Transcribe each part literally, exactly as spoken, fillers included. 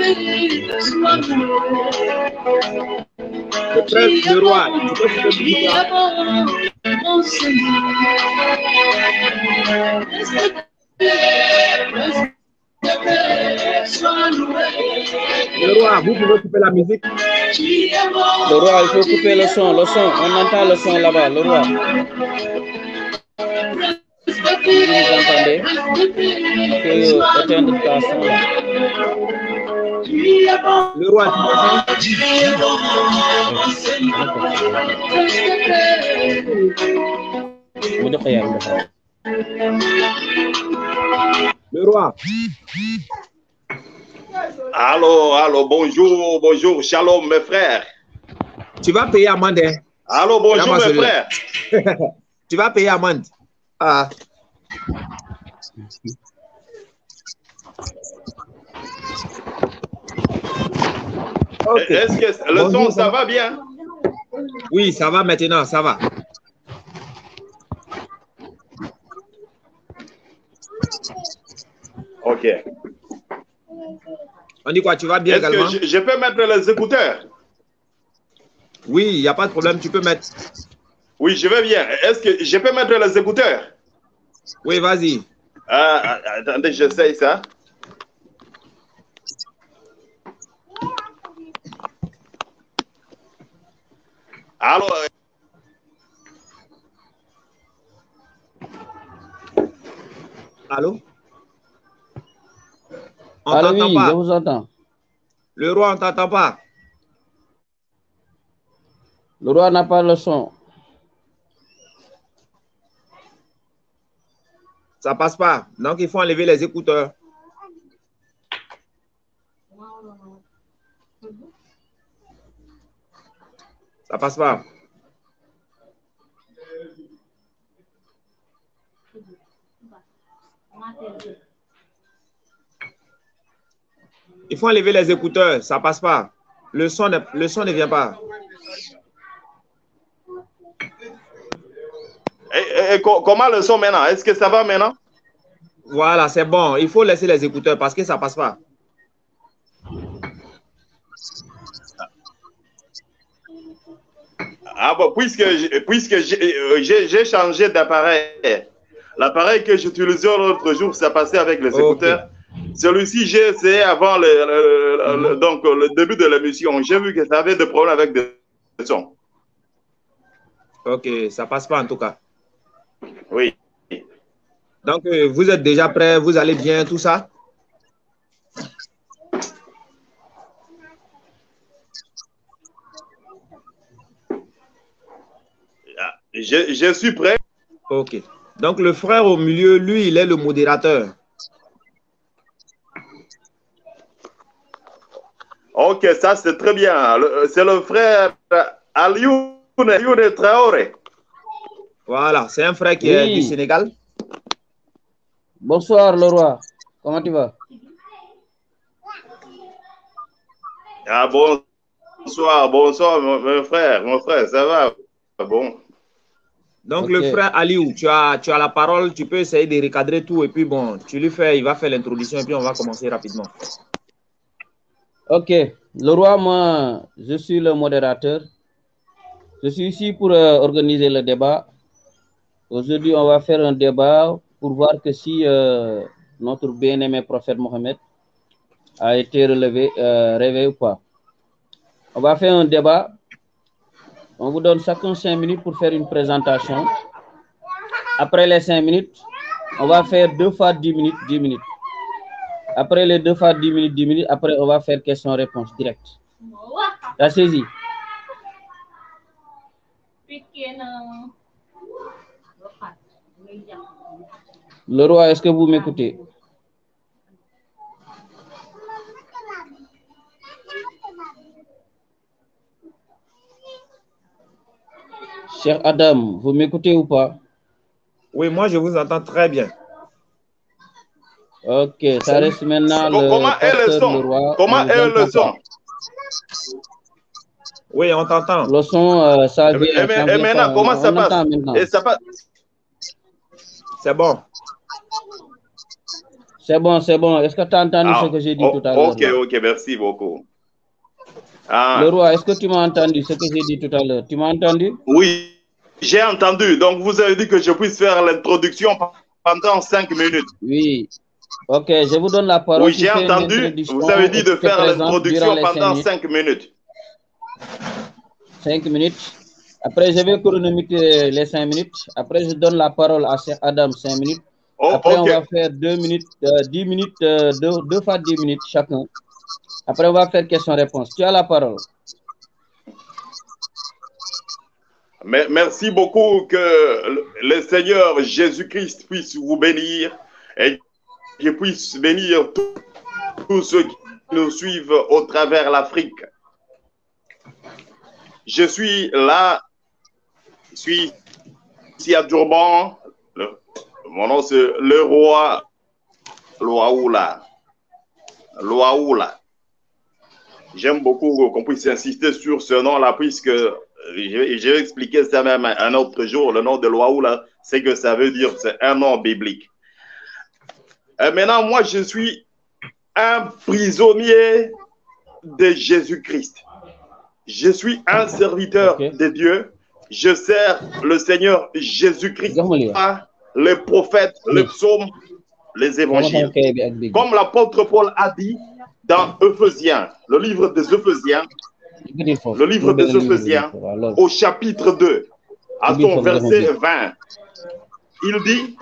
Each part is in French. Peut-être le roi, le roi, vous pouvez couper la musique. Le roi, il faut couper le son, le son, on entend le son là-bas, le roi. Vous entendez? Que éteindre ta son là. Le roi, tu le roi. Allô, allô, bonjour, bonjour, shalom mes frères. Tu vas payer amende. Allô, bonjour mes frères. Tu vas payer amende. Ah. Okay. Est-ce que le son, ça va bien? Oui, ça va maintenant, ça va. Ok. On dit quoi, tu vas bien également? Est-ce que je, je peux mettre les écouteurs? Oui, il n'y a pas de problème, tu peux mettre. Oui, je vais bien. Est-ce que je peux mettre les écouteurs? Oui, vas-y. Ah, attendez, j'essaye ça. Alors, allô? On Allô, oui, pas. Je vous entends. Le roi, on t'entend pas. Le roi n'a pas le son. Ça passe pas. Donc, il faut enlever les écouteurs. Ça passe pas. Il faut enlever les écouteurs, ça passe pas. Le son ne, le son ne vient pas. Et, et, et comment le son maintenant? Est-ce que ça va maintenant? Voilà, c'est bon. Il faut laisser les écouteurs parce que ça passe pas. Ah bon, puisque puisque j'ai changé d'appareil. L'appareil que j'utilisais l'autre jour, ça passait avec les écouteurs. Okay. Celui-ci, j'ai essayé avant le, le, le, le, donc, le début de l'émission. J'ai vu que ça avait des problèmes avec des sons. Ok, ça passe pas en tout cas. Oui. Donc, euh, vous êtes déjà prêts, vous allez bien, tout ça? Je, je suis prêt. Ok. Donc, le frère au milieu, lui, il est le modérateur. Ok, ça c'est très bien. C'est le frère Alioune Traore. Voilà, c'est un frère qui oui. est du Sénégal. Bonsoir, le roi. Comment tu vas? Ah, bonsoir, bonsoir, mon, mon frère, mon frère, ça va? Bon. Donc, okay. Le frère Aliou, tu as, tu as la parole, tu peux essayer de recadrer tout et puis bon, tu lui fais, il va faire l'introduction et puis on va commencer rapidement. Ok, le roi, moi, je suis le modérateur. Je suis ici pour euh, organiser le débat. Aujourd'hui, on va faire un débat pour voir que si euh, notre bien-aimé prophète Mohammed a été relevé, euh, réveillé ou pas. On va faire un débat. On vous donne chacun cinq minutes pour faire une présentation. Après les cinq minutes, on va faire deux fois dix minutes, dix minutes. Après les deux fois dix minutes, dix minutes, après on va faire question-réponse directe. T'as saisi? Le roi, est-ce que vous m'écoutez? Cher Adam, vous m'écoutez ou pas? Oui, moi je vous entends très bien. Ok, ça reste maintenant le Comment est le son? Roi, Comment est le son? Oui, on t'entend. Le son, euh, ça vient. Et, et, et maintenant, pas, comment ça passe? Et ça passe. C'est bon. C'est bon, c'est bon. Est-ce que tu as entendu ah, ce que j'ai dit oh, tout à l'heure? Ok, ok, merci beaucoup. Ah. Le roi, est-ce que tu m'as entendu ce que j'ai dit tout à l'heure? Tu m'as entendu? Oui, j'ai entendu. Donc, vous avez dit que je puisse faire l'introduction pendant cinq minutes. Oui. Ok, je vous donne la parole. Oui, j'ai entendu. Vous avez dit de faire l'introduction pendant cinq minutes. Cinq minutes. Après, je vais chronométrer les cinq minutes. Après, je donne la parole à Adam, cinq minutes. Oh, après, okay. On va faire deux minutes, euh, dix minutes, euh, deux, deux fois dix minutes chacun. Après, on va faire question-réponse. Tu as la parole. Merci beaucoup. Que le Seigneur Jésus-Christ puisse vous bénir et qu'il puisse bénir tous ceux qui nous suivent au travers l'Afrique. Je suis là, je suis ici à Durban. Le, mon nom c'est Le Roi Loaula. Loaula. J'aime beaucoup qu'on puisse insister sur ce nom-là, puisque j'ai expliqué ça même un autre jour. Le nom de Loaula, c'est que ça veut dire, c'est un nom biblique. Et maintenant, moi, je suis un prisonnier de Jésus-Christ. Je suis un serviteur okay. de Dieu. Je sers le Seigneur Jésus-Christ, les prophètes, oui. les psaumes, les évangiles. Okay. Comme l'apôtre Paul a dit dans Éphésiens, le livre des Éphésiens, le livre des Éphésiens, au chapitre deux, à son verset vingt, il dit,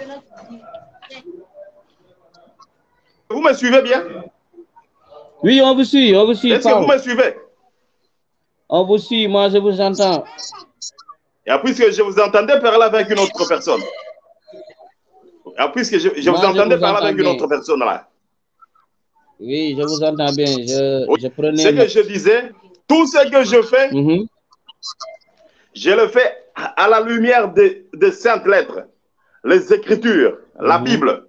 vous me suivez bien? Oui, on vous suit, on vous suit. Est-ce que vous me suivez? On vous suit, moi je vous entends. Et puisque je vous entendais parler avec une autre personne. Et puisque je, je moi, vous entendais je vous parler entends avec bien. une autre personne là. Oui, je vous entends bien. Je, oui. je prenais ce le... que je disais, tout ce que je fais, mm-hmm. je le fais à la lumière des, des saintes lettres, les Écritures, mm-hmm. la Bible.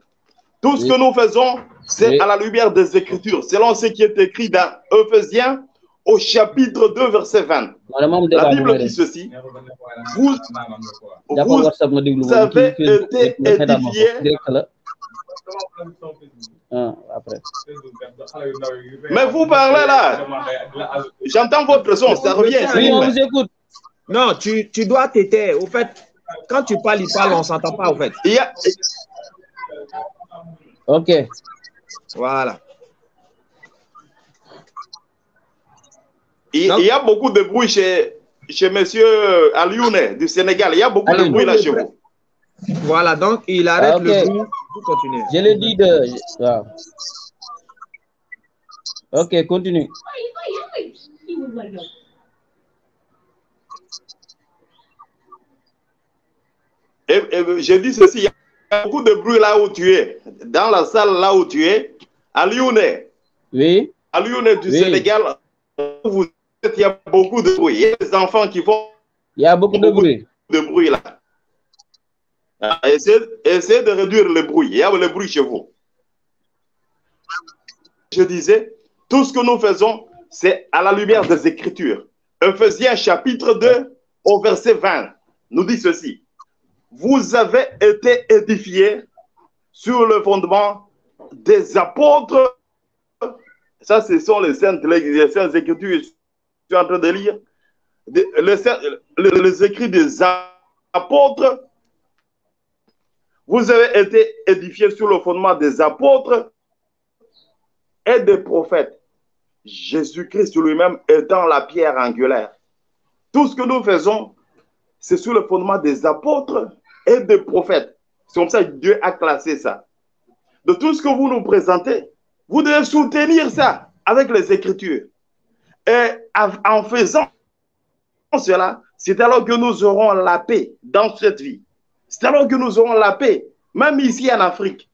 Tout oui. ce que nous faisons, c'est oui. à la lumière des Écritures, selon ce qui est écrit dans Éphésiens, au chapitre deux, verset vingt. La Bible dit ceci. Vous, vous avez été édifiés. Mais vous parlez là. J'entends votre son, ça revient. Oui, on vous écoute. Non, tu, tu dois t'éteindre. Au fait, quand tu parles, il parle, on ne s'entend pas, au fait. Yeah. Ok. Voilà. Il, il y a beaucoup de bruit chez, chez M. Alioune du Sénégal. Il y a beaucoup Alioune. de bruit là chez vous. Voilà, donc il arrête ah, okay. le bruit. Vous continuez. Je le dis de... Ah. Ok, continue. Et, et, je dis ceci, il y a beaucoup de bruit là où tu es. Dans la salle là où tu es. Alioune. Oui. Alioune du oui. Sénégal. Vous êtes, il y a beaucoup de bruit. Il y a des enfants qui font. Il y a beaucoup, beaucoup de bruit. De bruit là. Ah, essayez, essayez de réduire le bruit. Il y a le bruit chez vous. Je disais, tout ce que nous faisons, c'est à la lumière des Écritures. Éphésiens chapitre deux, au verset vingt, nous dit ceci. Vous avez été édifiés sur le fondement des apôtres. Ça, ce sont les saintes, les, les saintes écritures. Tu es en train de lire de, les, saintes, les, les écrits des apôtres. Vous avez été édifiés sur le fondement des apôtres et des prophètes. Jésus-Christ lui-même étant la pierre angulaire. Tout ce que nous faisons, c'est sur le fondement des apôtres et des prophètes. C'est comme ça que Dieu a classé ça. De tout ce que vous nous présentez, vous devez soutenir ça avec les Écritures. Et en faisant cela, c'est alors que nous aurons la paix dans cette vie. C'est alors que nous aurons la paix, même ici en Afrique.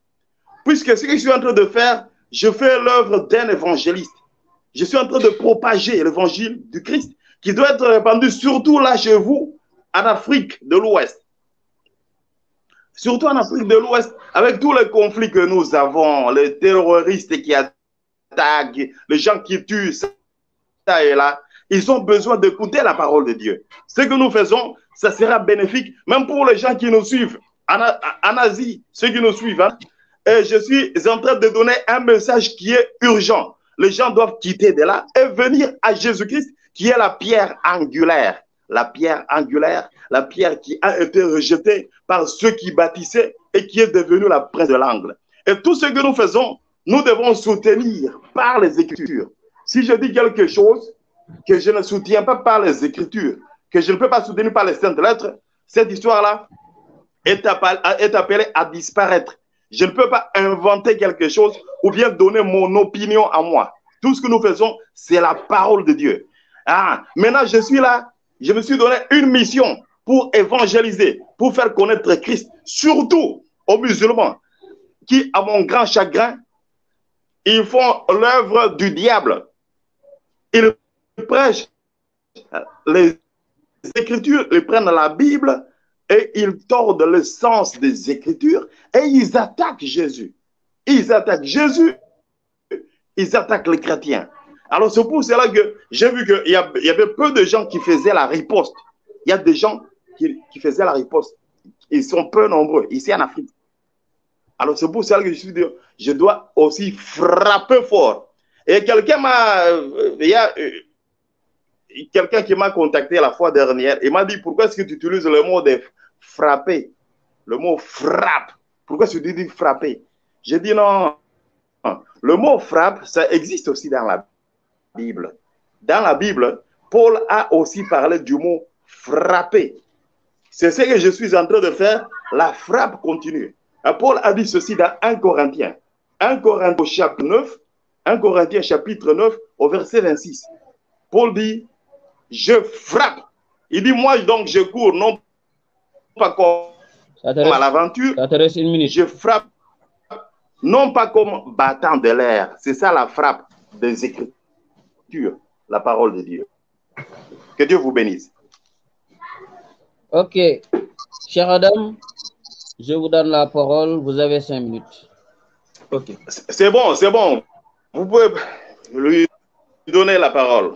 Puisque ce que je suis en train de faire, je fais l'œuvre d'un évangéliste. Je suis en train de propager l'évangile du Christ qui doit être répandu surtout là chez vous, en Afrique de l'Ouest. Surtout en Afrique de l'Ouest, avec tous les conflits que nous avons, les terroristes qui attaquent, les gens qui tuent, ça et là, ils ont besoin d'écouter la parole de Dieu. Ce que nous faisons, ça sera bénéfique, même pour les gens qui nous suivent en, en Asie, ceux qui nous suivent, hein, et je suis en train de donner un message qui est urgent. Les gens doivent quitter de là et venir à Jésus-Christ qui est la pierre angulaire. La pierre angulaire, la pierre qui a été rejetée par ceux qui bâtissaient et qui est devenue la presse de l'angle. Et tout ce que nous faisons, nous devons soutenir par les Écritures. Si je dis quelque chose que je ne soutiens pas par les Écritures, que je ne peux pas soutenir par les saintes lettres, cette histoire-là est appelée à disparaître. Je ne peux pas inventer quelque chose ou bien donner mon opinion à moi. Tout ce que nous faisons, c'est la parole de Dieu. Ah, maintenant, je suis là, je me suis donné une mission pour évangéliser, pour faire connaître Christ, surtout aux musulmans qui, à mon grand chagrin, ils font l'œuvre du diable. Ils prêchent les Écritures, ils prennent la Bible et ils tordent le sens des Écritures et ils attaquent Jésus. Ils attaquent Jésus, ils attaquent les chrétiens. Alors c'est pour cela que j'ai vu qu'il y, y avait peu de gens qui faisaient la riposte. Il y a des gens qui, qui faisaient la riposte. Ils sont peu nombreux ici en Afrique. Alors c'est pour cela que je suis dit, je dois aussi frapper fort. Et quelqu'un m'a, il y a quelqu'un qui m'a contacté la fois dernière. Il m'a dit, pourquoi est-ce que tu utilises le mot de frapper, le mot frappe? Pourquoi est-ce que tu dis frapper? J'ai dit non. Le mot frappe, ça existe aussi dans la Bible. Dans la Bible, Paul a aussi parlé du mot frapper. C'est ce que je suis en train de faire, la frappe continue. Paul a dit ceci dans un Corinthiens. un Corinthiens chapitre neuf, un Corinthiens chapitre neuf au verset vingt-six. Paul dit, je frappe. Il dit, moi donc je cours, non pas comme à l'aventure, je frappe, non pas comme battant de l'air. C'est ça la frappe des Écritures, la parole de Dieu. Que Dieu vous bénisse. Ok. Cher Adam, je vous donne la parole, vous avez cinq minutes. Ok. C'est bon, c'est bon. Vous pouvez lui donner la parole.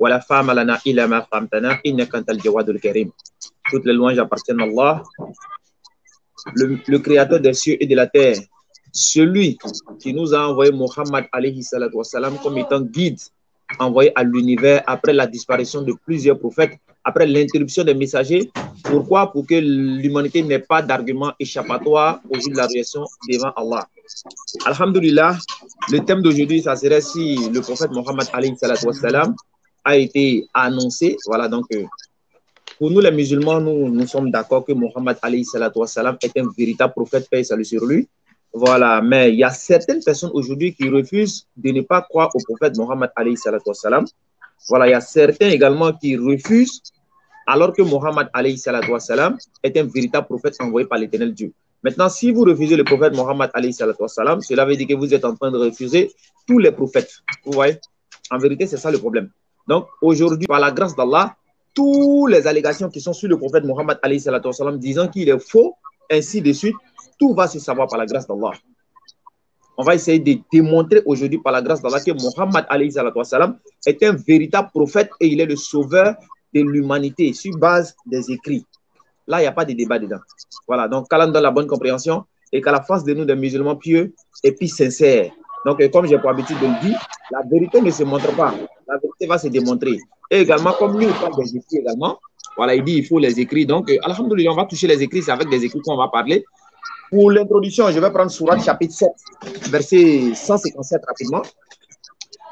ولا فهم لنا إلا ما فهمتنا إنك أنت الجواد الكريم. Toutes les louanges appartiennent à Allah, le, le créateur des cieux et de la terre, celui qui nous a envoyé Muhammad alayhi salatu wassalam comme étant guide envoyé à l'univers après la disparition de plusieurs prophètes, après l'interruption des messagers. Pourquoi? Pour que l'humanité n'ait pas d'argument échappatoire au jour de la réaction devant Allah. Alhamdulillah, le thème d'aujourd'hui, ça serait si le prophète Muhammad alayhi salatu wassalam a été annoncé. Voilà, donc euh, pour nous les musulmans, nous, nous sommes d'accord que Muhammad alayhi salatu wassalam est un véritable prophète, paix et salut sur lui. Voilà, mais il y a certaines personnes aujourd'hui qui refusent de ne pas croire au prophète Muhammad alayhi salatu wassalam. Voilà, il y a certains également qui refusent alors que Muhammad alayhi salatu wassalam est un véritable prophète envoyé par l'éternel Dieu. Maintenant, si vous refusez le prophète Muhammad alayhi salatu wassalam, cela veut dire que vous êtes en train de refuser tous les prophètes. Vous voyez, en vérité, c'est ça le problème. Donc, aujourd'hui, par la grâce d'Allah, toutes les allégations qui sont sur le prophète Muhammad alayhi salatu wassalam, disant qu'il est faux, ainsi de suite, tout va se savoir par la grâce d'Allah. On va essayer de démontrer aujourd'hui par la grâce d'Allah que Muhammad alayhi salatu wassalam est un véritable prophète et il est le sauveur de l'humanité sur base des écrits. Là, il n'y a pas de débat dedans. Voilà, donc qu'Allah nous donne la bonne compréhension et qu'à la face de nous, des musulmans pieux et puis sincères. Donc, comme j'ai pour habitude de le dire, la vérité ne se montre pas. La vérité va se démontrer. Et également, comme lui, il parle des écrits également. Voilà, il dit il faut les écrits. Donc, euh, alhamdoulilah, on va toucher les écrits. C'est avec des écrits qu'on va parler. Pour l'introduction, je vais prendre Sourate chapitre sept, verset cent cinquante-sept rapidement.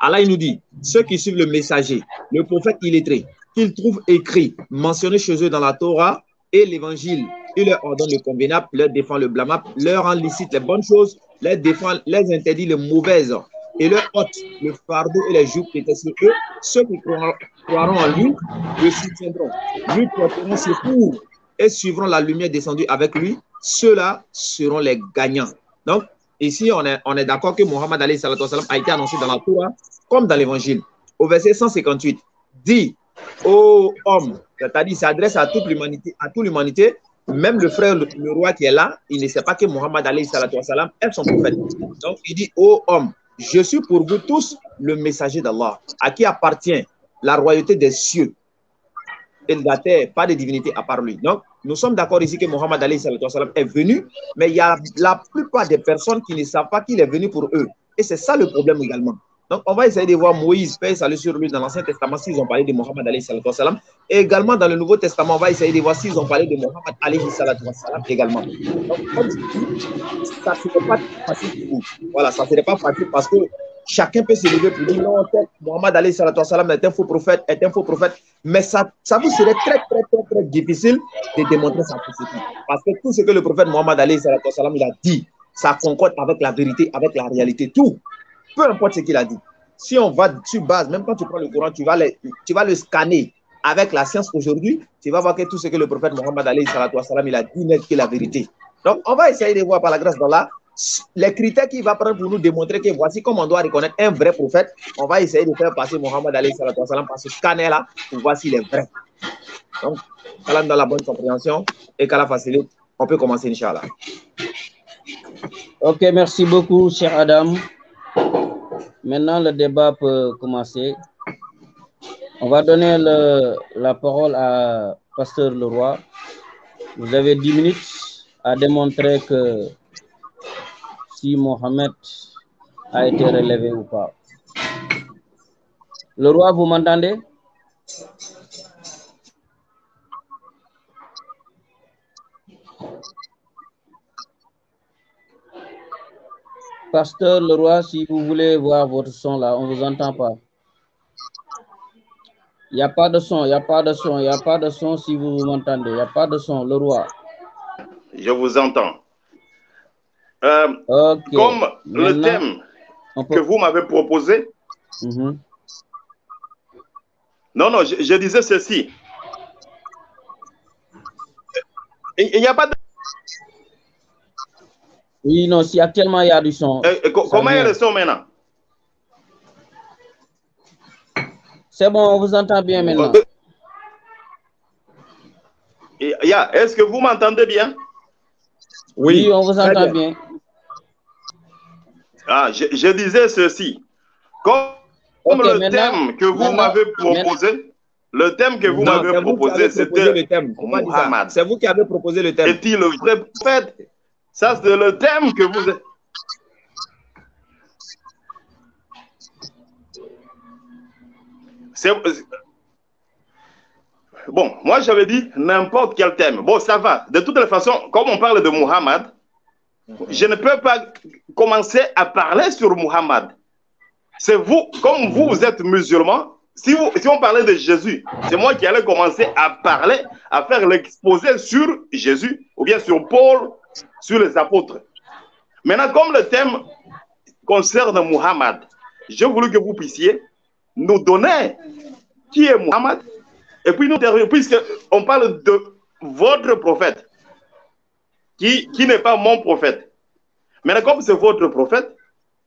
Allah, il nous dit, ceux qui suivent le messager, le prophète illettré, qu'ils trouvent écrit, mentionné chez eux dans la Torah et l'évangile, il leur ordonne le convenable, leur défend le blâmable, leur rend licite les bonnes choses, leur défend, les interdit les mauvaises. Et leur hôte, le fardeau et les joues qui étaient sur eux, ceux qui croiront en lui, le soutiendront. Lui porteront ses cours et suivront la lumière descendue avec lui. Ceux-là seront les gagnants. Donc, ici, on est, on est d'accord que Muhammad alayhi salatu wassalam a été annoncé dans la Torah comme dans l'évangile. au verset cent cinquante-huit, dit ô homme, c'est-à-dire s'adresse à toute l'humanité, à toute l'humanité, même le frère, le, le roi qui est là, il ne sait pas que Muhammad alayhi salatu wa salam est son prophète. Donc il dit ô homme, je suis pour vous tous le messager d'Allah, à qui appartient la royauté des cieux et de la terre, pas de divinité à part lui. Donc nous sommes d'accord ici que Muhammad alayhi salatu wa salam est venu, mais il y a la plupart des personnes qui ne savent pas qu'il est venu pour eux. Et c'est ça le problème également. Donc, on va essayer de voir Moïse, paix et salut sur lui, dans l'Ancien Testament, s'ils ont parlé de Muhammad alayhi salatu wa salam. Et également, dans le Nouveau Testament, on va essayer de voir s'ils ont parlé de Muhammad alayhi salatu wa salam également. Donc, comme je dis, ça ne serait pas facile pour vous. Voilà, ça ne serait pas facile parce que chacun peut se lever pour dire non, Muhammad alayhi salatu wa salam est un faux prophète, est un faux prophète. Mais ça, ça vous serait très, très, très, très difficile de démontrer sa prophétie. Parce que tout ce que le prophète Muhammad alayhi salatu wa salam il a dit, ça concorde avec la vérité, avec la réalité, tout. Peu importe ce qu'il a dit. Si on va sur base, même quand tu prends le Coran, tu vas le, tu vas le scanner avec la science aujourd'hui, tu vas voir que tout ce que le prophète Muhammad alayhi salatu wa salam, il a dit n'est que la vérité. Donc, on va essayer de voir par la grâce d'Allah les critères qu'il va prendre pour nous démontrer que voici comment on doit reconnaître un vrai prophète. On va essayer de faire passer Muhammad alayhi salatu wa salam par ce scanner-là pour voir s'il est vrai. Donc, qu'Allah nous donne la bonne compréhension et qu'Allah facilite. On peut commencer, Inch'Allah. Ok, merci beaucoup, cher Adam. Maintenant, le débat peut commencer. On va donner le, la parole à Pasteur Leroy. Vous avez dix minutes à démontrer que si Mohamed a été relevé ou pas. Leroy, vous m'entendez? Pasteur Leroy, si vous voulez voir votre son là, on ne vous entend pas. Il n'y a pas de son, il n'y a pas de son, il n'y a pas de son si vous m'entendez. Il n'y a pas de son, Leroy. Je vous entends. Euh, okay. Comme Maintenant, le thème peut... que vous m'avez proposé. Mm-hmm. Non, non, je, je disais ceci. Il n'y a pas de... Oui, non, si actuellement il y a du son. Et, et, comment est le son maintenant? C'est bon, on vous entend bien maintenant. Yeah, est-ce que vous m'entendez bien? Oui, oui, on vous entend bien. bien. Ah, je, je disais ceci. Comme, comme okay, le thème que vous m'avez proposé, le thème que vous m'avez proposé, c'était Muhammad. C'est vous qui avez proposé le thème. Est-il le vrai prophète? Ça, c'est le thème que vous... Bon, moi, j'avais dit n'importe quel thème. Bon, ça va. De toutes les façons, comme on parle de Muhammad, mm-hmm. je ne peux pas commencer à parler sur Muhammad. C'est vous, comme vous, vous êtes musulmans, si, vous, si on parlait de Jésus, c'est moi qui allais commencer à parler, à faire l'exposé sur Jésus, ou bien sur Paul, sur les apôtres. Maintenant, comme le thème concerne Muhammad, je voulais que vous puissiez nous donner qui est Muhammad et puis nous terminer, puisqu'on parle de votre prophète qui, qui n'est pas mon prophète. Maintenant, comme c'est votre prophète,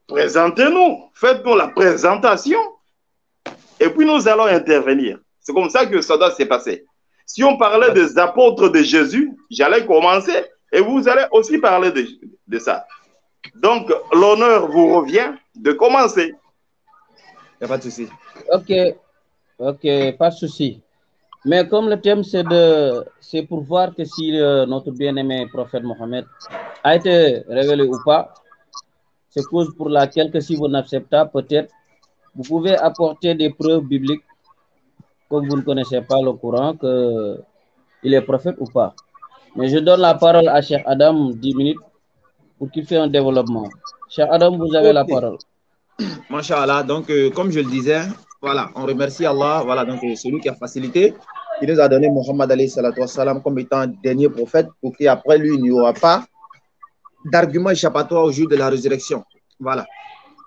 présentez-nous, faites-nous la présentation et puis nous allons intervenir. C'est comme ça que ça doit se passer. Si on parlait des apôtres de Jésus, j'allais commencer et vous allez aussi parler de, de ça. Donc, l'honneur vous revient de commencer. Il n'y a pas de souci. Ok, ok, pas de souci. Mais comme le thème, c'est de, c'est pour voir que si euh, notre bien-aimé prophète Mohamed a été révélé ou pas, c'est cause pour laquelle que si vous n'acceptez pas, peut-être, vous pouvez apporter des preuves bibliques, comme vous ne connaissez pas le Coran, qu'il est prophète ou pas. Mais je donne la parole à Cheikh Adam, dix minutes, pour qu'il fasse un développement. Cheikh Adam, vous avez okay. la parole. Masha'Allah, donc euh, comme je le disais, voilà, on remercie Allah, voilà, donc euh, celui qui a facilité, qui nous a donné Muhammad alayhi salatu wa salam comme étant dernier prophète, pour qu'après lui, il n'y aura pas d'argument échappatoire au jour de la résurrection. Voilà.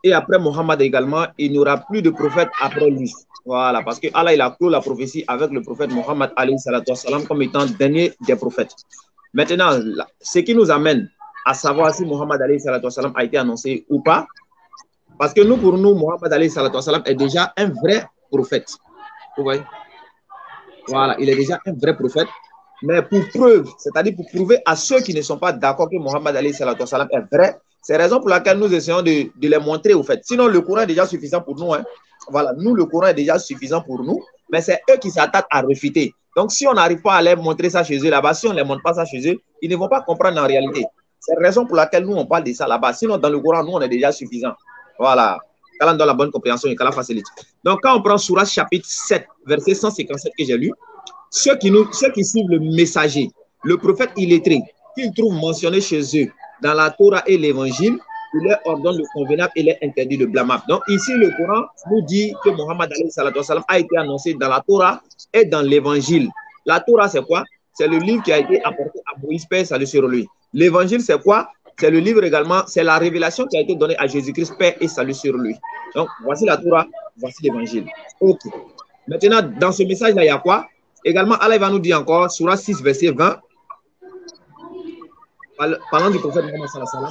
Et après Muhammad également, il n'y aura plus de prophète après lui. Voilà, parce que Allah il a clos la prophétie avec le prophète Muhammad alayhi salatu wa salam comme étant dernier des prophètes. Maintenant, ce qui nous amène à savoir si Muhammad alayhi salatu wa salam a été annoncé ou pas, parce que nous, pour nous, Muhammad alayhi salatu wa salam est déjà un vrai prophète. Vous voyez? Voilà, il est déjà un vrai prophète. Mais pour preuve, c'est-à-dire pour prouver à ceux qui ne sont pas d'accord que Mohammed alayhi salatu wassalam est vrai, c'est la raison pour laquelle nous essayons de, de les montrer au fait. Sinon, le Coran est déjà suffisant pour nous. Hein. Voilà, nous, le Coran est déjà suffisant pour nous, mais c'est eux qui s'attendent à refuter. Donc, si on n'arrive pas à les montrer ça chez eux là-bas, si on ne les montre pas ça chez eux, ils ne vont pas comprendre en réalité. C'est la raison pour laquelle nous, on parle de ça là-bas. Sinon, dans le Coran, nous, on est déjà suffisant. Voilà. Qu'Allah donne la bonne compréhension et qu'Allah facilite. Donc, quand on prend Sourate chapitre sept, verset cent cinquante-sept que j'ai lu, ceux qui, nous, ceux qui suivent le messager, le prophète illettré, qu'ils trouvent mentionné chez eux dans la Torah et l'évangile, il leur ordonne le convenable et leur interdit le blâmable. Donc ici, le Coran nous dit que Mohammed a été annoncé dans la Torah et dans l'évangile. La Torah, c'est quoi? C'est le livre qui a été apporté à Moïse, paix et salut sur lui. L'évangile, c'est quoi? C'est le livre également, c'est la révélation qui a été donnée à Jésus-Christ, paix et salut sur lui. Donc voici la Torah, voici l'évangile. Ok. Maintenant, dans ce message-là, il y a quoi? Également, Allah va nous dire encore, Sourate six, verset vingt, parlant du prophète Mohammed sallallahu alayhi wa sallam.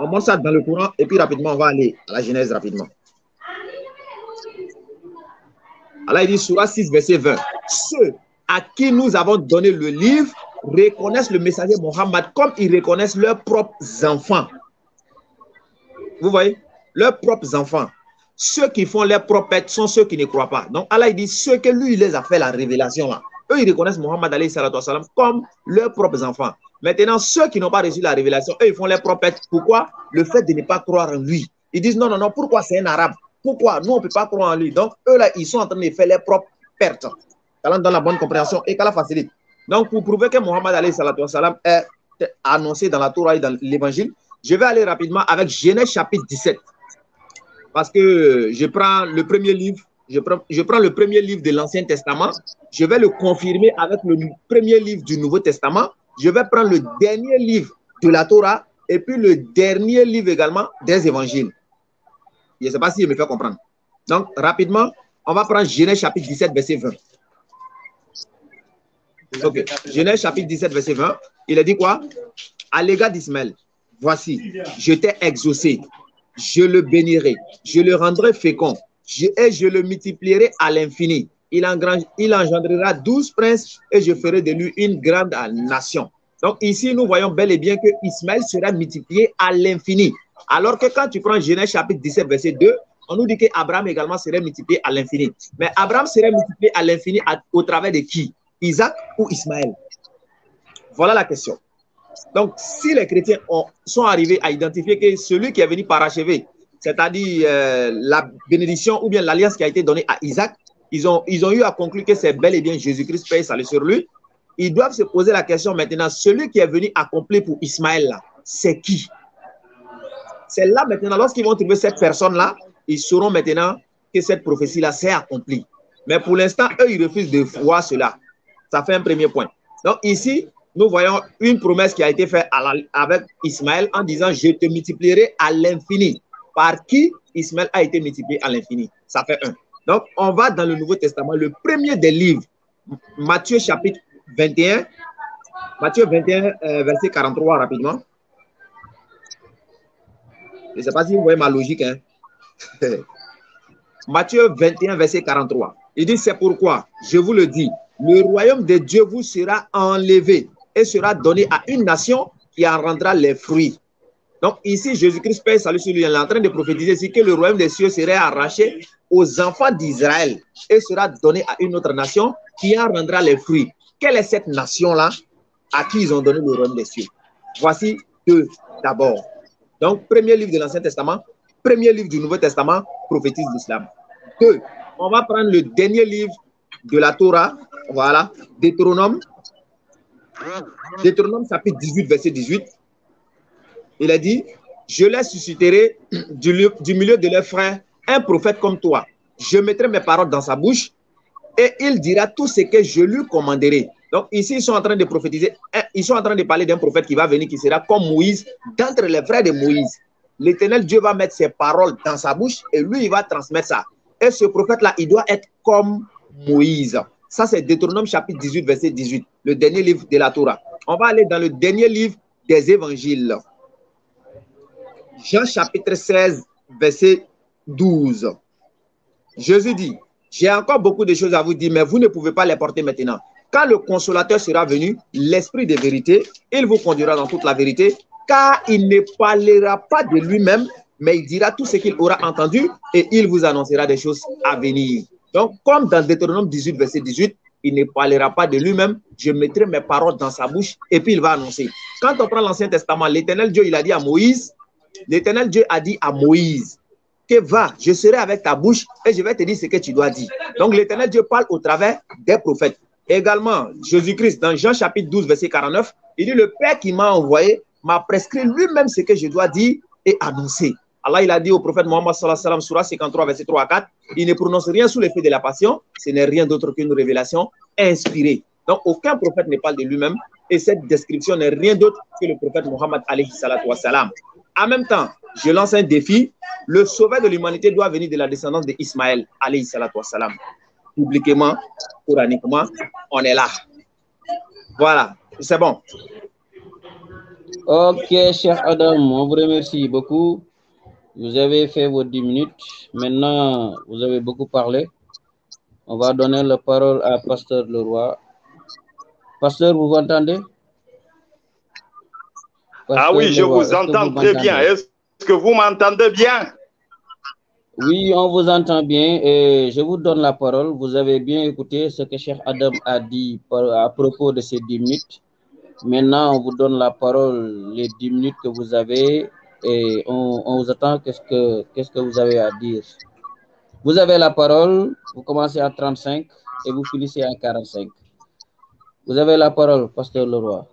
On monte ça dans le Coran et puis rapidement, on va aller à la Genèse rapidement. Allah il dit, Sourate six, verset vingt, ceux à qui nous avons donné le livre reconnaissent le messager Mohammed comme ils reconnaissent leurs propres enfants. Vous voyez? Leurs propres enfants. Ceux qui font leurs propres pètes sont ceux qui ne croient pas. Donc Allah il dit, ceux que lui, il les a fait la révélation là. Eux, ils reconnaissent Mohammed alayhi salatu wassalam comme leurs propres enfants. Maintenant, ceux qui n'ont pas reçu la révélation, eux, ils font leurs propres pètes. Pourquoi? Le fait de ne pas croire en lui. Ils disent, non, non, non, pourquoi c'est un arabe? Pourquoi? Nous, on ne peut pas croire en lui. Donc, eux, là, ils sont en train de faire leurs propres pertes. Qu'Allah donne la bonne compréhension et qu'Allah facilite. Donc, pour prouver que Mohammed alayhi salatu wassalam est annoncé dans la Torah et dans l'évangile, je vais aller rapidement avec Genèse chapitre dix-sept. Parce que je prends le premier livre, je prends, je prends le premier livre de l'Ancien Testament, je vais le confirmer avec le premier livre du Nouveau Testament, je vais prendre le dernier livre de la Torah et puis le dernier livre également des Évangiles. Je ne sais pas si je me fais comprendre. Donc, rapidement, on va prendre Genèse chapitre dix-sept, verset vingt. Ok, Genèse chapitre dix-sept, verset vingt, il a dit quoi? À l'égard d'Ismaël, voici, je t'ai exaucé. Je le bénirai, je le rendrai fécond, je, et je le multiplierai à l'infini. Il, il engendrera douze princes, et je ferai de lui une grande nation. Donc ici, nous voyons bel et bien que Ismaël sera multiplié à l'infini. Alors que quand tu prends Genèse chapitre dix-sept, verset deux, on nous dit qu'Abraham également serait multiplié à l'infini. Mais Abraham serait multiplié à l'infini au travers de qui? Isaac ou Ismaël? Voilà la question. Donc, si les chrétiens ont, sont arrivés à identifier que celui qui est venu parachever, c'est-à-dire euh, la bénédiction ou bien l'alliance qui a été donnée à Isaac, ils ont, ils ont eu à conclure que c'est bel et bien Jésus-Christ, paix et salut sur lui. Ils doivent se poser la question maintenant, celui qui est venu accomplir pour Ismaël, c'est qui? C'est là maintenant, lorsqu'ils vont trouver cette personne-là, ils sauront maintenant que cette prophétie-là s'est accomplie. Mais pour l'instant, eux, ils refusent de voir cela. Ça fait un premier point. Donc ici, nous voyons une promesse qui a été faite avec Ismaël en disant « Je te multiplierai à l'infini ». Par qui Ismaël a été multiplié à l'infini? Ça fait un. Donc, on va dans le Nouveau Testament, le premier des livres, Matthieu chapitre vingt et un, Matthieu vingt et un, euh, verset quarante-trois, rapidement. Je ne sais pas si vous voyez ma logique. Hein? Matthieu vingt et un, verset quarante-trois. Il dit « C'est pourquoi, je vous le dis, le royaume de Dieu vous sera enlevé. » Et sera donné à une nation qui en rendra les fruits. Donc ici, Jésus-Christ, paix et salut sur lui, il est en train de prophétiser ici que le royaume des cieux serait arraché aux enfants d'Israël et sera donné à une autre nation qui en rendra les fruits. Quelle est cette nation-là à qui ils ont donné le royaume des cieux? Voici deux d'abord. Donc, premier livre de l'Ancien Testament, premier livre du Nouveau Testament, prophétise l'Islam. Deux, on va prendre le dernier livre de la Torah, voilà, Deutéronome, Deutéronome chapitre dix-huit, verset dix-huit, il a dit « Je les susciterai du, lieu, du milieu de leurs frères un prophète comme toi. Je mettrai mes paroles dans sa bouche et il dira tout ce que je lui commanderai. » Donc ici, ils sont en train de prophétiser, ils sont en train de parler d'un prophète qui va venir, qui sera comme Moïse, d'entre les frères de Moïse. L'Éternel Dieu va mettre ses paroles dans sa bouche et lui, il va transmettre ça. Et ce prophète-là, il doit être comme Moïse. Ça, c'est Deutéronome chapitre dix-huit, verset dix-huit, le dernier livre de la Torah. On va aller dans le dernier livre des Évangiles. Jean chapitre seize, verset douze. Jésus dit, j'ai encore beaucoup de choses à vous dire, mais vous ne pouvez pas les porter maintenant. Quand le consolateur sera venu, l'esprit de vérité, il vous conduira dans toute la vérité, car il ne parlera pas de lui-même, mais il dira tout ce qu'il aura entendu et il vous annoncera des choses à venir. Donc, comme dans Deutéronome dix-huit, verset dix-huit, il ne parlera pas de lui-même, je mettrai mes paroles dans sa bouche et puis il va annoncer. Quand on prend l'Ancien Testament, l'Éternel Dieu, il a dit à Moïse, l'Éternel Dieu a dit à Moïse, que va, je serai avec ta bouche et je vais te dire ce que tu dois dire. Donc, l'Éternel Dieu parle au travers des prophètes. Également, Jésus-Christ, dans Jean chapitre douze, verset quarante-neuf, il dit, le Père qui m'a envoyé m'a prescrit lui-même ce que je dois dire et annoncer. Allah, il a dit au prophète Muhammad, sallallahu alayhi wa sallam, surah cinquante-trois, verset trois à quatre, il ne prononce rien sous l'effet de la passion, ce n'est rien d'autre qu'une révélation inspirée. Donc, aucun prophète ne parle de lui-même et cette description n'est rien d'autre que le prophète Muhammad, alayhi salatu wa salam. En même temps, je lance un défi, le sauveur de l'humanité doit venir de la descendance d'Ismaël, alayhi salatu wa salam. Publiquement, coraniquement, on est là. Voilà, c'est bon. Ok, cher Adam, on vous remercie beaucoup. Vous avez fait vos dix minutes. Maintenant, vous avez beaucoup parlé. On va donner la parole à Pasteur Le Roi. Pasteur, vous entendez? Pasteur ah oui, je vous entends très bien. Est-ce que vous m'entendez bien? Oui, on vous entend bien et je vous donne la parole. Vous avez bien écouté ce que Cheikh Adam a dit à propos de ces dix minutes. Maintenant, on vous donne la parole, les dix minutes que vous avez et on, on vous attend. Qu'est-ce que, qu'est-ce que vous avez à dire? Vous avez la parole, vous commencez à trente-cinq et vous finissez à quarante-cinq. Vous avez la parole, Pasteur Le Roi.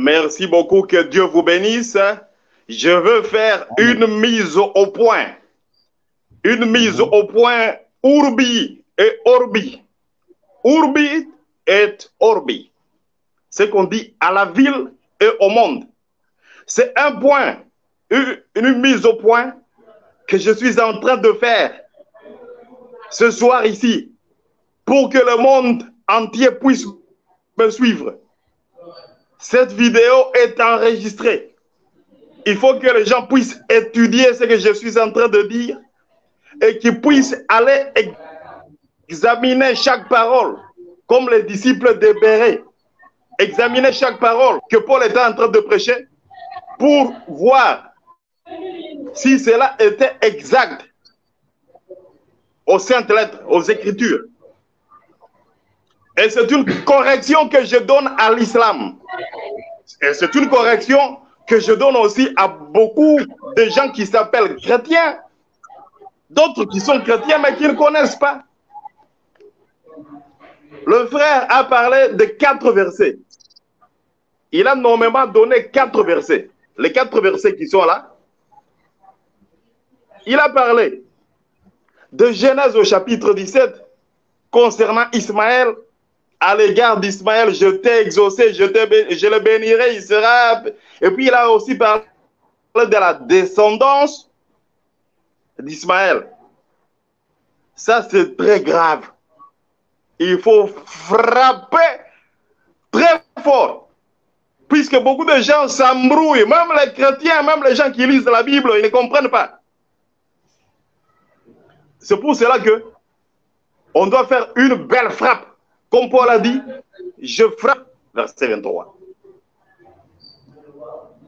Merci beaucoup, que Dieu vous bénisse. Je veux faire une mise au point. Une mise au point urbi et orbi. Urbi et orbi. C'est qu'on dit à la ville et au monde. C'est un point, une mise au point que je suis en train de faire ce soir ici pour que le monde entier puisse me suivre. Cette vidéo est enregistrée. Il faut que les gens puissent étudier ce que je suis en train de dire et qu'ils puissent aller examiner chaque parole, comme les disciples de Béret. Examiner chaque parole que Paul était en train de prêcher pour voir si cela était exact aux saintes lettres, aux Écritures. Et c'est une correction que je donne à l'islam. Et c'est une correction que je donne aussi à beaucoup de gens qui s'appellent chrétiens, d'autres qui sont chrétiens mais qui ne connaissent pas. Le frère a parlé de quatre versets. Il a nommément donné quatre versets. Les quatre versets qui sont là, il a parlé de Genèse au chapitre dix-sept concernant Ismaël. À l'égard d'Ismaël, je t'ai exaucé, je, je le bénirai, il sera... Et puis il a aussi parlé de la descendance d'Ismaël. Ça, c'est très grave. Il faut frapper très fort. Puisque beaucoup de gens s'embrouillent, même les chrétiens, même les gens qui lisent la Bible, ils ne comprennent pas. C'est pour cela que on doit faire une belle frappe. Comme Paul a dit, je frappe, verset vingt-trois.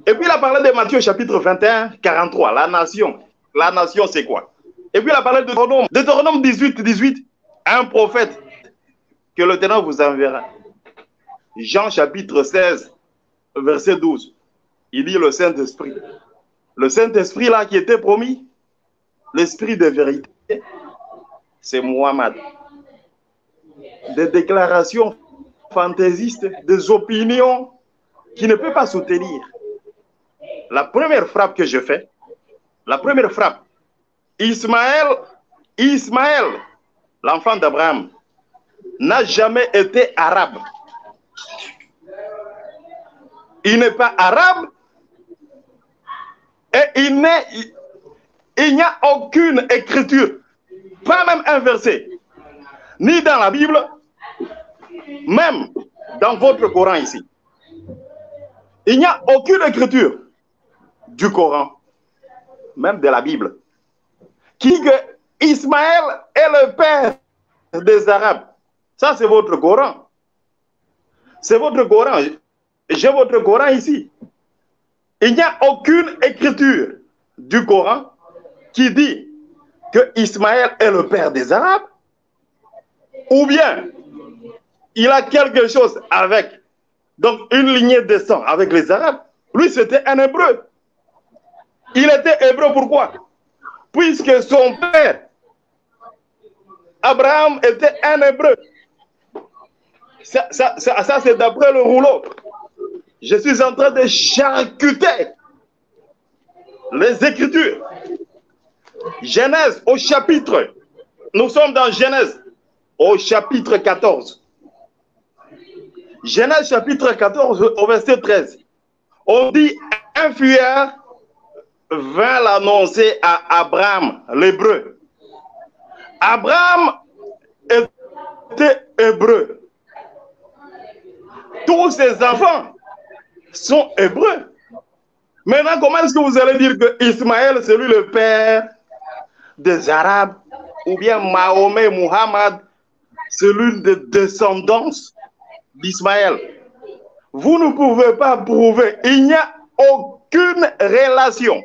Et puis il a parlé de Matthieu chapitre vingt et un, quarante-trois, la nation. La nation, c'est quoi? Et puis il a parlé de Deutéronome, Deutéronome dix-huit, dix-huit, un prophète que le Ténor vous enverra. Jean chapitre seize, verset douze, il dit le Saint-Esprit. Le Saint-Esprit là qui était promis, l'Esprit de vérité, c'est Muhammad. Des déclarations fantaisistes, des opinions qui ne peuvent pas soutenir. La première frappe que je fais, la première frappe, Ismaël, Ismaël, l'enfant d'Abraham, n'a jamais été arabe. Il n'est pas arabe et il n'est, il n'y a aucune écriture, pas même un verset. Ni dans la Bible, même dans votre Coran ici. Il n'y a aucune écriture. du Coran, même de la Bible, qui que Ismaël est le père des Arabes. Ça, c'est votre Coran. C'est votre Coran. J'ai votre Coran ici. Il n'y a aucune écriture du Coran qui dit que Ismaël est le père des Arabes, ou bien il a quelque chose avec, donc une lignée de sang avec les Arabes. Lui, c'était un hébreu. Il était hébreu pourquoi? Puisque son père, Abraham, était un hébreu. Ça, ça, ça, ça c'est d'après le rouleau. Je suis en train de charcuter les Écritures. Genèse au chapitre, nous sommes dans Genèse au chapitre quatorze. Genèse chapitre quatorze au verset treize. On dit, un fuyard vint l'annoncer à Abraham, l'hébreu. Abraham était hébreu. Tous ses enfants sont hébreux. Maintenant, comment est-ce que vous allez dire que Ismaël, c'est lui le père des Arabes, ou bien Mahomet, Muhammad, c'est l'une des descendants d'Ismaël? Vous ne pouvez pas prouver, il n'y a aucune relation.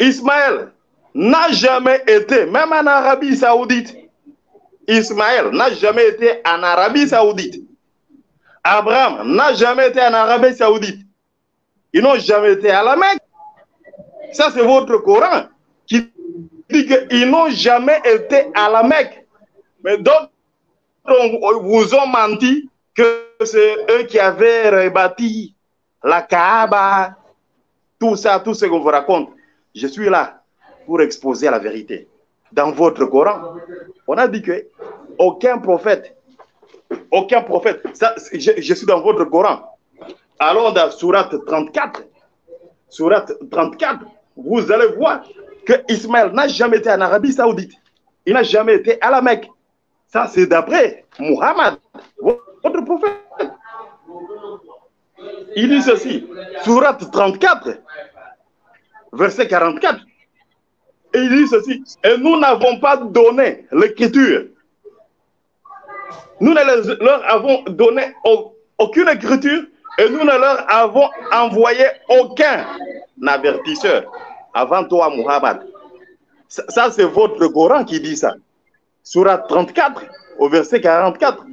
Ismaël n'a jamais été, même en Arabie Saoudite, Ismaël n'a jamais été en Arabie Saoudite. Abraham n'a jamais été en Arabie Saoudite. Ils n'ont jamais été à la Mecque. Ça, c'est votre Coran qui dit qu'ils n'ont jamais été à la Mecque. Mais d'autres vous ont menti que c'est eux qui avaient rebâti la Kaaba. Tout ça, tout ce qu'on vous raconte. Je suis là pour exposer la vérité. Dans votre Coran, on a dit que aucun prophète, aucun prophète, ça, je, je suis dans votre Coran. Allons dans Sourate trente-quatre. Sourate trente-quatre, vous allez voir que Ismaël n'a jamais été en Arabie Saoudite. Il n'a jamais été à la Mecque. Ça, c'est d'après Muhammad, votre prophète. Il dit ceci, Sourate trente-quatre, verset quarante-quatre. Et il dit ceci, et nous n'avons pas donné l'écriture. Nous ne leur avons donné aucune écriture. Et nous ne leur avons envoyé aucun avertisseur avant toi, Muhammad. Ça, ça c'est votre Coran qui dit ça. Surat trente-quatre, au verset quarante-quatre.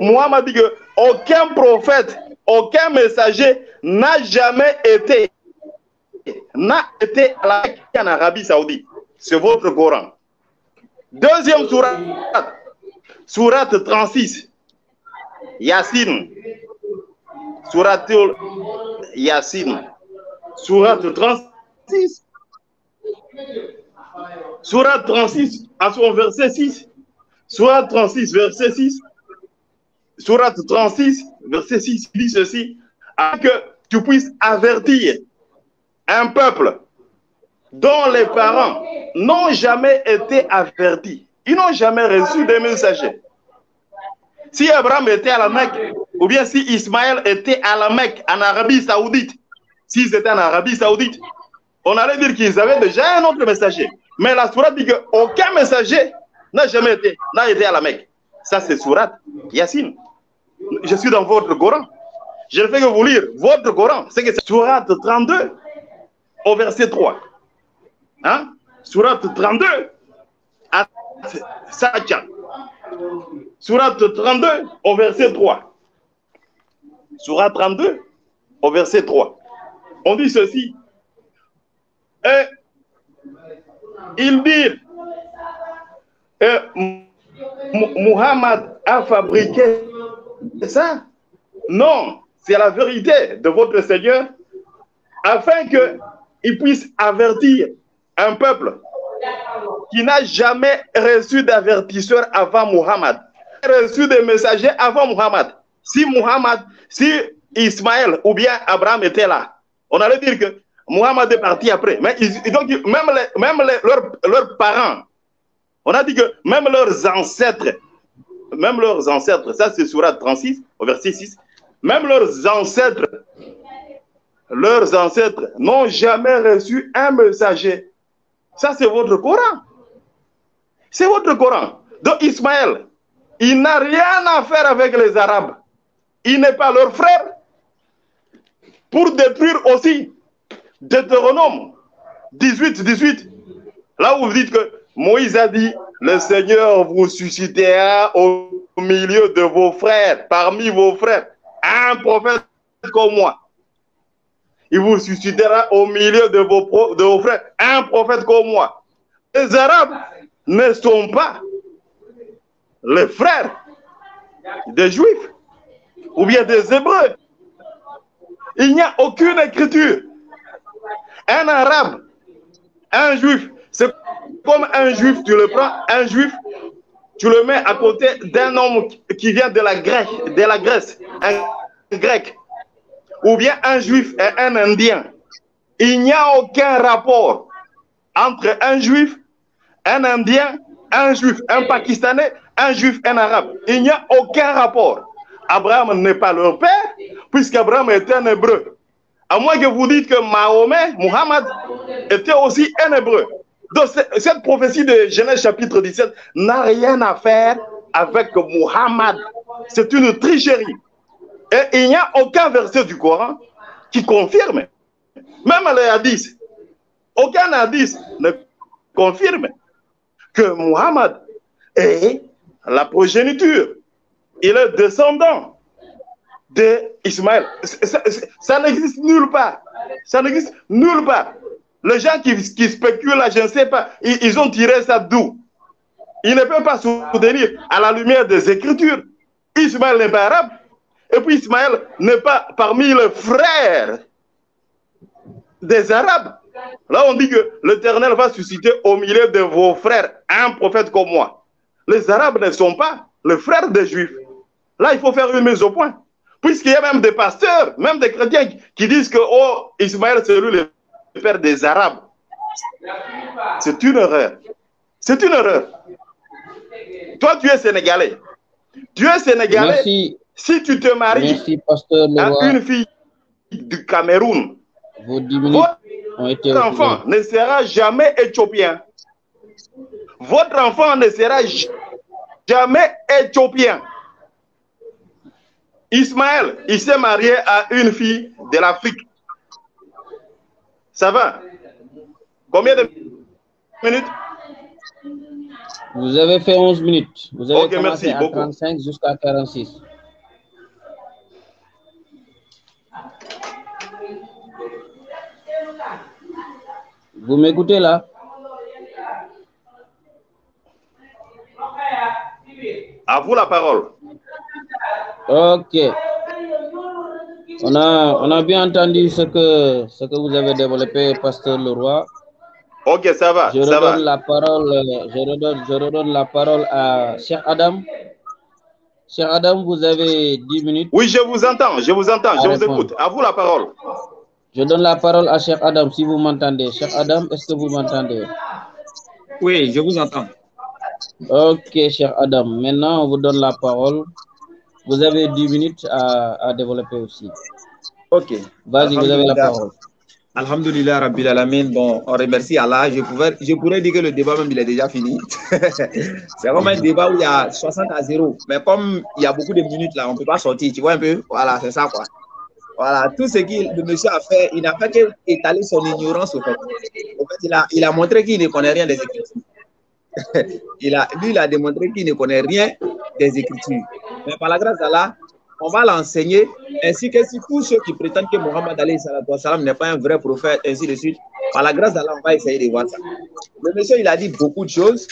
Muhammad dit que aucun prophète, aucun messager n'a jamais été, n'a été à la Mecque en Arabie Saoudite. C'est votre Coran. Deuxième surat, surat trente-six, Yassine. Souratul Yassine, Surat trente-six, Surat trente-six, à son verset six, Surat trente-six, verset six, Surat trente-six, verset six, il dit ceci, afin que tu puisses avertir un peuple dont les parents n'ont jamais été avertis, ils n'ont jamais reçu des messagers. Si Abraham était à la Mecque, ou bien si Ismaël était à la Mecque, en Arabie Saoudite, si c'était en Arabie Saoudite, on allait dire qu'ils avaient déjà un autre messager. Mais la sourate dit qu'aucun messager n'a jamais été, n'a été à la Mecque. Ça, c'est sourate Yassine. Je suis dans votre Coran. Je ne fais que vous lire votre Coran. C'est que c'est sourate trente-deux, au verset trois. Hein? Sourate trente-deux, à Satcha. Sourate trente-deux, au verset trois. Surat trente-deux, au verset trois. On dit ceci. Et ils disent, et Muhammad a fabriqué ça? Non, c'est la vérité de votre Seigneur, afin qu'il puisse avertir un peuple qui n'a jamais reçu d'avertisseur avant Muhammad, reçu de messagers avant Muhammad. Si Muhammad, si Ismaël ou bien Abraham était là, on allait dire que Muhammad est parti après. Mais ils, donc, même les, même les, leurs, leurs parents, on a dit que même leurs ancêtres, même leurs ancêtres, ça c'est Sourate trente-six, au verset six, même leurs ancêtres leurs ancêtres n'ont jamais reçu un messager. Ça, c'est votre Coran. C'est votre Coran. Donc, Ismaël, il n'a rien à faire avec les Arabes. Il n'est pas leur frère. Pour détruire aussi Deutéronome dix-huit dix-huit, là où vous dites que Moïse a dit, le Seigneur vous suscitera au milieu de vos frères, parmi vos frères, un prophète comme moi. Il vous suscitera au milieu de vos, pro, de vos frères, un prophète comme moi. Les Arabes ne sont pas les frères des Juifs ou bien des Hébreux. Il n'y a aucune écriture. Un Arabe, un Juif, c'est comme un Juif, tu le prends, un Juif, tu le mets à côté d'un homme qui vient de la Grèce, de la Grèce, un Grec, ou bien un Juif et un Indien. Il n'y a aucun rapport entre un Juif, un Indien, un Juif, un Pakistanais, un Juif, un Arabe. Il n'y a aucun rapport. Abraham n'est pas leur père, puisqu'Abraham est un Hébreu. À moins que vous dites que Mahomet, Muhammad, était aussi un Hébreu. Donc cette prophétie de Genèse chapitre dix-sept n'a rien à faire avec Muhammad. C'est une tricherie. Et il n'y a aucun verset du Coran qui confirme. Même les hadiths, aucun hadith ne confirme que Muhammad est la progéniture. Il est descendant d'Ismaël. Ça, ça, ça n'existe nulle part. Ça n'existe nulle part. Les gens qui, qui spéculent là, je ne sais pas, ils, ils ont tiré ça d'où? Ils ne peuvent pas soutenir à la lumière des Écritures. Ismaël n'est pas arabe. Et puis Ismaël n'est pas parmi les frères des Arabes. Là, on dit que l'Éternel va susciter au milieu de vos frères un prophète comme moi. Les Arabes ne sont pas les frères des Juifs. Là, il faut faire une mise au point. Puisqu'il y a même des pasteurs, même des chrétiens qui disent que oh, Ismaël, c'est lui le père des Arabes. C'est une erreur. C'est une erreur. Toi, tu es Sénégalais. Tu es Sénégalais. Merci. Si tu te maries Merci, pasteur à une fille du Cameroun, vos votre enfant retirés. ne sera jamais éthiopien. Votre enfant ne sera jamais éthiopien. Ismaël, il s'est marié à une fille de l'Afrique. Ça va? Combien de minutes? Vous avez fait onze minutes. Vous avez okay, commencé merci, à beaucoup. trente-cinq jusqu'à quarante-six. Vous m'écoutez là? À vous la parole. Ok. On a, on a bien entendu ce que, ce que vous avez développé, pasteur Leroy. Ok, ça va. Je ça redonne va. la parole. Je redonne, je redonne la parole à Cheikh Adam. Cheikh Adam, vous avez dix minutes. Oui, je vous entends. Je vous entends. Je répondre. vous écoute. À vous la parole. Je donne la parole à Cheikh Adam, si vous m'entendez. Cheikh Adam, est-ce que vous m'entendez? Oui, je vous entends. Ok, Cheikh Adam. Maintenant, on vous donne la parole. Vous avez dix minutes à, à développer aussi. Ok. Vas-y, vous avez la parole. Alhamdulillah, Rabbil Alamin. Bon, on remercie Allah. Je, pouvais, je pourrais dire que le débat, même, il est déjà fini. C'est comme un débat où il y a soixante à zéro. Mais comme il y a beaucoup de minutes là, on ne peut pas sortir. Tu vois un peu? Voilà, c'est ça, quoi. Voilà, tout ce que le monsieur a fait, il n'a fait qu'étaler son ignorance, au fait. Au fait, il a, il a montré qu'il ne connaît rien des Écritures. Il a, lui, il a démontré qu'il ne connaît rien des Écritures. Mais par la grâce d'Allah, on va l'enseigner, ainsi que si tous ceux qui prétendent que Mohammed n'est pas un vrai prophète, ainsi de suite. Par la grâce d'Allah, on va essayer de voir ça. Le monsieur, il a dit beaucoup de choses.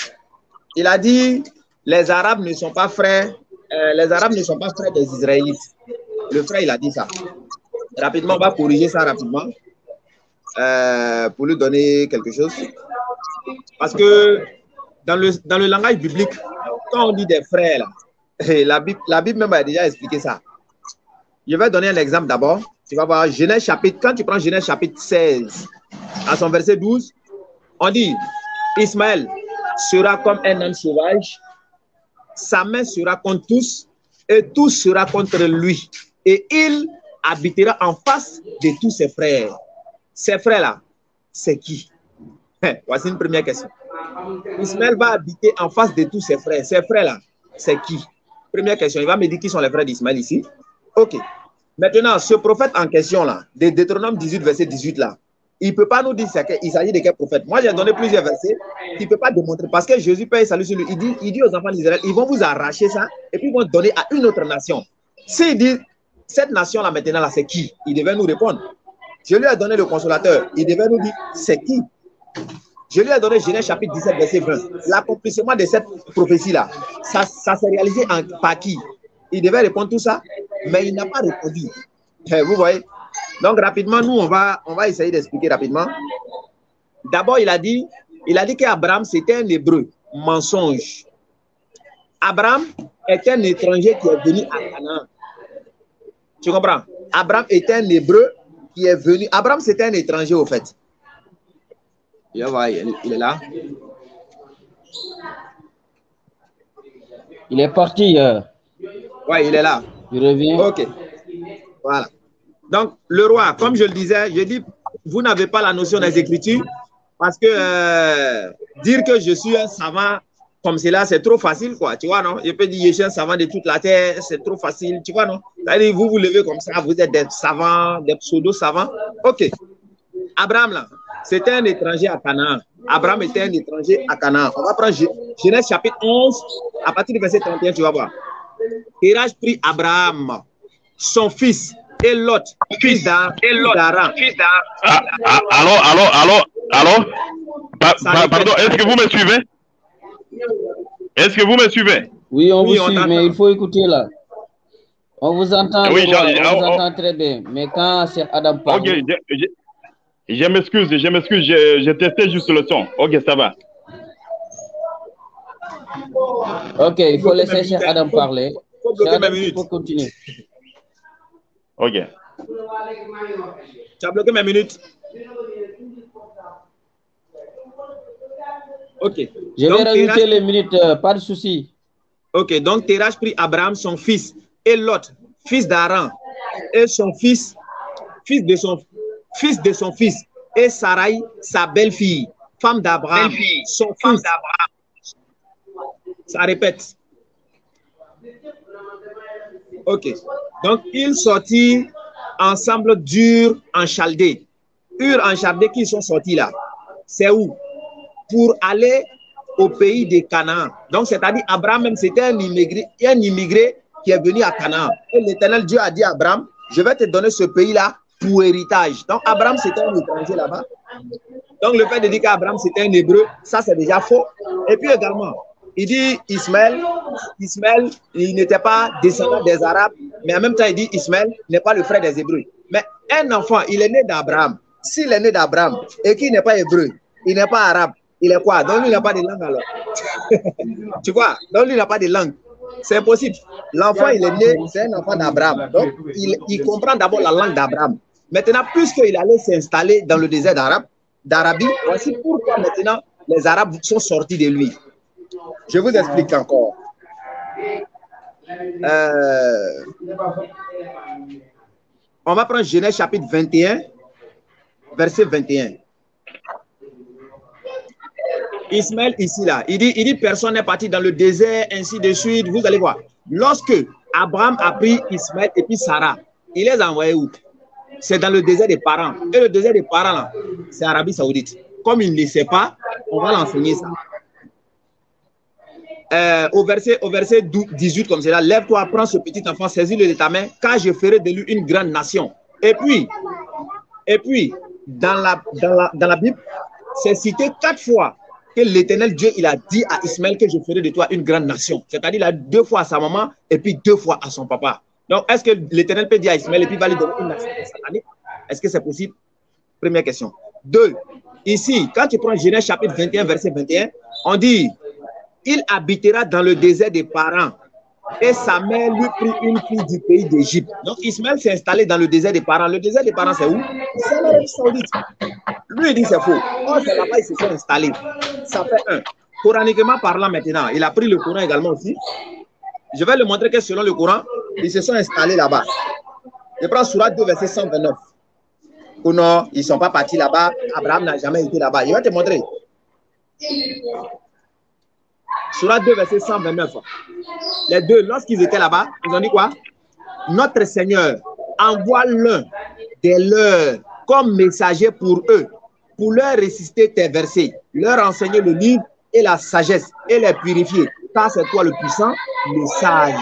Il a dit, les Arabes ne sont pas frères, euh, les Arabes ne sont pas frères des Israélites. Le frère, il a dit ça. Rapidement, on va corriger ça rapidement, euh, pour lui donner quelque chose. Parce que dans le, dans le langage biblique, quand on dit des frères, là, la Bible, la Bible même a déjà expliqué ça. Je vais donner un exemple d'abord. Tu vas voir Genèse chapitre, quand tu prends Genèse chapitre seize, à son verset douze, on dit, Ismaël sera comme un âne sauvage, sa main sera contre tous, et tout sera contre lui, et il habitera en face de tous ses frères. Ses frères-là, c'est qui? Voici une première question. Ismaël va habiter en face de tous ses frères. Ses frères-là, c'est qui? Première question. Il va me dire qui sont les frères d'Ismaël ici. OK. Maintenant, ce prophète en question-là, de Deutéronome dix-huit, verset dix-huit-là, il ne peut pas nous dire qu'il s'agit de quel prophète. Moi, j'ai donné plusieurs versets qu'il ne peut pas démontrer parce que Jésus paye salut sur lui. Il dit, il dit aux enfants d'Israël, ils vont vous arracher ça et puis ils vont donner à une autre nation. S'il dit, cette nation-là maintenant, là, c'est qui? Il devait nous répondre. Je lui ai donné le consolateur. Il devait nous dire, c'est qui? Je lui ai donné Genèse chapitre dix-sept, verset vingt. L'accomplissement de cette prophétie-là, ça, ça s'est réalisé en, par qui? Il devait répondre tout ça, mais il n'a pas répondu. Eh, vous voyez? Donc, rapidement, nous, on va, on va essayer d'expliquer rapidement. D'abord, il a dit, il a dit qu'Abraham, c'était un hébreu. Mensonge. Abraham est un étranger qui est venu à Canaan. Tu comprends? Abraham était un hébreu qui est venu. Abraham, c'était un étranger, au fait. Il est là. Il est parti hier. Ouais, il est là. Il revient. OK. Voilà. Donc, le roi, comme je le disais, je dis, vous n'avez pas la notion des Écritures parce que euh, dire que je suis un savant comme cela, c'est trop facile, quoi. Tu vois, non? Je peux dire, je suis un savant de toute la terre, c'est trop facile, tu vois, non? C'est-à-dire, vous vous levez comme ça, vous êtes des savants, des pseudo-savants. OK. Abraham, là, c'était un étranger à Canaan. Abraham était un étranger à Canaan. On va prendre Genèse chapitre onze, à partir du verset trente et un, tu vas voir. Terach prit Abraham, son fils, et Lot, fils d'Aram. Ah, ah, allô, allô, allô, allô. Pa pa pardon, est-ce que vous me suivez? Est-ce que vous me suivez? Oui, on oui, vous on suit, entend. Mais il faut écouter là. On vous entend, oui, roi, on vous entend très bien. Mais quand c'est Adam parle... Ok, je, je, je m'excuse, je m'excuse, j'ai testé juste le son. Ok, ça va. Ok, il faut, faut laisser Cheikh Adam parler. Faut, faut Adam, il faut continuer. Ok. Tu as bloqué mes minutes. Ok. Je vais donc, rajouter Terach... les minutes, euh, pas de souci. Ok, donc Terach prit Abraham, son fils, et Lot, fils d'Aran, et son fils, fils de son fils, de son fils et Sarai, sa belle-fille, femme d'Abraham, son fils d'Abraham. Ça répète. Ok. Donc, ils sortirent ensemble d'Ur en Chaldée. Ur en Chaldée, qui sont sortis là? C'est où? Pour aller au pays de Canaan. Donc, c'est-à-dire, Abraham même, c'était un immigré, un immigré qui est venu à Canaan. Et l'Éternel Dieu a dit à Abraham, je vais te donner ce pays-là pour héritage. Donc, Abraham, c'était un étranger là-bas. Donc, le fait de dire qu'Abraham, c'était un hébreu, ça, c'est déjà faux. Et puis également, il dit Ismaël, Ismaël, il n'était pas descendant des Arabes, mais en même temps, il dit Ismaël n'est pas le frère des Hébreux. Mais un enfant, il est né d'Abraham. S'il est né d'Abraham et qu'il n'est pas hébreu, il n'est pas arabe, il est quoi? Donc lui, il n'a pas de langue alors. Tu vois? Donc lui, il n'a pas de langue. C'est impossible. L'enfant, il est né, c'est un enfant d'Abraham. Donc il, il comprend d'abord la langue d'Abraham. Maintenant, puisqu'il allait s'installer dans le désert d'Arabe, d'Arabie, voici pourquoi maintenant les Arabes sont sortis de lui. Je vous explique encore. Euh, on va prendre Genèse chapitre vingt et un, verset vingt et un. Ismaël, ici, là, il dit, il dit personne n'est parti dans le désert, ainsi de suite. Vous allez voir. Lorsque Abraham a pris Ismaël et puis Sarah, il les a envoyés où? C'est dans le désert des parents. Et le désert des parents, là, c'est Arabie Saoudite. Comme il ne sait pas, on va l'enseigner ça. Euh, au verset, au verset dix-huit, comme cela, lève-toi, prends ce petit enfant, saisis-le de ta main, car je ferai de lui une grande nation. Et puis, et puis dans, la, dans, la, dans la Bible, c'est cité quatre fois que l'Éternel Dieu, il a dit à Ismaël que je ferai de toi une grande nation. C'est-à-dire, il a deux fois à sa maman et puis deux fois à son papa. Donc, est-ce que l'Éternel peut dire à Ismaël et puis il va lui donner une nation cette année? Est-ce que c'est possible? Première question. Deux, ici, quand tu prends Genèse chapitre vingt et un, verset vingt et un, on dit... Il habitera dans le désert des parents et sa mère lui prit une fille du pays d'Égypte. Donc Ismaël s'est installé dans le désert des parents. Le désert des parents, c'est où? C'est l'Arabie Saoudite. Lui, il dit c'est faux. Oh, c'est là-bas, ils se sont installés. Ça fait un. Coraniquement parlant maintenant, il a pris le Coran également aussi. Je vais le montrer que selon le Coran, ils se sont installés là-bas. Je prends Surah deux, verset cent vingt-neuf. Ou non, ils ne sont pas partis là-bas. Abraham n'a jamais été là-bas. Je vais te montrer. Surah deux, verset cent vingt-neuf. Les deux, lorsqu'ils étaient là-bas, ils ont dit quoi? Notre Seigneur envoie l'un des leurs comme messager pour eux, pour leur réciter tes versets, leur enseigner le livre et la sagesse et les purifier. Car c'est toi le puissant, le sage.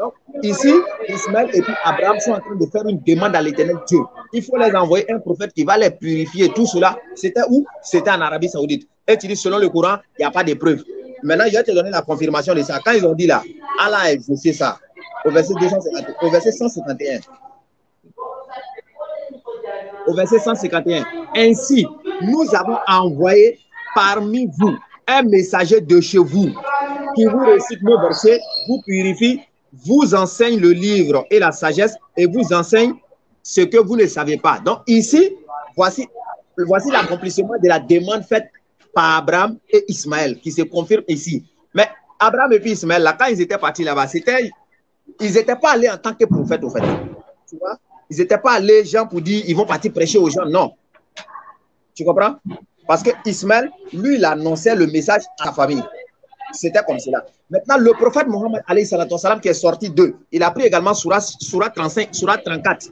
Donc, ici, Ismaël et puis Abraham sont en train de faire une demande à l'éternel Dieu. Il faut les envoyer un prophète qui va les purifier. Tout cela, c'était où? C'était en Arabie Saoudite. Et tu dis, selon le Coran, il n'y a pas de preuves. Maintenant, je vais te donner la confirmation de ça. Quand ils ont dit là, Allah a exaucé ça, au verset, au verset cent cinquante et un. Au verset cent cinquante et un. Ainsi, nous avons envoyé parmi vous un messager de chez vous qui vous récite nos versets, vous purifie, vous enseigne le livre et la sagesse et vous enseigne ce que vous ne savez pas. Donc ici, voici, voici l'accomplissement de la demande faite par Abraham et Ismaël qui se confirme ici. Mais Abraham et puis Ismaël, là, quand ils étaient partis là-bas, c'était, ils n'étaient pas allés en tant que prophètes au fait. Tu vois? Ils n'étaient pas allés gens pour dire ils vont partir prêcher aux gens. Non. Tu comprends? Parce que Ismaël, lui, il annonçait le message à sa famille. C'était comme cela. Maintenant, le prophète Muhammad, alayhi salatu salam, qui est sorti d'eux, il a pris également Surah, Surah trente-cinq, Surah trente-quatre.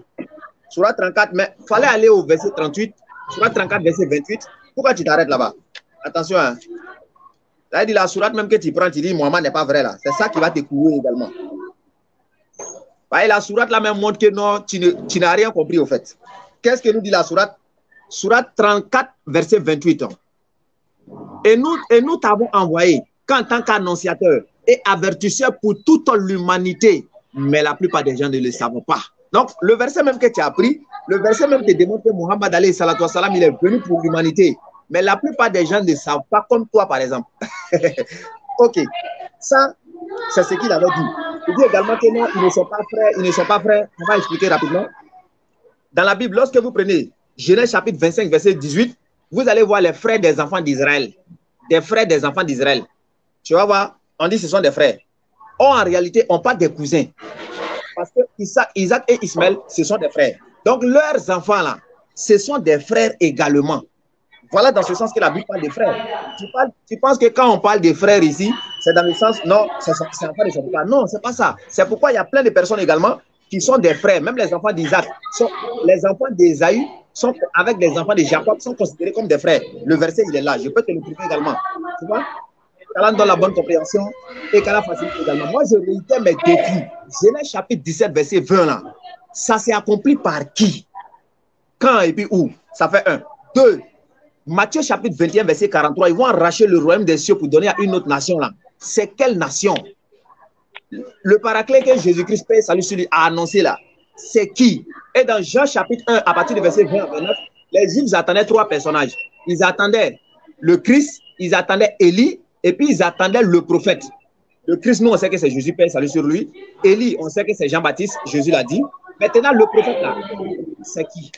Surah trente-quatre, mais il fallait aller au verset trente-huit. Surah trente-quatre, verset vingt-huit. Pourquoi tu t'arrêtes là-bas? Attention, hein. Là, il dit la Surah même que tu prends, tu dis Muhammad n'est pas vrai là. C'est ça qui va te couer également. Bah, la Surah là même montre que non, tu n'as rien compris au fait. Qu'est-ce que nous dit la Surah? Surah trente-quatre, verset vingt-huit. Et nous, et nous t'avons envoyé qu'en tant qu'annonciateur et avertisseur pour toute l'humanité, mais la plupart des gens ne le savent pas. Donc, le verset même que tu as pris, le verset même te démontre que Muhammad, alayhi salatu wa salam, il est venu pour l'humanité, mais la plupart des gens ne savent pas, comme toi, par exemple. Ok, ça, c'est ce qu'il avait dit. Il dit également que non, ils ne sont pas frères, ils ne sont pas frères. On va expliquer rapidement. Dans la Bible, lorsque vous prenez Genèse chapitre vingt-cinq, verset dix-huit, vous allez voir les frères des enfants d'Israël. Des frères des enfants d'Israël. Tu vas voir, on dit que ce sont des frères. Or, en réalité, on parle des cousins. Parce que Isaac, Isaac et Ismaël, ce sont des frères. Donc, leurs enfants, là, ce sont des frères également. Voilà dans ce sens que la Bible parle des frères. Tu, parles, tu penses que quand on parle des frères ici, c'est dans le sens, non, c'est un frère et son frère. Non, c'est pas ça. C'est pourquoi il y a plein de personnes également qui sont des frères. Même les enfants d'Isaac, les enfants d'Ésaü, sont, avec les enfants de Jacob, sont considérés comme des frères. Le verset, il est là. Je peux te le prouver également. Tu vois? Qu'Allah donne la bonne compréhension et qu'Allah facilite également. Moi, je réitère mes défis. Genèse chapitre dix-sept, verset vingt, là. Ça s'est accompli par qui? Quand et puis où? Ça fait un. Deux. Matthieu chapitre vingt et un, verset quarante-trois. Ils vont arracher le royaume des cieux pour donner à une autre nation, là. C'est quelle nation? Le paraclet que Jésus-Christ, paix et salut sur lui, a annoncé, là. C'est qui? Et dans Jean chapitre un, à partir du verset vingt à vingt-neuf, les Juifs attendaient trois personnages. Ils attendaient le Christ, ils attendaient Élie, et puis ils attendaient le prophète. Le Christ, nous, on sait que c'est Jésus, paix et salut sur lui. Élie, on sait que c'est Jean-Baptiste, Jésus l'a dit. Maintenant, le prophète, là, c'est qui?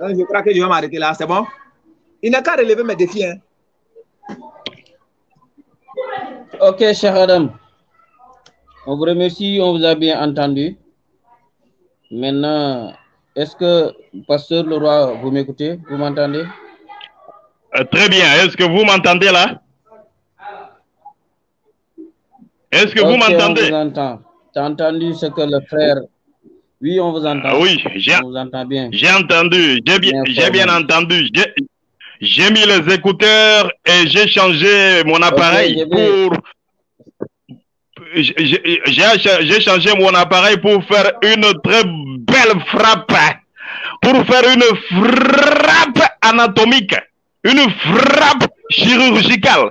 Donc, je crois que je vais m'arrêter là, c'est bon? Il n'a qu'à relever mes défis, hein? Ok, cher Adam. On vous remercie, on vous a bien entendu. Maintenant, est-ce que, pasteur Leroy, vous m'écoutez? Vous m'entendez? Euh, très bien. Est-ce que vous m'entendez là? Est-ce que okay, vous m'entendez? On vous entend. T'as entendu ce que le frère... Oui, on vous entend. Euh, oui, j'ai entendu. J'ai bien, bien, bien entendu. J'ai mis les écouteurs et j'ai changé mon appareil okay, pour... J'ai changé mon appareil pour faire une très belle frappe, pour faire une frappe anatomique, une frappe chirurgicale.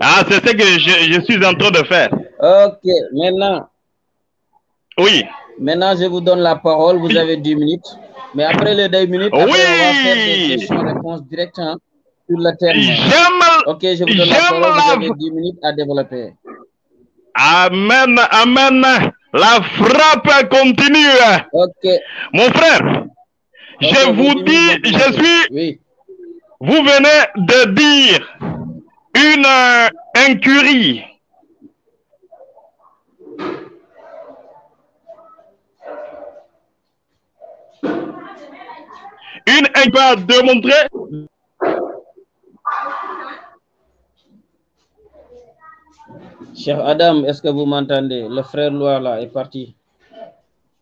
Ah, c'est ce que je, je suis en train de faire. Ok, maintenant. Oui. Maintenant, je vous donne la parole. Vous avez dix minutes. Mais après les dix minutes, après, oui, on va faire des questions-réponses directes hein, sur le thème. Ok, je vous donne la parole. Vous avez dix minutes à développer. Amen, amen. La frappe continue. Okay. Mon frère, okay, je vous, vous dis, dis je suis... Oui. Vous venez de dire une euh, incurie. une incapable de démontrer. Cher Adam, est-ce que vous m'entendez? Le frère Loir là est parti.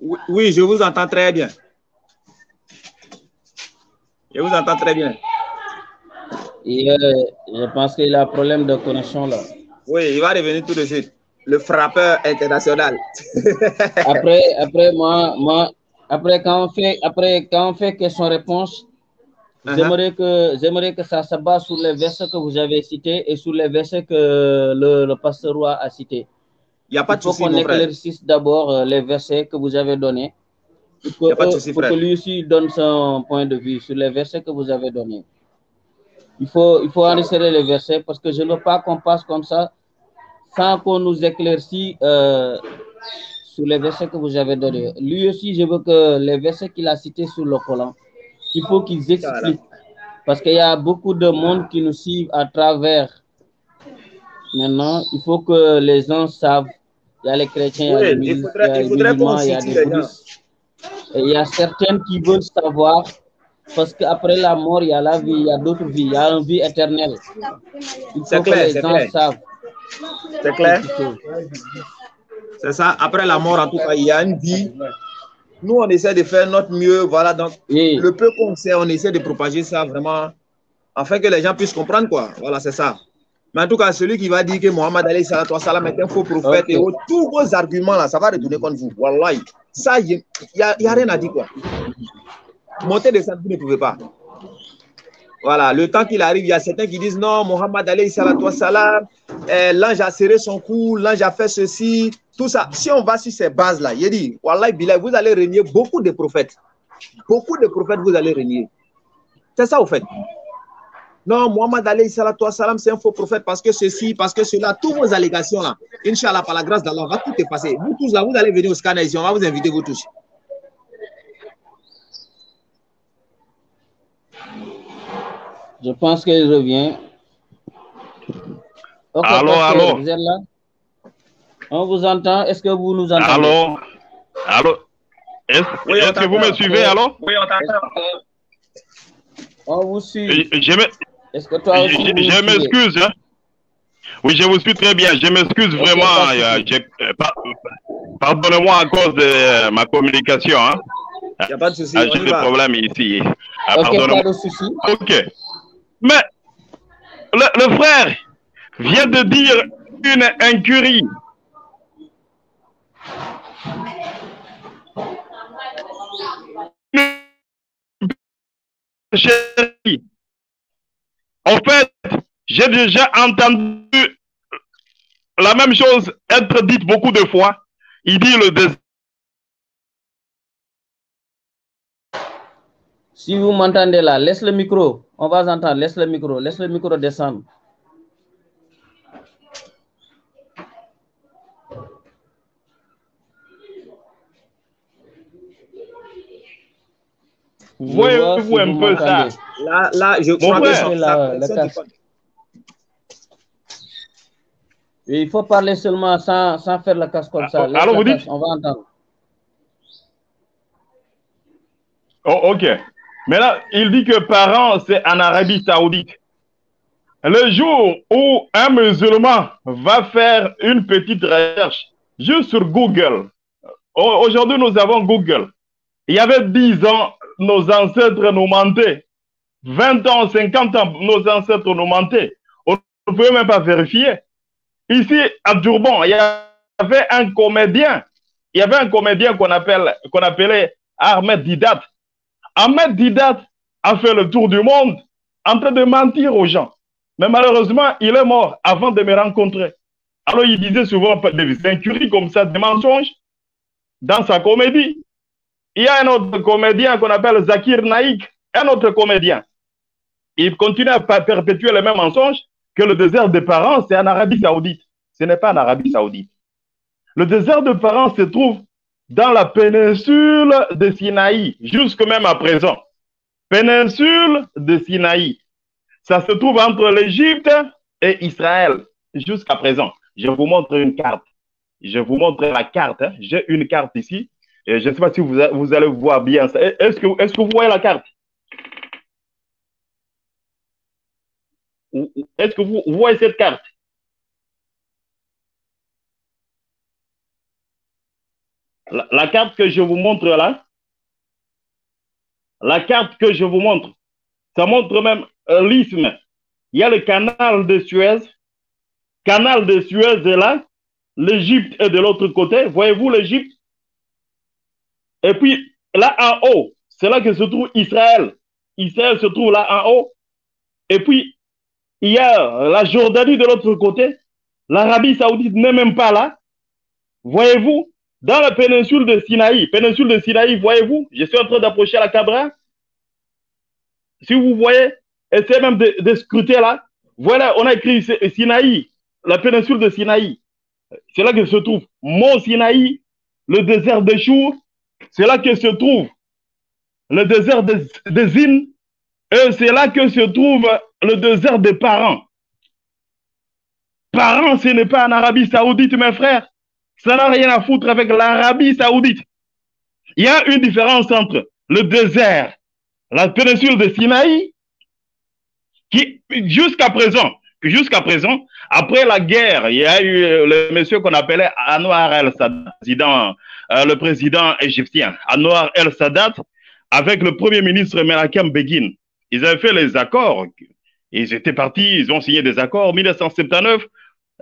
Oui, oui, je vous entends très bien. Je vous entends très bien. Et, euh, je pense qu'il a un problème de connexion là. Oui, il va revenir tout de suite. Le frappeur international. après, après, moi, moi, après, quand on fait, après, quand on fait question-réponse, uh-huh. j'aimerais que, j'aimerais que ça se base sur les versets que vous avez cités et sur les versets que le, le pasteur Roy a cités. Il n'y a pas de souci, mon frère. Il faut qu'on éclaircisse d'abord les versets que vous avez donnés. Pour que, y a pas de souci, pour frère. Que lui aussi donne son point de vue sur les versets que vous avez donnés. Il faut, il faut enregistrer les versets parce que je ne veux pas qu'on passe comme ça sans qu'on nous éclaircisse euh, sur les versets que vous avez donnés. Lui aussi, je veux que les versets qu'il a cités sur le Coran, il faut qu'ils expliquent. Parce qu'il y a beaucoup de monde qui nous suivent à travers. Maintenant, il faut que les gens savent. Il y a les chrétiens, oui, il y a les faudrait, il y a, les musulmans, il y a des bouddhistes. Il y a certaines qui veulent savoir parce qu'après la mort, il y a la vie, il y a d'autres vies, il y a une vie éternelle. Il faut clair, que les gens clair. savent. C'est clair? C'est ça. Après la mort, en tout cas, il y a une vie. Nous, on essaie de faire notre mieux. Voilà, donc, oui. le peu qu'on sait, on essaie de propager ça vraiment afin que les gens puissent comprendre, quoi. Voilà, c'est ça. Mais en tout cas, celui qui va dire que Mohammed alayhi salatu wa salam est un faux prophète okay. et oh, tous vos arguments, là, ça va retourner contre vous. Wallahi. Ça, il n'y a, a rien à dire, quoi. Monter de ça, vous ne pouvez pas. Voilà, le temps qu'il arrive, il y a certains qui disent non, Mohammed alayhi salatu wa salam, eh, l'ange a serré son cou, l'ange a fait ceci, tout ça. Si on va sur ces bases-là, il dit, wallahi billah, vous allez régner beaucoup de prophètes. Beaucoup de prophètes, vous allez régner. C'est ça, au fait. Non, Mohammed alayhi salatu wa salam, c'est un faux prophète parce que ceci, parce que cela, toutes vos allégations-là, Inch'Allah, par la grâce d'Allah, on va tout effacer. Vous tous, là, vous allez venir au scanner ici, on va vous inviter, vous tous. Je pense qu'il revient. Okay, allô, allô. Vous êtes là? On vous entend. Est-ce que vous nous entendez? Allô, allô. Est-ce oui, est que vous me suivez, allô? Oui, on t'entend. On vous suit. Je, je m'excuse. Me... Hein? Oui, je vous suis très bien. Je m'excuse okay, vraiment. Pardonnez-moi à cause de ma communication. Hein? Il n'y a pas de souci. Ah, j'ai des problèmes ici. Ah, ok, pardonnez-moi. Pas de souci. Ok. Mais le, le frère vient de dire une incurie. En fait, j'ai déjà entendu la même chose être dite beaucoup de fois. Il dit le désir. Si vous m'entendez là, laisse le micro. On va entendre. Laisse le micro. Laisse le micro descendre. Voyez-vous un peu ça? Là, là, je crois que c'est la question. Il faut parler seulement sans, sans faire la casse comme ça. Alors vous dites? On va entendre. Oh, ok. Mais là, il dit que par an, c'est en Arabie Saoudite. Le jour où un musulman va faire une petite recherche, juste sur Google, aujourd'hui nous avons Google, il y avait dix ans, nos ancêtres nous mentaient, vingt ans, cinquante ans, nos ancêtres nous mentaient, on ne pouvait même pas vérifier. Ici, à Durban, il y avait un comédien, il y avait un comédien qu'on appelle, qu'on appelait Ahmed Deedat. Ahmed Deedat a fait le tour du monde en train de mentir aux gens. Mais malheureusement, il est mort avant de me rencontrer. Alors, il disait souvent des incuries comme ça, des mensonges dans sa comédie. Il y a un autre comédien qu'on appelle Zakir Naik, un autre comédien. Il continue à perpétuer les mêmes mensonges que le désert des parents, c'est en Arabie Saoudite. Ce n'est pas en Arabie Saoudite. Le désert des parents se trouve dans la péninsule de Sinaï, jusque même à présent. Péninsule de Sinaï. Ça se trouve entre l'Égypte et Israël, jusqu'à présent. Je vous montre une carte. Je vous montre la carte. Hein. J'ai une carte ici. Et je ne sais pas si vous, vous allez voir bien ça. Est-ce que, est-ce que vous voyez la carte? Est-ce que vous voyez cette carte? La, la carte que je vous montre là, la carte que je vous montre, ça montre même l'isthme. Il y a le canal de Suez. Canal de Suez est là. L'Égypte est de l'autre côté. Voyez-vous l'Égypte? Et puis, là en haut, c'est là que se trouve Israël. Israël se trouve là en haut. Et puis, il y a la Jordanie de l'autre côté. L'Arabie Saoudite n'est même pas là. Voyez-vous? Dans la péninsule de Sinaï. Péninsule de Sinaï, voyez-vous? Je suis en train d'approcher la caméra. Si vous voyez, essayez même de, de scruter là. Voilà, on a écrit Sinaï, la péninsule de Sinaï. C'est là que se trouve Mont Sinaï, le désert de Chour. C'est là que se trouve le désert de, de Zin. Et c'est là que se trouve le désert de Paran. Paran, ce n'est pas en Arabie Saoudite, mes frères. Ça n'a rien à foutre avec l'Arabie Saoudite. Il y a une différence entre le désert, la péninsule de Sinaï, qui jusqu'à présent, jusqu'à présent, après la guerre, il y a eu le monsieur qu'on appelait Anwar el-Sadat, euh, le président égyptien, Anwar el-Sadat, avec le premier ministre Menachem Begin. Ils avaient fait les accords, ils étaient partis, ils ont signé des accords en mille neuf cent soixante-dix-neuf.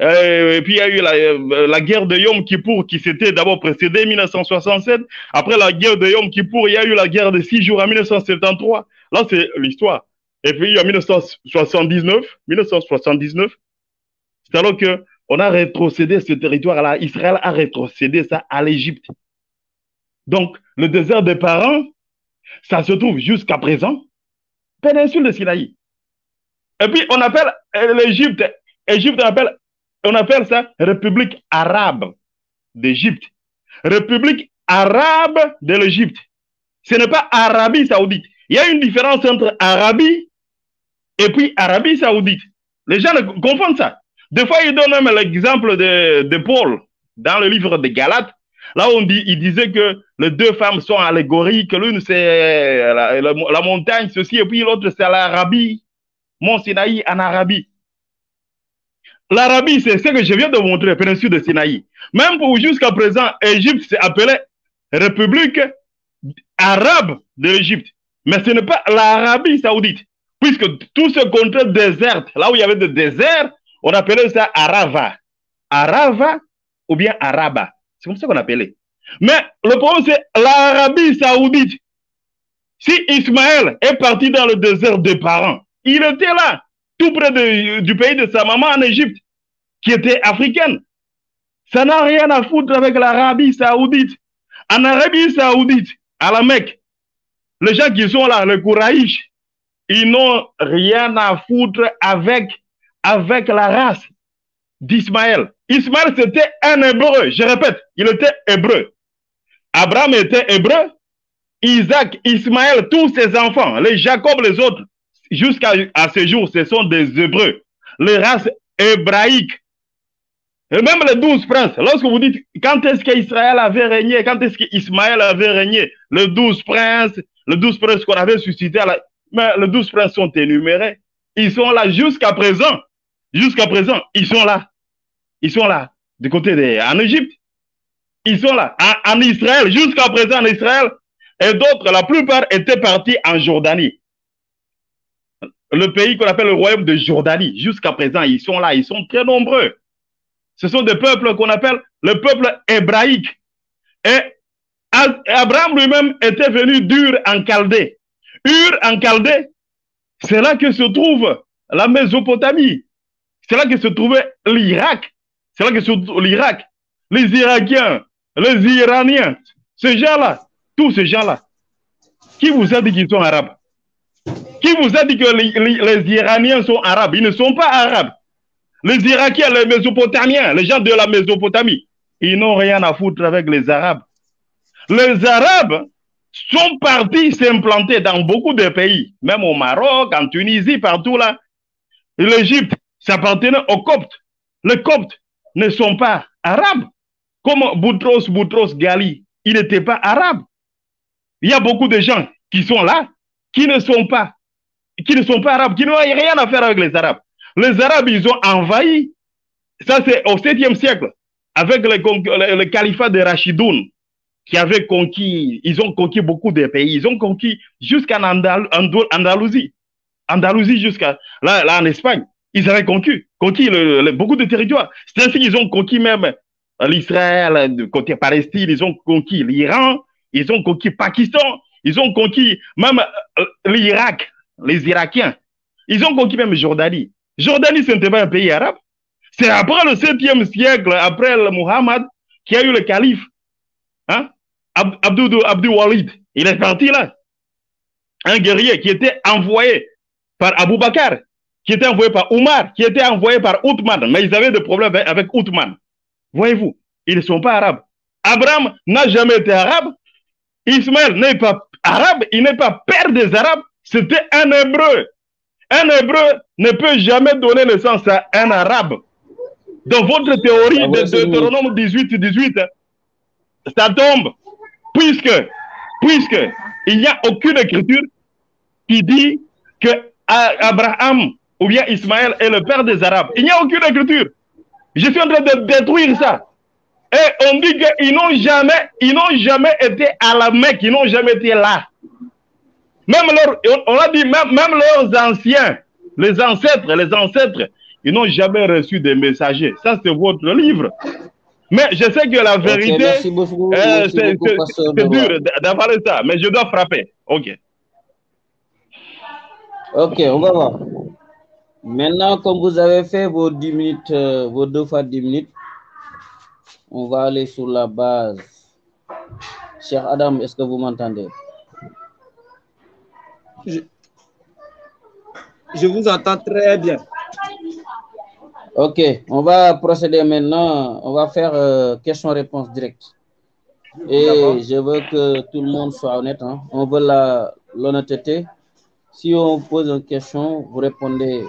Et puis il y a eu la, la guerre de Yom Kippour qui s'était d'abord précédée en mille neuf cent soixante-sept. Après la guerre de Yom Kippour, il y a eu la guerre de six jours en mille neuf cent soixante-treize. Là, c'est l'histoire. Et puis en mille neuf cent soixante-dix-neuf, mille neuf cent soixante-dix-neuf, c'est alors qu'on a rétrocédé ce territoire-là. Israël a rétrocédé ça à l'Égypte. Donc, le désert des Paran, ça se trouve jusqu'à présent, péninsule de Sinaï. Et puis on appelle l'Égypte, Égypte on appelle On appelle ça République arabe d'Égypte. République arabe de l'Égypte. Ce n'est pas Arabie Saoudite. Il y a une différence entre Arabie et puis Arabie Saoudite. Les gens confondent ça. Des fois, ils donnent même l'exemple de, de Paul dans le livre de Galates. Là, on dit, il disait que les deux femmes sont allégoriques. L'une, c'est la, la, la montagne, ceci, et puis l'autre, c'est l'Arabie, Mont Sinaï en Arabie. L'Arabie, c'est ce que je viens de vous montrer, péninsule de Sinaï. Même pour jusqu'à présent, l'Égypte s'est appelée République arabe de l'Égypte. Mais ce n'est pas l'Arabie Saoudite. Puisque tout ce contrat désert, là où il y avait des déserts, on appelait ça Arava. Arava ou bien Araba. C'est comme ça qu'on appelait. Mais le problème, c'est l'Arabie Saoudite. Si Ismaël est parti dans le désert de Paran, il était là, tout près de, du pays de sa maman en Égypte, qui était africaine. Ça n'a rien à foutre avec l'Arabie Saoudite. En Arabie Saoudite, à la Mecque, les gens qui sont là, les Kouraïches, ils n'ont rien à foutre avec, avec la race d'Ismaël. Ismaël, c'était un hébreu, je répète, il était hébreu. Abraham était hébreu, Isaac, Ismaël, tous ses enfants, les Jacob, les autres, jusqu'à à ce jour, ce sont des Hébreux, les races hébraïques. Et même les douze princes, lorsque vous dites quand est-ce qu'Israël avait régné, quand est-ce qu'Ismaël avait régné, les douze princes, les douze princes qu'on avait suscités, la... mais les douze princes sont énumérés. Ils sont là jusqu'à présent. Jusqu'à présent, ils sont là. Ils sont là, du côté de... en Égypte. Ils sont là, en, en Israël, jusqu'à présent en Israël. Et d'autres, la plupart étaient partis en Jordanie. Le pays qu'on appelle le royaume de Jordanie. Jusqu'à présent, ils sont là, ils sont très nombreux. Ce sont des peuples qu'on appelle le peuple hébraïque. Et Abraham lui-même était venu d'Ur en Chaldée. Ur en Chaldée, c'est là que se trouve la Mésopotamie. C'est là que se trouvait l'Irak. C'est là que se trouve l'Irak. Les Irakiens, les Iraniens, ces gens-là, tous ces gens-là. Qui vous a dit qu'ils sont arabes? Qui vous a dit que les, les, les Iraniens sont arabes? Ils ne sont pas arabes. Les Irakiens, les Mésopotamiens, les gens de la Mésopotamie, ils n'ont rien à foutre avec les Arabes. Les Arabes sont partis s'implanter dans beaucoup de pays, même au Maroc, en Tunisie, partout là. L'Égypte, ça appartenait aux Coptes. Les Coptes ne sont pas arabes. Comme Boutros, Boutros Ghali, il n'était pas arabe. Il y a beaucoup de gens qui sont là, qui ne sont pas qui ne sont pas arabes, qui n'ont rien à faire avec les Arabes. Les Arabes, ils ont envahi. Ça, c'est au septième siècle, avec le, le, le califat de Rachidoun, qui avait conquis, ils ont conquis beaucoup de pays. Ils ont conquis jusqu'en Andal, Andal, Andalousie. Andalousie jusqu'à, là, là, en Espagne. Ils avaient conquis, conquis le, le, beaucoup de territoires. C'est ainsi qu'ils ont conquis même l'Israël, du côté Palestine, ils ont conquis l'Iran, ils ont conquis Pakistan, ils ont conquis même l'Irak, les Irakiens. Ils ont conquis même Jordanie. Jordanie, ce n'était pas un pays arabe. C'est après le septième siècle, après le Muhammad, qu'il y a eu le calife. Hein? Abdou, Abdou Walid. Il est parti là. Un guerrier qui était envoyé par Abou Bakar, qui était envoyé par Omar, qui était envoyé par Othman. Mais ils avaient des problèmes avec Othman. Voyez-vous, ils ne sont pas arabes. Abraham n'a jamais été arabe. Ismaël n'est pas arabe. Il n'est pas père des Arabes. C'était un hébreu. Un hébreu ne peut jamais donner naissance à un arabe. Dans votre théorie ah, de Deutéronome dix-huit dix-huit, ça tombe. Puisque, puisque il n'y a aucune écriture qui dit que Abraham ou bien Ismaël est le père des Arabes. Il n'y a aucune écriture. Je suis en train de détruire ça. Et on dit qu'ils n'ont jamais, ils n'ont jamais été à la Mecque, ils n'ont jamais été là. Même leur, on a dit, même, même leurs anciens, les ancêtres, les ancêtres, ils n'ont jamais reçu des messagers. Ça, c'est votre livre. Mais je sais que la vérité, okay, euh, c'est dur d'avaler ça, mais je dois frapper. OK. OK, on va voir. Maintenant, comme vous avez fait vos dix minutes, euh, vos deux fois dix minutes, on va aller sur la base. Cher Adam, est-ce que vous m'entendez? Je... je vous entends très bien. OK, on va procéder maintenant. On va faire euh, question-réponse directe. Et je veux que tout le monde soit honnête. Hein. On veut l'honnêteté. Si on pose une question, vous répondez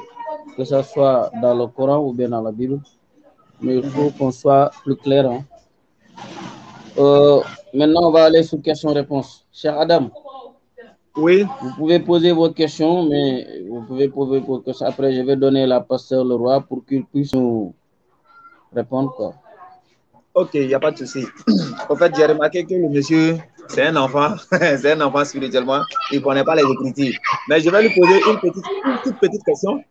que ce soit dans le Coran ou bien dans la Bible. Mais il faut qu'on soit plus clair. Hein. Euh, maintenant, on va aller sur question-réponse. Cher Adam. Oui. Vous pouvez poser vos questions, mais vous pouvez poser vos questions. Après, je vais donner la pasteur Le Roi pour qu'il puisse nous répondre. Quoi. OK, il n'y a pas de souci. En fait, j'ai remarqué que le monsieur, c'est un enfant, c'est un enfant spirituellement, il ne connaît pas les Écritures. Mais je vais lui poser une petite, une toute petite question.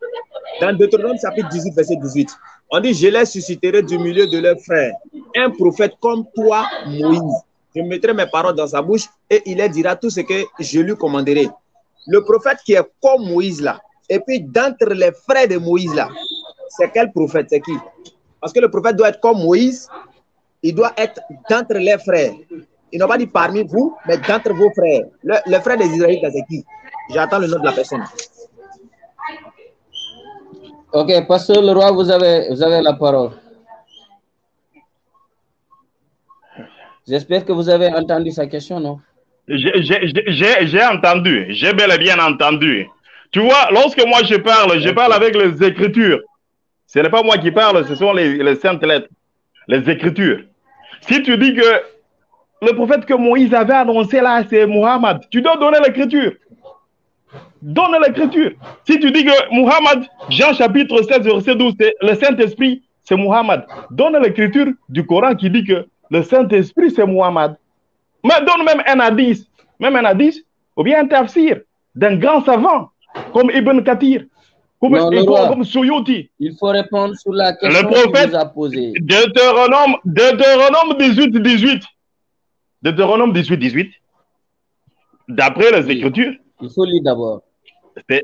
Dans Deutéronome chapitre dix-huit, verset dix-huit, on dit « Je les susciterai du milieu de leurs frères, un prophète comme toi, Moïse. » Je mettrai mes paroles dans sa bouche et il leur dira tout ce que je lui commanderai. Le prophète qui est comme Moïse là, et puis d'entre les frères de Moïse là, c'est quel prophète, c'est qui? Parce que le prophète doit être comme Moïse, il doit être d'entre les frères. Ils n'ont pas dit parmi vous, mais d'entre vos frères. Le, le frère des Israélites, c'est qui? J'attends le nom de la personne. OK, pasteur Le Roi, vous avez, vous avez la parole. J'espère que vous avez entendu sa question, non? J'ai entendu, j'ai bel et bien entendu. Tu vois, lorsque moi je parle, je parle avec les Écritures. Ce n'est pas moi qui parle, ce sont les, les saintes lettres, les Écritures. Si tu dis que le prophète que Moïse avait annoncé là, c'est Muhammad, tu dois donner l'Écriture. Donne l'Écriture. Si tu dis que Muhammad, Jean chapitre seize, verset douze, le Saint-Esprit, c'est Muhammad. Donne l'Écriture du Coran qui dit que le Saint-Esprit, c'est Muhammad. Mais donne même un hadith, même un hadith, ou bien un tafsir d'un grand savant, comme Ibn Kathir, comme, non, Ibn, roi, comme Suyuti. Il faut répondre sur la question qu'il nous a posée. Deutéronome, Deutéronome dix-huit dix-huit. Deutéronome dix-huit dix-huit. D'après les oui. Écritures. Il faut lire d'abord.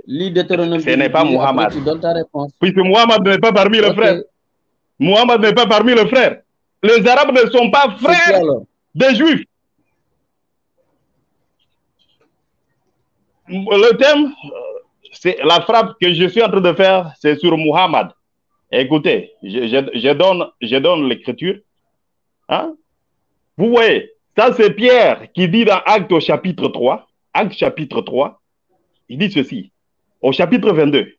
Lis Deutéronome dix-huit. Ce n'est pas Muhammad. Tu donnes ta réponse. Puisque Muhammad n'est pas parmi okay. les frères. Muhammad n'est pas parmi les frères. Les Arabes ne sont pas frères des Juifs. Le thème, c'est la frappe que je suis en train de faire, c'est sur Muhammad. Écoutez, je, je, je donne, je donne l'écriture. Hein? Vous voyez, ça c'est Pierre qui dit dans Actes au chapitre trois, Actes chapitre trois, il dit ceci, au chapitre vingt-deux.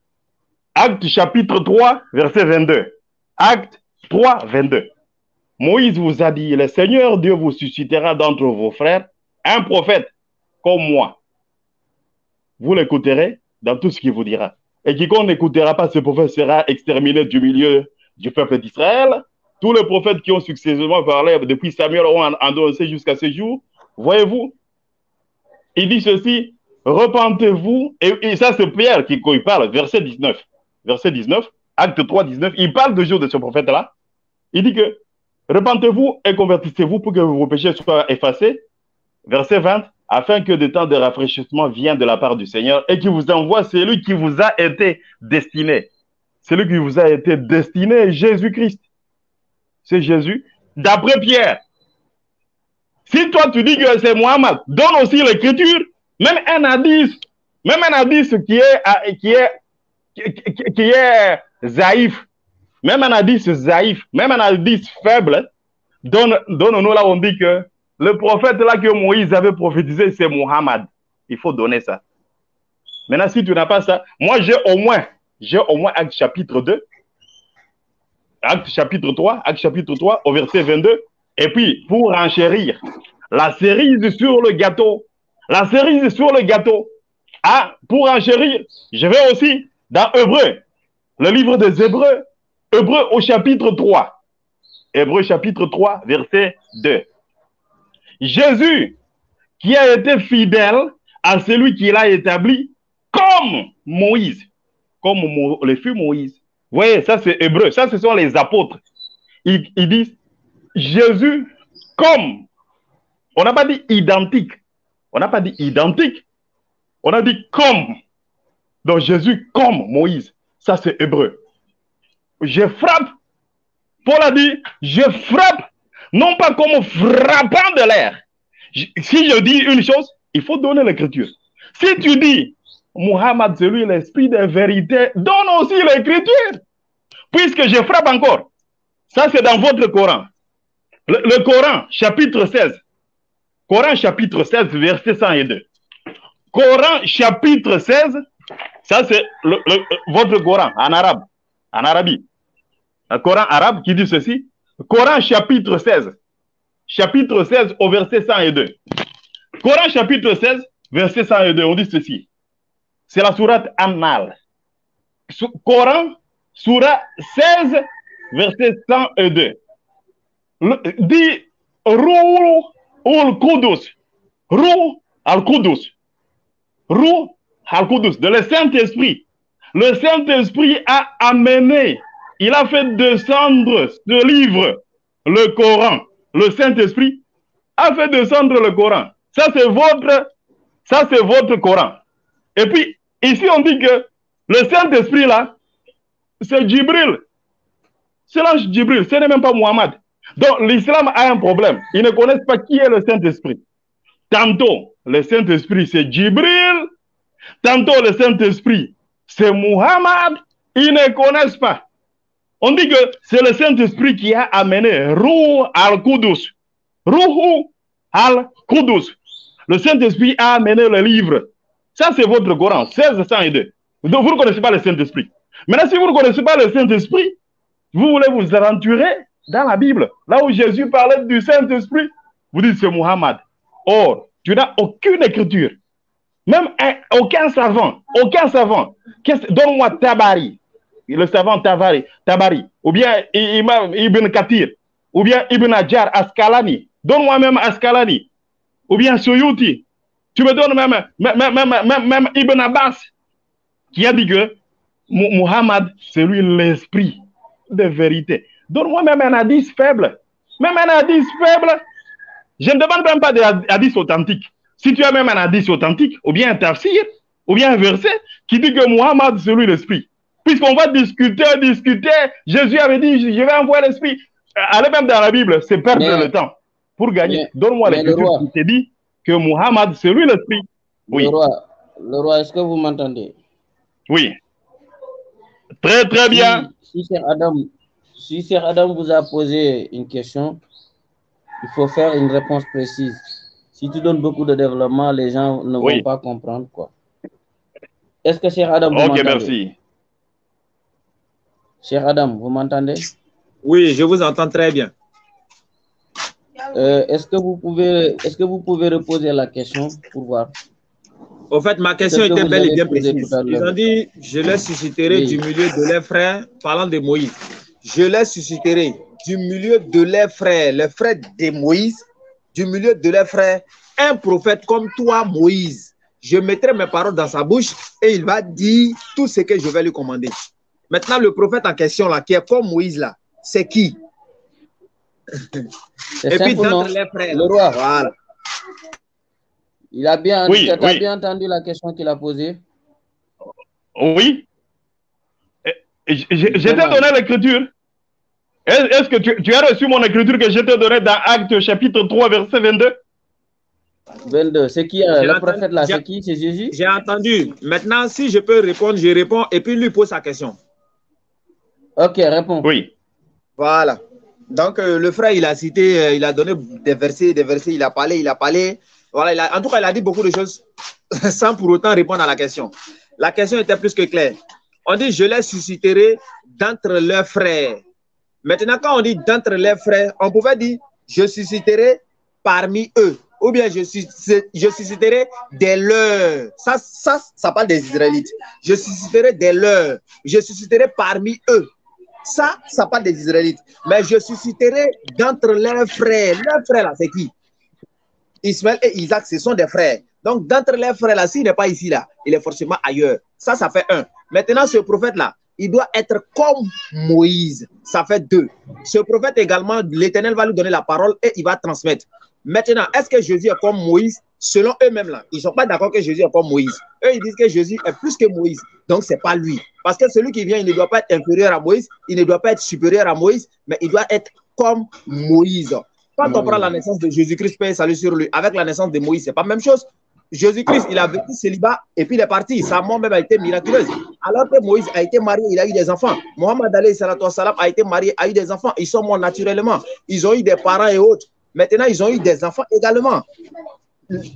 Actes chapitre trois, verset vingt-deux. Actes trois, vingt-deux. Moïse vous a dit, le Seigneur Dieu vous suscitera d'entre vos frères un prophète comme moi. Vous l'écouterez dans tout ce qu'il vous dira. et quiconque n'écoutera pas ce prophète sera exterminé du milieu du peuple d'Israël. Tous les prophètes qui ont successivement parlé depuis Samuel ont endossé jusqu'à ce jour. Voyez-vous, il dit ceci, repentez-vous, et, et ça c'est Pierre qui il parle, verset dix-neuf, verset dix-neuf, acte trois, dix-neuf, il parle toujours de ce prophète-là. Il dit que repentez-vous et convertissez-vous pour que vos péchés soient effacés. Verset vingt, afin que des temps de rafraîchissement viennent de la part du Seigneur et qu'il vous envoie celui qui vous a été destiné. Celui qui vous a été destiné, Jésus-Christ. C'est Jésus. D'après Pierre, si toi tu dis que c'est Muhammad, donne aussi l'écriture, même un indice, même un indice qui est, qui est, qui, qui est zaïf, même un indice zaïf, même un indice faible, donne-nous donne là, on dit que le prophète là que Moïse avait prophétisé, c'est Muhammad. Il faut donner ça. Maintenant, si tu n'as pas ça, moi j'ai au moins, j'ai au moins Acte chapitre deux, Acte chapitre trois, Acte chapitre trois, au verset vingt-deux. Et puis, pour enchérir, la cerise sur le gâteau, la cerise sur le gâteau, ah, pour enchérir, je vais aussi dans Hébreux, le livre des Hébreux, Hébreux au chapitre trois, Hébreux chapitre trois, verset deux. Jésus, qui a été fidèle à celui qui l'a établi, comme Moïse, comme Mo, le fut Moïse. Vous voyez, ça c'est Hébreu, ça ce sont les apôtres. Ils, ils disent, Jésus, comme, on n'a pas dit identique, on n'a pas dit identique, on a dit comme. Donc Jésus comme Moïse, ça c'est Hébreu. Je frappe, Paul a dit, je frappe, non pas comme frappant de l'air. Si je dis une chose, il faut donner l'écriture. Si tu dis, Muhammad, c'est lui l'esprit de vérité, donne aussi l'écriture. Puisque je frappe encore. Ça, c'est dans votre Coran. Le, le Coran, chapitre seize. Coran, chapitre seize, verset cent deux. Coran, chapitre seize, ça, c'est le, le, votre Coran, en arabe, en Arabie. Le Coran arabe qui dit ceci. Coran chapitre seize, chapitre seize au verset cent deux. Coran chapitre seize, verset cent deux, on dit ceci. C'est la sourate An-Nal. Coran, sourate seize, verset cent deux. Le, dit Ruh al-Qudus. Ruh al-Qudus. Ruh al-Qudus, de le Saint-Esprit. Le Saint-Esprit a amené. Il a fait descendre ce livre, le Coran. Le Saint-Esprit a fait descendre le Coran. Ça, c'est votre, ça, c'est votre Coran. Et puis, ici, on dit que le Saint-Esprit, là, c'est Jibril. C'est l'ange Jibril, ce n'est même pas Muhammad. Donc, l'islam a un problème. Ils ne connaissent pas qui est le Saint-Esprit. Tantôt, le Saint-Esprit, c'est Jibril. Tantôt, le Saint-Esprit, c'est Muhammad. Ils ne connaissent pas. On dit que c'est le Saint-Esprit qui a amené Ruh al-Qudus. Ruh al-Qudus. Le Saint-Esprit a amené le livre. Ça, c'est votre Coran, seize cent deux. Donc, vous ne connaissez pas le Saint-Esprit. Maintenant, si vous ne connaissez pas le Saint-Esprit, vous voulez vous aventurer dans la Bible. Là où Jésus parlait du Saint-Esprit, vous dites c'est Muhammad. Or, tu n'as aucune écriture. Même un, aucun savant. Aucun savant. Donne-moi Tabari. Le savant Tabari, Tabari, ou bien Ibn Kathir, ou bien Ibn Ajar, Askalani, donne-moi même Askalani, ou bien Suyuti, tu me donnes même, même, même, même, même Ibn Abbas, qui a dit que Muhammad, c'est lui l'esprit de vérité. Donne-moi même un hadith faible, même un hadith faible, je ne demande même pas d'hadith authentique. Si tu as même un hadith authentique, ou bien un tafsir, ou bien un verset, qui dit que Muhammad, c'est lui l'esprit. Puisqu'on va discuter, discuter, Jésus avait dit, je vais envoyer l'esprit. Allez même dans la Bible, c'est perdre mais, le temps pour gagner. Donne-moi l'écriture qui te dit que Muhammad, c'est lui l'esprit. Oui. Le roi, le roi, est-ce que vous m'entendez? Oui. Très, très bien. Si, si Cheikh Adam, si Adam vous a posé une question, il faut faire une réponse précise. Si tu donnes beaucoup de développement, les gens ne oui. vont pas comprendre quoi. Est-ce que Cheikh Adam vous m'entendez? Ok, merci. Cher Adam, vous m'entendez? Oui, je vous entends très bien. Euh, est-ce que vous pouvez, est-ce que vous pouvez reposer la question pour voir? Au fait, ma question était que belle et bien précise. Ils ont dit, je les susciterai oui. du milieu de leurs frères, parlant de Moïse. Je les susciterai du milieu de leurs frères, les frères de Moïse, du milieu de leurs frères, un prophète comme toi, Moïse. Je mettrai mes paroles dans sa bouche et il va dire tout ce que je vais lui commander. Maintenant, le prophète en question, là, qui est comme Moïse, là, c'est qui? Et puis, d'entre les frères, le roi. Voilà. Il a bien, oui, entendu, oui. bien entendu la question qu'il a posée. Oui. Je t'ai donné l'écriture. Est-ce que tu, tu as reçu mon écriture que je t'ai donnée dans Actes chapitre trois, verset vingt-deux? vingt-deux. C'est qui euh, le entendu, prophète là? C'est qui? C'est Jésus? J'ai entendu. Maintenant, si je peux répondre, je réponds et puis lui pose sa question. Ok, réponds. Oui. Voilà. Donc, euh, le frère, il a cité, euh, il a donné des versets, des versets, il a parlé, il a parlé. Voilà, il a, en tout cas, il a dit beaucoup de choses sans pour autant répondre à la question. La question était plus que claire. On dit, je les susciterai d'entre leurs frères. Maintenant, quand on dit d'entre leurs frères, on pouvait dire, je susciterai parmi eux. Ou bien je, je susciterai des leurs. Ça, ça, ça parle des Israélites. Je susciterai des leurs. Je susciterai parmi eux. Ça, ça parle des Israélites. Mais je susciterai d'entre leurs frères. Leurs frères, là, c'est qui? Ismael et Isaac, ce sont des frères. Donc, d'entre leurs frères, là, s'il n'est pas ici, là, il est forcément ailleurs. Ça, ça fait un. Maintenant, ce prophète-là, il doit être comme Moïse. Ça fait deux. Ce prophète également, l'Éternel va lui donner la parole et il va transmettre. Maintenant, est-ce que Jésus est comme Moïse? Selon eux-mêmes, là, ils ne sont pas d'accord que Jésus est comme Moïse. Eux, ils disent que Jésus est plus que Moïse. Donc, ce n'est pas lui. Parce que celui qui vient, il ne doit pas être inférieur à Moïse, il ne doit pas être supérieur à Moïse, mais il doit être comme Moïse. Quand on prend la naissance de Jésus-Christ, paix et salut sur lui, avec la naissance de Moïse, ce n'est pas la même chose. Jésus-Christ, il a vécu célibat et puis il est parti. Sa mort même a été miraculeuse. Alors que Moïse a été marié, il a eu des enfants. Muhammad a été marié, a eu des enfants. Ils sont morts naturellement. Ils ont eu des parents et autres. Maintenant, ils ont eu des enfants également.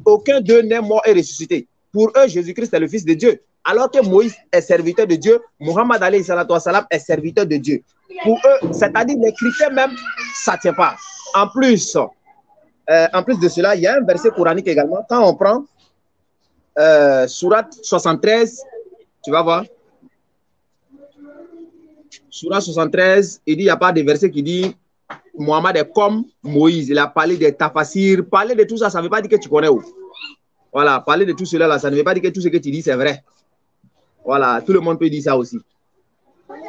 Aucun d'eux n'est mort et ressuscité. Pour eux, Jésus-Christ est le Fils de Dieu. Alors que Moïse est serviteur de Dieu, Muhammad est serviteur de Dieu. Pour eux, c'est-à-dire les critères même, ça ne tient pas. En plus, euh, en plus de cela, il y a un verset coranique également. Quand on prend euh, Sourate soixante-treize, tu vas voir. Sourate soixante-treize, il dit, il n'y a pas de verset qui dit Muhammad est comme Moïse. Il a parlé des tafassirs, parler de tout ça, ça ne veut pas dire que tu connais où. Voilà, parler de tout cela, là, ça ne veut pas dire que tout ce que tu dis, c'est vrai. Voilà, tout le monde peut dire ça aussi.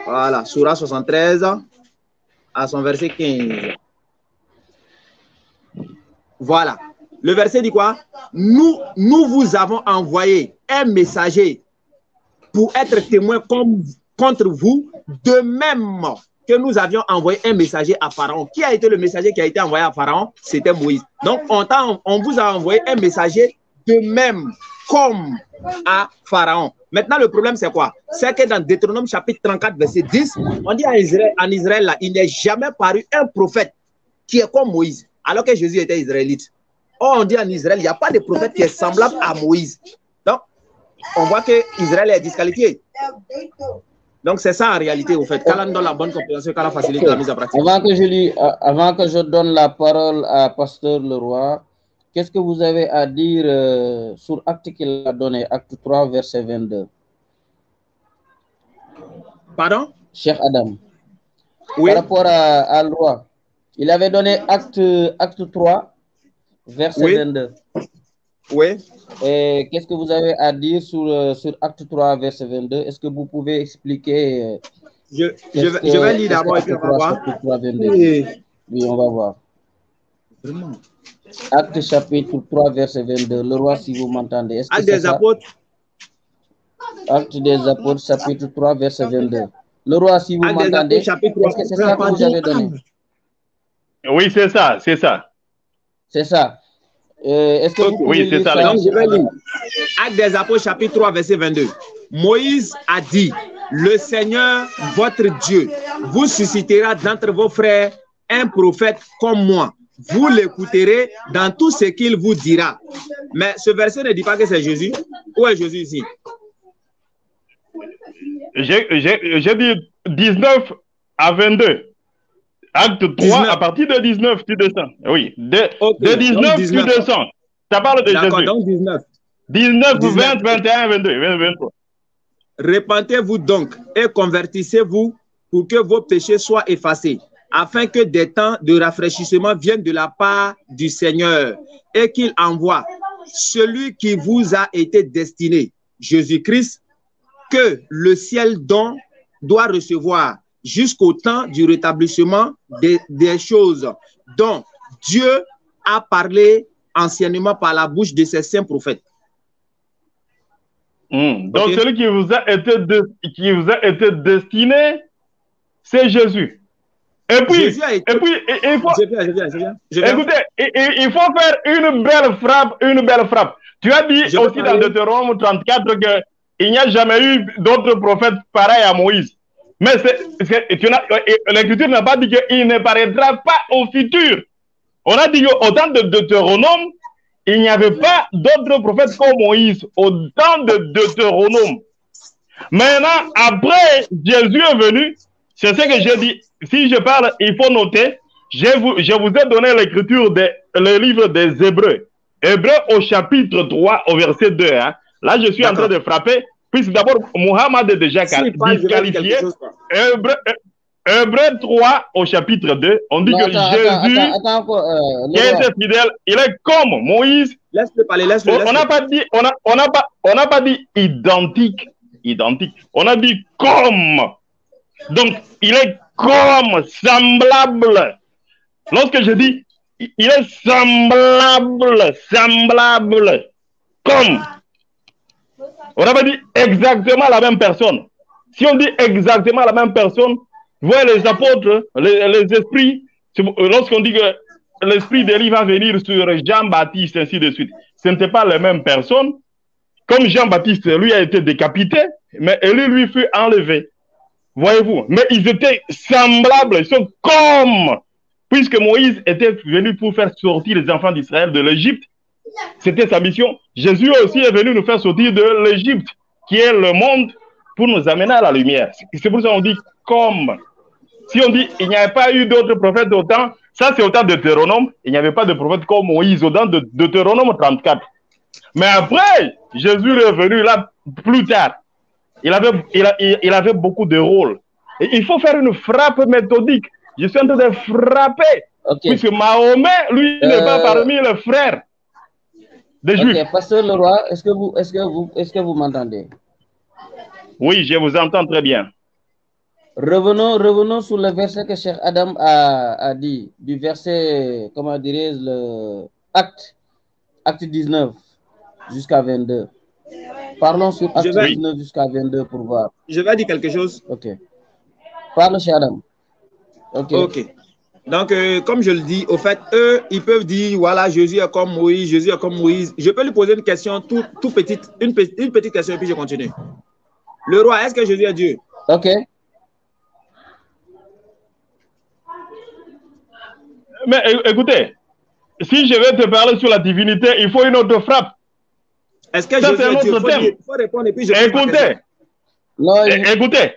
Voilà, Sourate soixante-treize, à son verset quinze. Voilà. Le verset dit quoi? Nous, nous vous avons envoyé un messager pour être témoin comme, contre vous, de même que nous avions envoyé un messager à Pharaon. Qui a été le messager qui a été envoyé à Pharaon? C'était Moïse. Donc, on, on vous a envoyé un messager de même comme à Pharaon. Maintenant, le problème, c'est quoi? C'est que dans Deutéronome chapitre trente-quatre, verset dix, on dit à Israël, en Israël, là, il n'est jamais paru un prophète qui est comme Moïse. Alors que Jésus était israélite. Or, on dit en Israël, il n'y a pas de prophète qui est semblable à Moïse. Donc, on voit que Israël est disqualifié. Donc, c'est ça en réalité, au fait. Qu'Allah nous donne la bonne compréhension, qu'Allah facilite la mise en pratique. Avant que je, lui, avant que je donne la parole à Pasteur Leroy, qu'est-ce que vous avez à dire euh, sur l'acte qu'il a donné, acte trois, verset vingt-deux? Pardon? Cheikh Adam. Oui. Par rapport à, à loi. Il avait donné acte, acte trois, verset oui. vingt-deux. Oui. Et qu'est-ce que vous avez à dire sur, sur acte trois, verset vingt-deux? Est-ce que vous pouvez expliquer? Je, je, vais, que, je vais lire d'abord et puis on va voir. Oui. oui, on va voir. Vraiment. Acte chapitre trois, verset vingt-deux. Le roi, si vous m'entendez. Acte des apôtres. Acte des apôtres, chapitre trois, verset vingt-deux. Le roi, si vous m'entendez. Est-ce que c'est ça que vous avez donné? Oui, c'est ça, c'est ça. C'est ça. Euh, est-ce que vous oui, c'est ça. Donc, je vais lire. Actes des Apôtres, chapitre trois, verset vingt-deux. Moïse a dit, le Seigneur, votre Dieu, vous suscitera d'entre vos frères un prophète comme moi. Vous l'écouterez dans tout ce qu'il vous dira. Mais ce verset ne dit pas que c'est Jésus. Où est Jésus ici? J'ai dit dix-neuf à vingt-deux. Acte trois, dix-neuf. À partir de dix-neuf, tu descends. Oui, de, okay. de dix-neuf, dix-neuf, tu descends. Ça parle de Jésus. Donc dix-neuf. dix-neuf, vingt, vingt et un, vingt-deux, vingt-trois. Repentez-vous donc et convertissez-vous pour que vos péchés soient effacés, afin que des temps de rafraîchissement viennent de la part du Seigneur et qu'il envoie celui qui vous a été destiné, Jésus-Christ, que le ciel don doit recevoir jusqu'au temps du rétablissement des, des choses dont Dieu a parlé anciennement par la bouche de ses saints prophètes. Mmh. Donc, okay. Celui qui vous a été, de, qui vous a été destiné, c'est Jésus. Et puis, Jésus a été... et puis et, et il faut... Je viens, je viens, je viens. Je viens. Écoutez, et, et, il faut faire une belle frappe, une belle frappe. Tu as dit je aussi dans Deutéronome trente-quatre qu'il n'y a jamais eu d'autres prophètes pareils à Moïse. Mais l'Écriture n'a pas dit qu'il ne paraîtra pas au futur. On a dit qu'au temps de Deutéronome, il n'y avait pas d'autres prophètes comme Moïse au temps de Deutéronome. Maintenant, après, Jésus est venu. C'est ce que j'ai dit. Si je parle, il faut noter. Je vous, je vous ai donné l'écriture, le livre des Hébreux. Hébreux au chapitre trois, au verset deux. Hein. Là, je suis en train de frapper. Puisque d'abord, Muhammad est déjà si, disqualifié. Hébreux, Hébreux trois au chapitre deux, on dit non, que attends, Jésus attends, attends, attends, euh, qui était fidèle, il est comme Moïse. Laisse-le parler, laisse-le. On n'a pas dit, on a, on a pas, on n'a pas dit identique, identique. On a dit comme. Donc, il est comme, semblable. Lorsque je dis, il est semblable, semblable, comme. On n'a pas dit exactement la même personne. Si on dit exactement la même personne, vous voyez les apôtres, les, les esprits, lorsqu'on dit que l'esprit d'Élie va venir sur Jean-Baptiste, ainsi de suite, ce n'était pas les mêmes personnes. Comme Jean-Baptiste, lui, a été décapité, mais Élie, lui, fut enlevé. Voyez-vous, mais ils étaient semblables, ils sont comme, puisque Moïse était venu pour faire sortir les enfants d'Israël de l'Égypte, c'était sa mission. Jésus aussi est venu nous faire sortir de l'Égypte, qui est le monde, pour nous amener à la lumière. C'est pour ça qu'on dit comme. Si on dit il n'y avait pas eu d'autres prophètes autant, ça c'est autant de Deutéronome, il n'y avait pas de prophète comme Moïse autant de Deutéronome trente-quatre. Mais après, Jésus est venu là plus tard. Il avait, il, a, il, il avait beaucoup de rôles. Et il faut faire une frappe méthodique. Je suis en train de frapper. Okay. Puisque Mahomet, lui, euh... n'est pas parmi les frères des Juifs. Okay, pasteur Leroy, est-ce que vous, est-ce que vous, est-ce que vous m'entendez? Oui, je vous entends très bien. Revenons, revenons sur le verset que Cheikh Adam a, a dit, du verset, comment dirais-je, le acte, acte dix-neuf jusqu'à vingt-deux. Parlons sur acte vais, dix-neuf jusqu'à vingt-deux pour voir. Je vais dire quelque chose. Ok. Parle, Cheikh Adam. Ok. Ok. Donc, euh, comme je le dis, au fait, eux, ils peuvent dire, voilà, Jésus est comme Moïse, Jésus est comme Moïse. Je peux lui poser une question, tout, tout petite, une, une petite question, et puis je continue. Le roi, est-ce que Jésus est Dieu? Ok. Mais écoutez, si je vais te parler sur la divinité, il faut une autre frappe. Est-ce que ça, Jésus est Dieu? Il faut, faut répondre et puis je... Écoutez, non, je... écoutez,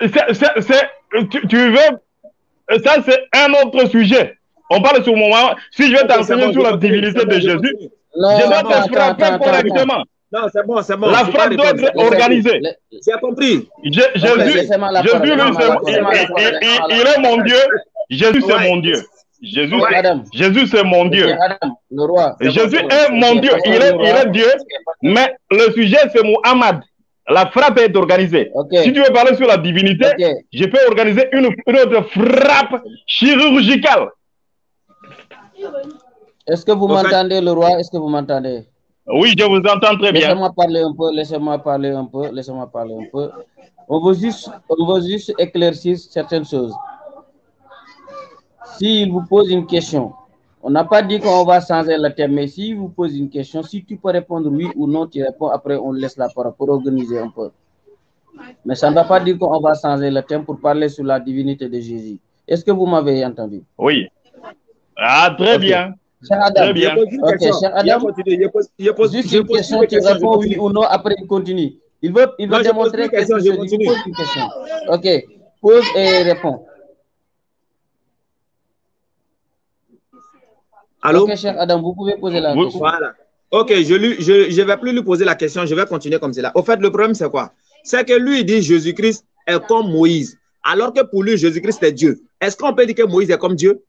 c'est, c'est, c'est, tu, tu veux... Ça, c'est un autre sujet. On parle sur mon moment. Si je vais t'enseigner bon, sur la divinité bon, de Jésus, non, je dois non, te attends, frapper attends, correctement. Attends. Non, c'est bon, c'est bon. La frappe doit être organisée. J'ai compris. Jésus, il est mon Dieu. Jésus, c'est mon Dieu. Jésus, c'est mon Dieu. Jésus est mon Dieu. Il est Dieu. Mais le sujet, c'est Muhammad. La frappe est organisée. Si tu veux parler sur la divinité, je peux organiser une autre frappe chirurgicale. Est-ce que vous m'entendez, le roi? Est-ce que vous m'entendez? Oui, je vous entends très bien. Laissez-moi parler un peu, laissez-moi parler un peu, laissez-moi parler un peu. On veut juste, on veut juste éclaircir certaines choses. S'il vous pose une question, on n'a pas dit qu'on va changer le thème, mais s'il vous pose une question, si tu peux répondre oui ou non, tu réponds, après on laisse la parole pour organiser un peu. Mais ça ne va pas dire qu'on va changer le thème pour parler sur la divinité de Jésus. Est-ce que vous m'avez entendu? Oui. Ah, très okay. bien. Cher Adam, très bien. Okay, cher Adam, je pose juste une question, tu réponds oui ou non, après il continue. Il veut, il veut non, démontrer que je continue. Pose une question. Ok, pose et réponds. Allô? Ok, cher Adam, vous pouvez poser la oui, question. Voilà. Ok, je ne je, je vais plus lui poser la question, je vais continuer comme cela. Au fait, le problème, c'est quoi? C'est que lui, il dit Jésus-Christ est comme Moïse, alors que pour lui, Jésus-Christ est Dieu. Est-ce qu'on peut dire que Moïse est comme Dieu?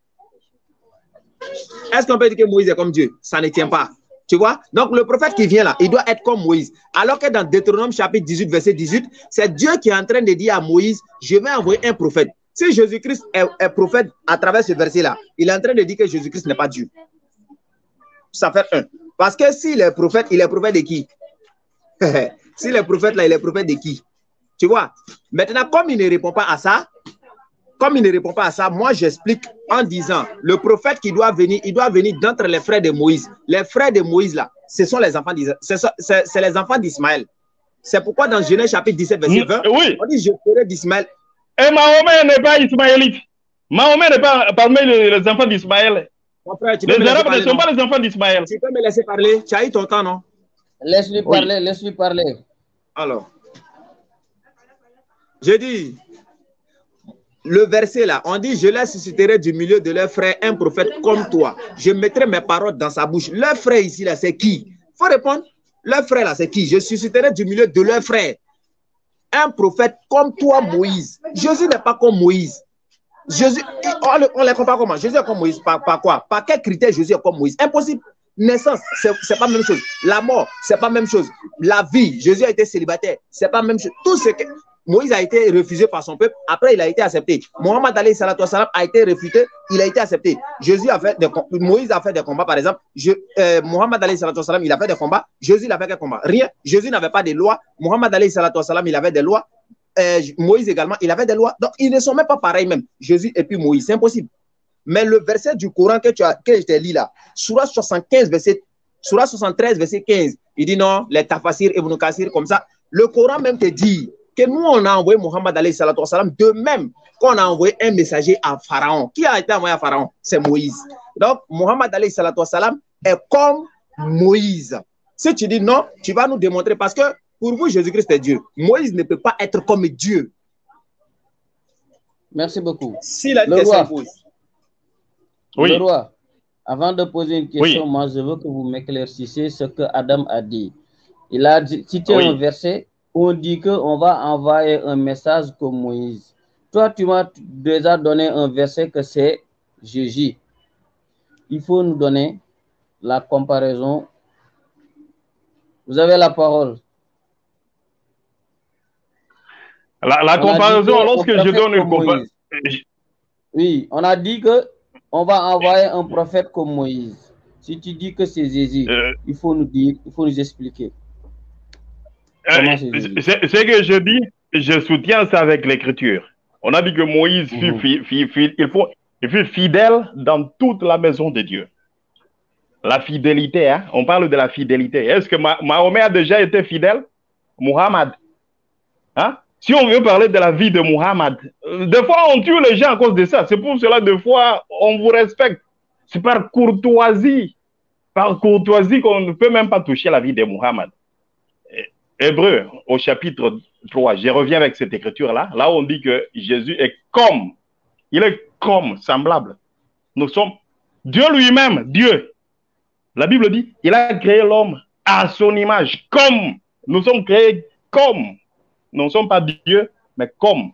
Est-ce qu'on peut dire que Moïse est comme Dieu? Ça ne tient pas. Tu vois? Donc, le prophète qui vient là, il doit être comme Moïse. Alors que dans Deutéronome chapitre dix-huit, verset dix-huit, c'est Dieu qui est en train de dire à Moïse, je vais envoyer un prophète. Si Jésus-Christ est, est prophète à travers ce verset-là, il est en train de dire que Jésus-Christ n'est pas Dieu. Ça fait un. Parce que s'il est prophète, il est prophète de qui? S'il est prophète là, il est prophète de qui? Tu vois? Maintenant, comme il ne répond pas à ça, comme il ne répond pas à ça, moi j'explique en disant, le prophète qui doit venir, il doit venir d'entre les frères de Moïse. Les frères de Moïse là, ce sont les enfants d'Israël. C'est les enfants d'Ismaël. C'est pourquoi dans Genèse chapitre dix-sept, verset vingt, oui, on dit je ferai d'Ismaël. Et Mahomet n'est pas ismaélite. Mahomet n'est pas parmi les enfants d'Ismaël. Frère, les Arabes ne sont pas les enfants d'Ismaël. Tu peux me laisser parler? Tu as eu ton temps, non? Laisse-lui oui. parler, laisse-lui parler. Alors, je dis, le verset là, on dit, je les susciterai du milieu de leurs frères un prophète comme toi. Je mettrai mes paroles dans sa bouche. Leur frère ici là, c'est qui? Il faut répondre. Leur frère là, c'est qui? Je susciterai du milieu de leurs frères un prophète comme toi, Moïse. Jésus n'est pas comme Moïse. Jésus, on, le, on les compare comment? Jésus est comme Moïse, par, par quoi? Par quel critère Jésus est comme Moïse? Impossible. Naissance, c'est pas la même chose. La mort, c'est pas la même chose. La vie, Jésus a été célibataire, c'est pas la même chose. Tout ce que Moïse a été refusé par son peuple, après il a été accepté. Mohammed alayhi salatu wa salam a été réfuté, il a été accepté. Jésus a fait des, Moïse a fait des combats, par exemple. Je, euh, Mohammed alayhi salatu wa salam, il a fait des combats. Jésus, il a fait des combats. Rien. Jésus n'avait pas de loi. Mohammed alayhi salatu wa salam, il avait des lois. Euh, Moïse également, il avait des lois. Donc, ils ne sont même pas pareils même. Jésus et puis Moïse, c'est impossible. Mais le verset du Coran que, tu as, que je t'ai lu là, Sourate soixante-quinze, verset, Sourate soixante-treize, verset quinze, il dit non, les Tafassir et Ibn Kathir, comme ça. Le Coran même te dit que nous, on a envoyé Muhammad alayhi salatu wa salam, de même qu'on a envoyé un messager à Pharaon. Qui a été envoyé à Pharaon? C'est Moïse. Donc, Muhammad alayhi salatu wa salam est comme Moïse. Si tu dis non, tu vas nous démontrer parce que pour vous, Jésus-Christ est Dieu. Moïse ne peut pas être comme Dieu. Merci beaucoup. Si la question pose. Oui. Le roi, avant de poser une question, oui. moi je veux que vous m'éclaircissiez ce que Adam a dit. Il a cité oui. un verset où on dit qu'on va envoyer un message comme Moïse. Toi, tu m'as déjà donné un verset que c'est Jésus. Il faut nous donner la comparaison. Vous avez la parole. La, la comparaison, lorsque je donne une comparaison. Oui, on a dit qu'on va envoyer un prophète comme Moïse. Si tu dis que c'est Jésus, euh, il faut nous dire, il faut nous expliquer. Euh, ce que je dis, je soutiens ça avec l'écriture. On a dit que Moïse mmh. fut, fut, fut, il faut, il fut fidèle dans toute la maison de Dieu. La fidélité, hein? On parle de la fidélité. Est-ce que Mahomet a déjà été fidèle? Muhammad. Hein? Si on veut parler de la vie de Muhammad, des fois on tue les gens à cause de ça. C'est pour cela, des fois, on vous respecte. C'est par courtoisie, par courtoisie qu'on ne peut même pas toucher la vie de Muhammad. Hébreux, au chapitre trois, je reviens avec cette écriture-là. Là, on dit que Jésus est comme, il est comme, semblable. Nous sommes Dieu lui-même, Dieu. La Bible dit, il a créé l'homme à son image, comme. Nous sommes créés comme. Nous ne sommes pas Dieu, mais comme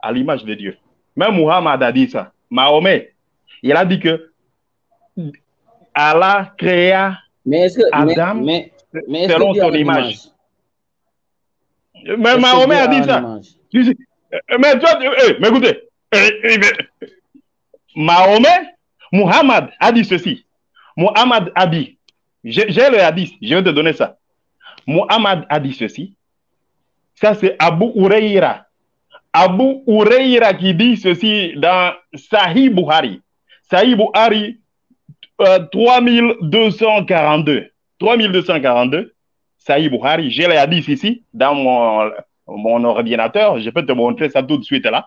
à l'image de Dieu. Même Muhammad a dit ça. Mahomet, il a dit que Allah créa mais que, Adam mais, mais, mais selon son image. image. Mais Mahomet a dit ça. Mais toi, eh, mais écoutez, eh, eh, mais, Mahomet, Muhammad a dit ceci. Muhammad a dit, j'ai le hadith, je vais te donner ça. Muhammad a dit ceci. Ça, c'est Abu Huraira. Abu Huraira qui dit ceci dans Sahih Bukhari. Sahih Bukhari euh, trois mille deux cent quarante-deux. trois mille deux cent quarante-deux. Sahih Bukhari. J'ai le hadith ici dans mon, mon ordinateur. Je peux te montrer ça tout de suite là.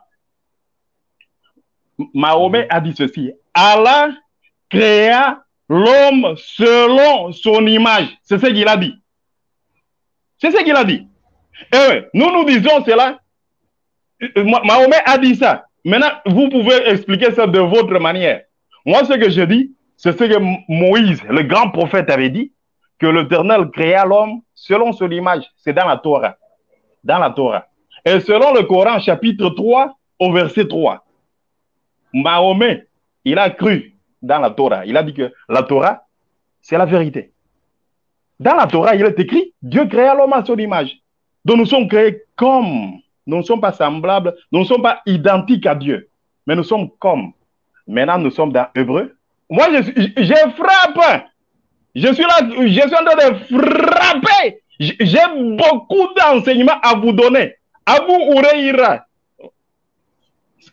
Mahomet a dit ceci. Allah créa l'homme selon son image. C'est ce qu'il a dit. C'est ce qu'il a dit. Eh oui, nous nous disons cela. Mahomet a dit ça. Maintenant, vous pouvez expliquer ça de votre manière. Moi, ce que je dis, c'est ce que Moïse, le grand prophète, avait dit. que l'Éternel créa l'homme selon son image. C'est dans la Torah. Dans la Torah. Et selon le Coran, chapitre trois, au verset trois, Mahomet, il a cru dans la Torah. Il a dit que la Torah, c'est la vérité. Dans la Torah, il est écrit, Dieu créa l'homme à son image. Donc nous sommes créés comme, nous ne sommes pas semblables, nous ne sommes pas identiques à Dieu, mais nous sommes comme. Maintenant, nous sommes dans Hébreu. Moi, je, je, je frappe. Je suis là, je suis en train de frapper. J'ai beaucoup d'enseignements à vous donner. Abu Huraira.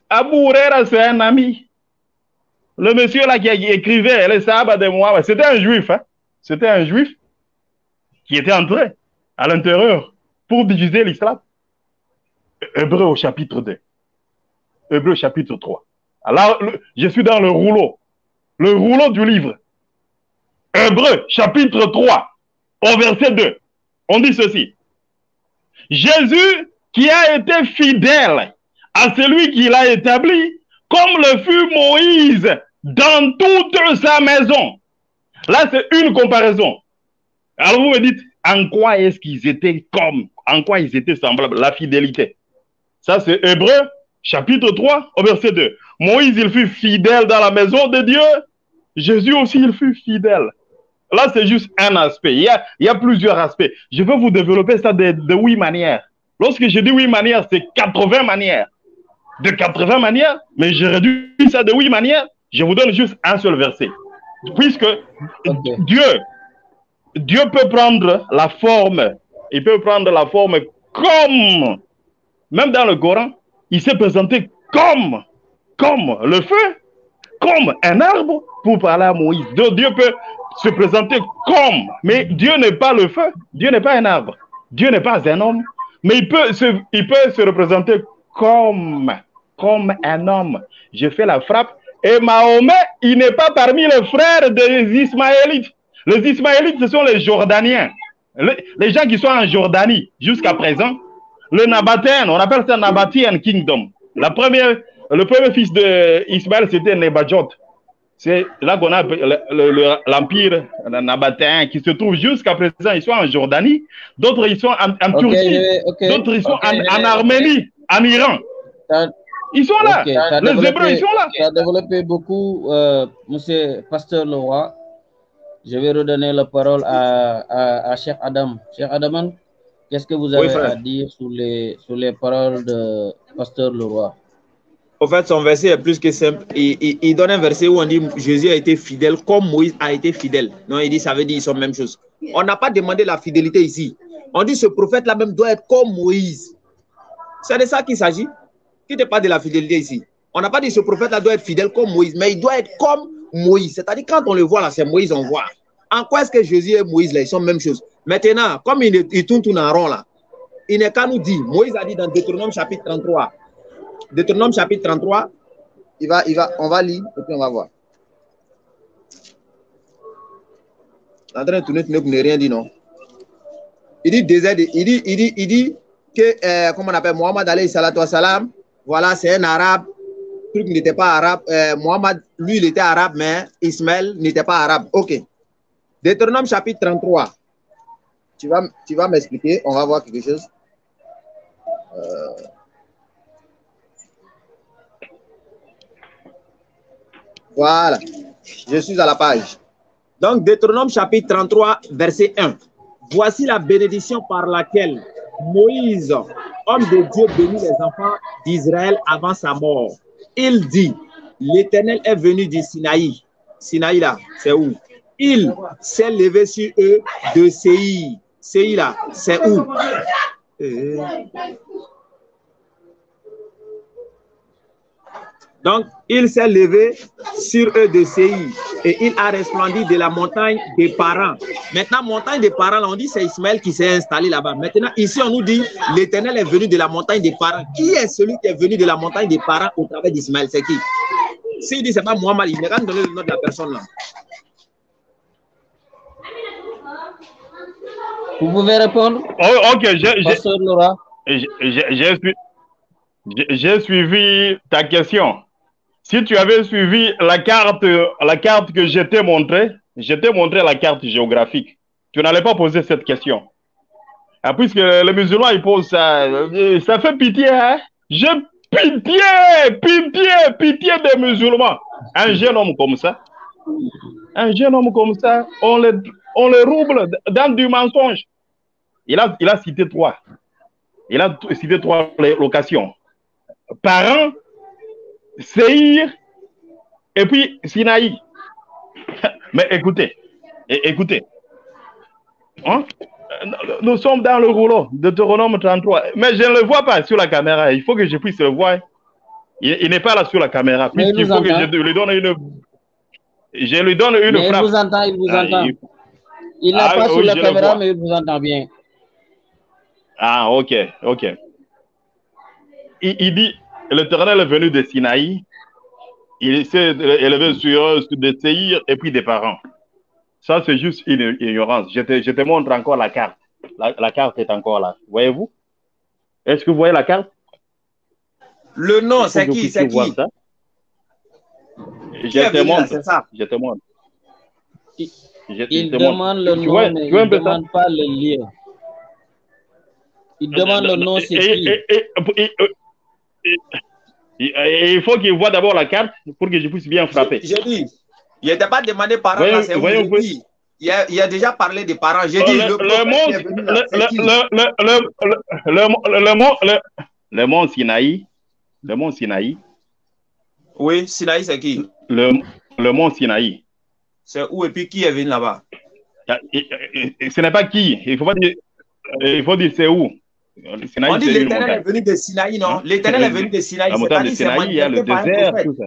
Abu Huraira, c'est un ami. Le monsieur là qui écrivait les sahabas de Muhammad, c'était un juif. Hein? C'était un juif qui était entré à l'intérieur pour diviser l'islam. Hébreu au chapitre deux. Hébreu au chapitre trois. Alors, je suis dans le rouleau. Le rouleau du livre. Hébreu, chapitre trois, au verset deux. On dit ceci. Jésus qui a été fidèle à celui qui l'a établi, comme le fut Moïse dans toute sa maison. Là, c'est une comparaison. Alors, vous me dites, en quoi est-ce qu'ils étaient comme, en quoi ils étaient semblables? La fidélité. Ça, c'est Hébreu, chapitre trois, au verset deux. Moïse, il fut fidèle dans la maison de Dieu. Jésus aussi, il fut fidèle. Là, c'est juste un aspect. Il y a, il y a plusieurs aspects. Je veux vous développer ça de, de huit manières. Lorsque je dis huit manières, c'est quatre-vingts manières. De quatre-vingts manières, mais je réduis ça de huit manières. Je vous donne juste un seul verset. Puisque okay. Dieu, Dieu peut prendre la forme. Il peut prendre la forme comme, même dans le Coran, il s'est présenté comme, comme le feu, comme un arbre pour parler à Moïse. Donc Dieu peut se présenter comme, mais Dieu n'est pas le feu, Dieu n'est pas un arbre, Dieu n'est pas un homme, mais il peut se, il peut se représenter comme, comme un homme. Je fais la frappe, et Mahomet, il n'est pas parmi les frères des Ismaélites. Les Ismaélites, ce sont les Jordaniens, les, les gens qui sont en Jordanie jusqu'à présent. Le Nabatéen, on appelle ça Nabatéen Kingdom. La première, le premier fils d'Ismaël, c'était Nebajot. C'est là qu'on a l'empire le, le, nabatéen qui se trouve jusqu'à présent. Ils sont en Jordanie, d'autres ils sont en, en okay, Turquie, okay, d'autres ils sont okay, en, en Arménie, okay. En Iran. Ils sont là, okay, les Hébreux, ils sont là. Tu as développé beaucoup, euh, monsieur Pasteur Leroy. Je vais redonner la parole à, à, à Cheikh Adam. Cheikh Adam, qu'est-ce que vous avez oui, à dire sur les, sur les paroles de Pasteur Leroy? En fait, son verset est plus que simple. Il, il, il donne un verset où on dit Jésus a été fidèle comme Moïse a été fidèle. Non, il dit, ça veut dire ils sont la même chose. On n'a pas demandé la fidélité ici. On dit ce prophète-là même doit être comme Moïse. C'est de ça qu'il s'agit. Qui n'est pas de la fidélité ici. On n'a pas dit ce prophète-là doit être fidèle comme Moïse, mais il doit être comme Moïse. C'est-à-dire quand on le voit là, c'est Moïse, on voit. En quoi est-ce que Jésus et Moïse là, ils sont la même chose. Maintenant, comme il, il tourne tout en rond là, il n'est qu'à nous dire, Moïse a dit dans Deutéronome chapitre trente-trois, Deutéronome chapitre trente-trois, il va, il va, on va lire et puis on va voir. En train de tourner, vous n'avez rien dit, non? Il dit, il dit, il dit, il dit que, euh, comment on appelle, Muhammad alayhi salatu wa salam, voilà, c'est un arabe, le truc n'était pas arabe, euh, Muhammad, lui, il était arabe, mais Ismaël n'était pas arabe. Ok. Deutéronome chapitre trente-trois, tu vas, tu vas m'expliquer, on va voir quelque chose. Euh... Voilà, je suis à la page. Donc, Deutéronome chapitre trente-trois, verset un. Voici la bénédiction par laquelle Moïse, homme de Dieu, bénit les enfants d'Israël avant sa mort. Il dit, l'Éternel est venu du Sinaï. Sinaï là, c'est où? Il s'est levé sur eux de Séir. Séir là, c'est où? Euh... Donc, il s'est levé sur eux de Séir et il a resplendi de la montagne des parents. Maintenant, montagne des parents, là, on dit c'est Ismaël qui s'est installé là-bas. Maintenant, ici, on nous dit l'Éternel est venu de la montagne des parents. Qui est celui qui est venu de la montagne des parents au travers d'Ismaël? C'est qui? S'il dit c'est pas Muhammad, il n'est pas donné le nom de la personne là. Vous pouvez répondre? Oh, ok, j'ai suivi ta question. Si tu avais suivi la carte, la carte que je t'ai montrée, je t'ai montré la carte géographique. tu n'allais pas poser cette question. Ah, puisque les musulmans, ils posent ça. Ça fait pitié, hein? J'ai pitié, pitié, pitié des musulmans. Un jeune homme comme ça, un jeune homme comme ça, on le, on le rouble dans du mensonge. Il a, il a cité trois. Il a cité trois locations. Parents, Seir et puis Sinaï. Mais écoutez, écoutez. Hein? Nous sommes dans le rouleau de Deutéronome trente-trois. Mais je ne le vois pas sur la caméra. Il faut que je puisse le voir. Il, il n'est pas là sur la caméra. Il faut entend. que je lui donne une... Je lui donne une mais frappe. Il vous entend, il vous ah, entend. Il, il n'est ah, pas oui, sur la caméra, mais il vous entend bien. Ah, ok, ok. Il, il dit, l'Éternel est venu de Sinaï. Il s'est élevé sur, sur des Séirs et puis des parents. Ça, c'est juste une ignorance. Je te, je te montre encore la carte. La, la carte est encore là. Voyez-vous? Est-ce que vous voyez la carte? Le nom, c'est qui? C'est qui? Ça. Qui je, te montre, là, ça? je te montre. Il, je, il je te demande montre. le nom, vois, mais il ne demande pas le lien. Il demande le nom, c'est qui? Et, et, et, et, et, et, il faut qu'il voit d'abord la carte pour que je puisse bien frapper. Je, je dis. Il n'était pas demandé parents, voyez, là, voyez, vous dit. Il, a, il a déjà parlé des parents. J'ai dit le mont Sinaï. Le mont Sinaï. Oui, Sinaï, c'est qui? Le, le mont Sinaï. C'est où et puis qui est venu là-bas? Ce n'est pas qui. Il faut pas dire, il faut dire c'est où. Sinaï, on dit l'Éternel est venu de Sinaï, non? Hein? L'Éternel est venu de Sinaï. La montagne de Sinaï, il y a le désert, tout ça.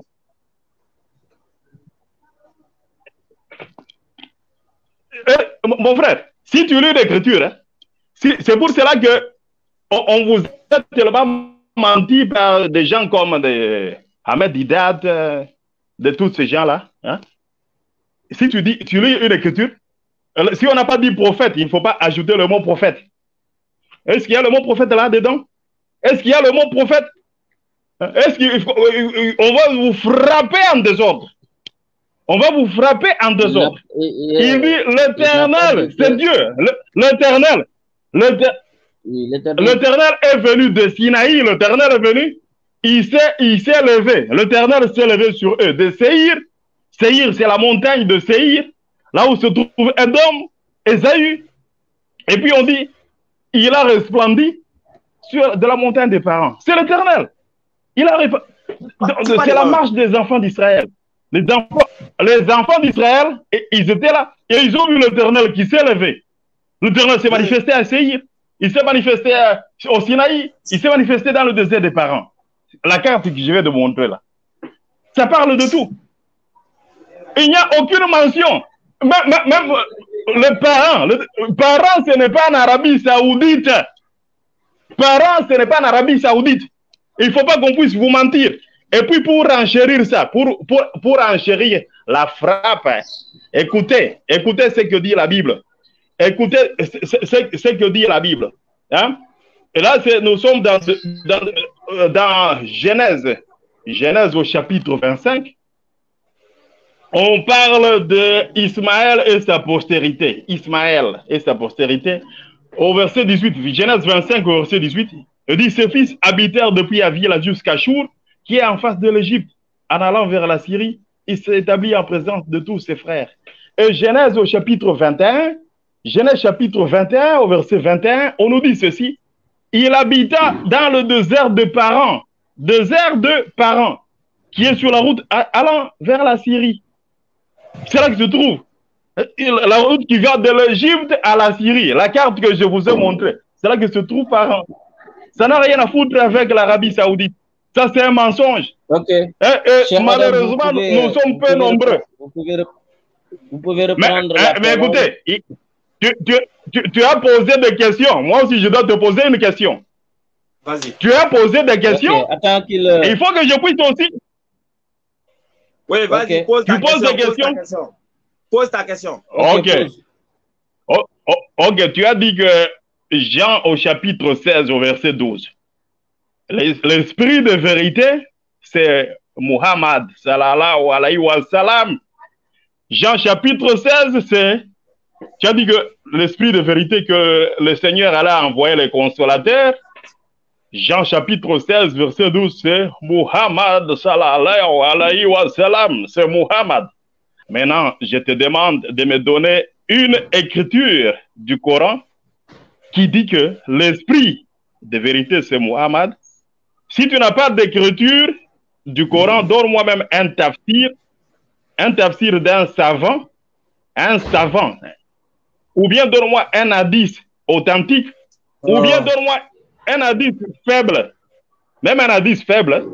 Eh, mon frère, si tu lis l'écriture, hein, si, c'est pour cela que on, on vous a tellement menti par des gens comme des Ahmed Deedat, euh, de tous ces gens-là. Hein. Si tu, dis, tu lis une écriture, euh, si on n'a pas dit prophète, il ne faut pas ajouter le mot prophète. Est-ce qu'il y a le mot prophète là-dedans? Est-ce qu'il y a le mot prophète? Est-ce qu'on va vous frapper en désordre? On va vous frapper en deux ordres. Il dit l'Éternel, c'est Dieu. L'Éternel. L'Éternel est venu de Sinaï. L'Éternel est venu. Il s'est levé. L'Éternel s'est levé sur eux. De Séir. Séir, c'est la montagne de Séir. Là où se trouve Edom, Esaü. Et puis on dit, il a resplendi sur, de la montagne des parents. C'est l'Éternel. C'est la marche des enfants d'Israël. Les enfants, les enfants d'Israël, ils étaient là et ils ont vu l'Éternel qui s'est levé. L'Éternel s'est manifesté à Séir, il s'est manifesté à, au Sinaï, il s'est manifesté dans le désert des parents. La carte que je vais te montrer là, ça parle de tout. Il n'y a aucune mention. Même, même les parents, les parents, ce n'est pas en Arabie Saoudite. Parents, ce n'est pas en Arabie Saoudite. Il ne faut pas qu'on puisse vous mentir. Et puis pour enchérir ça, pour, pour, pour enchérir la frappe, hein, écoutez, écoutez ce que dit la Bible. Écoutez ce, ce, ce que dit la Bible. Hein? Et là, nous sommes dans, dans, dans Genèse, Genèse au chapitre vingt-cinq. On parle de Ismaël et sa postérité. Ismaël et sa postérité. Au verset dix-huit, Genèse vingt-cinq au verset dix-huit, il dit, ses fils habitèrent depuis Avila jusqu'à Chour, qui est en face de l'Égypte, en allant vers la Syrie, il s'établit en présence de tous ses frères. Et Genèse au chapitre vingt et un, Genèse chapitre vingt et un, au verset vingt et un, on nous dit ceci, il habita dans le désert de Paran, désert de Paran, qui est sur la route allant vers la Syrie. C'est là que se trouve, la route qui va de l'Égypte à la Syrie, la carte que je vous ai montrée, c'est là que se trouve Paran. Ça n'a rien à foutre avec l'Arabie Saoudite. Ça, c'est un mensonge. Okay. Et, et, malheureusement, Adam, pouvez, nous sommes peu nombreux. Vous pouvez, vous pouvez reprendre mais, la mais écoutez, tu, tu, tu, tu as posé des questions. Moi aussi, je dois te poser une question. Vas-y. Tu as posé des questions. Okay. Attends qu'il... Il faut que je puisse aussi... Oui, vas-y, okay. pose tu ta poses question, des questions. Pose ta question. Pose ta question. Okay. Okay. Oh, oh, OK. Tu as dit que Jean au chapitre seize, au verset douze, l'esprit de vérité, c'est Muhammad, sallallahu alayhi wa sallam. Jean chapitre seize, c'est Tu as dit que l'esprit de vérité que le Seigneur alla envoyer les consolateurs, Jean chapitre seize, verset douze, c'est Muhammad sallallahu alayhi wa sallam, c'est Muhammad. Maintenant, je te demande de me donner une écriture du Coran qui dit que l'esprit de vérité, c'est Muhammad. Si tu n'as pas d'écriture du Coran, donne-moi même un tafsir, un tafsir d'un savant, un savant, ou bien donne-moi un hadith authentique, ou bien donne-moi un hadith faible, même un hadith faible,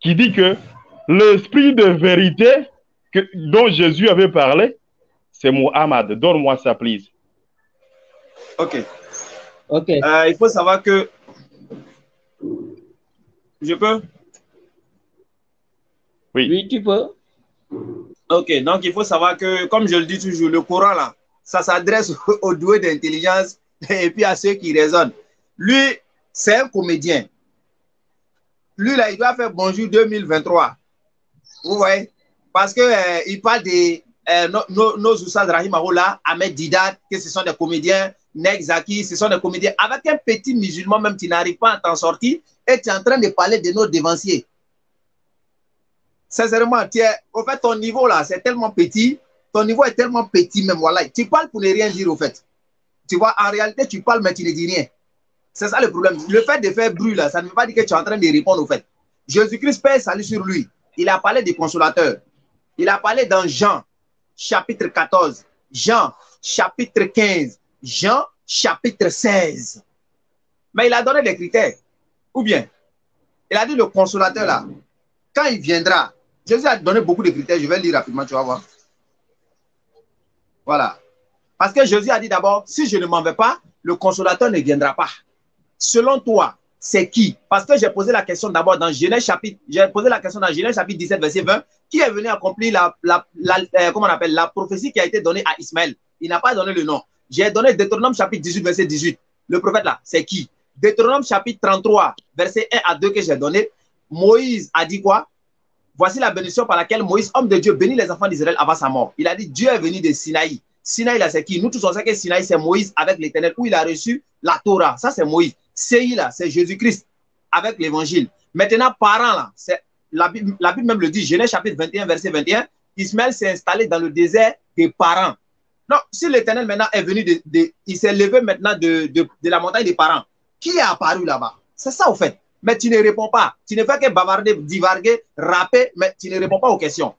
qui dit que l'esprit de vérité que, dont Jésus avait parlé, c'est Muhammad. Donne-moi ça, please. Ok. Ok. Euh, il faut savoir que... Je peux? Oui. Oui, tu peux. Ok, donc il faut savoir que, comme je le dis toujours, le Coran, là, ça s'adresse aux doués d'intelligence et puis à ceux qui raisonnent. Lui, c'est un comédien. Lui, là, il doit faire bonjour deux mille vingt-trois. Vous voyez? Parce qu'il euh, parle des... Euh, nos no, no, Oussad Rahimahoula, Ahmed Deedat, que ce sont des comédiens, Nek Zaki, ce sont des comédiens. Avec un petit musulman, même, tu n'arrives pas à t'en sortir et tu es en train de parler de nos dévanciers. Sincèrement, tu es, au fait, ton niveau là, c'est tellement petit, ton niveau est tellement petit, même voilà. Tu parles pour ne rien dire, au fait. Tu vois, en réalité, tu parles, mais tu ne dis rien. C'est ça le problème. Le fait de faire bruit là, ça ne veut pas dire que tu es en train de répondre, au fait. Jésus-Christ, paix et salut sur lui. Il a parlé des consolateurs. Il a parlé dans Jean. Chapitre quatorze, Jean, chapitre quinze, Jean, chapitre seize. Mais il a donné des critères. Ou bien, il a dit le consolateur là, quand il viendra, Jésus a donné beaucoup de critères, je vais lire rapidement, tu vas voir. Voilà. Parce que Jésus a dit d'abord, si je ne m'en vais pas, le consolateur ne viendra pas. Selon toi, c'est qui? Parce que j'ai posé la question d'abord dans Genèse chapitre, j'ai posé la question dans Genèse chapitre dix-sept, verset vingt, qui est venu accomplir la, la, la euh, comment on appelle, la prophétie qui a été donnée à Ismaël. Il n'a pas donné le nom. J'ai donné Deutéronome chapitre dix-huit, verset dix-huit. Le prophète là, c'est qui? Deutéronome chapitre trente-trois, verset un à deux que j'ai donné. Moïse a dit quoi? Voici la bénédiction par laquelle Moïse, homme de Dieu, bénit les enfants d'Israël avant sa mort. Il a dit, Dieu est venu de Sinaï. Sinaï là, c'est qui? Nous tous on sait que Sinaï, c'est Moïse avec l'Éternel, où il a reçu la Torah. Ça, c'est Moïse. Séhi là, c'est Jésus-Christ avec l'évangile. Maintenant, parents là, c'est la Bible, la Bible même le dit, Genèse chapitre vingt et un, verset vingt et un, Ismaël s'est installé dans le désert des parents. Non, si l'Éternel maintenant est venu, de, de, il s'est levé maintenant de, de, de la montagne des parents, qui est apparu là-bas? C'est ça au fait. Mais tu ne réponds pas. Tu ne fais que bavarder, divarguer, rapper, mais tu ne réponds pas aux questions.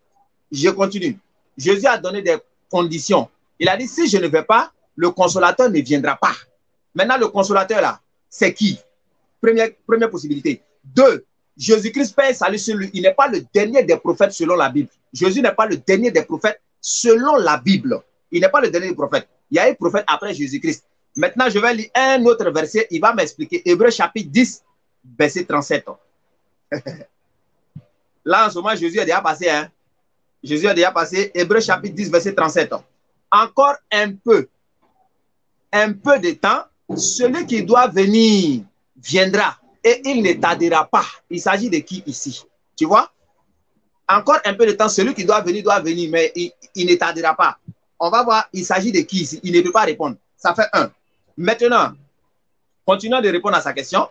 Je continue. Jésus a donné des conditions. Il a dit, si je ne vais pas, le consolateur ne viendra pas. Maintenant, le consolateur là, c'est qui? Première, première possibilité. Deux, Jésus-Christ, paix et salut sur lui. Il n'est pas le dernier des prophètes selon la Bible. Jésus n'est pas le dernier des prophètes selon la Bible. Il n'est pas le dernier des prophètes. Il y a eu prophète après Jésus-Christ. Maintenant, je vais lire un autre verset. Il va m'expliquer. Hébreux chapitre dix, verset trente-sept. Là, en ce moment, Jésus est déjà passé. Hein? Jésus est déjà passé. Hébreux chapitre dix, verset trente-sept. Encore un peu, un peu de temps, celui qui doit venir viendra et il ne tardera pas. Il s'agit de qui ici? Tu vois? Encore un peu de temps, celui qui doit venir doit venir, mais il, il ne tardera pas. On va voir, il s'agit de qui ici? Il ne peut pas répondre. Ça fait un. Maintenant, continuons de répondre à sa question.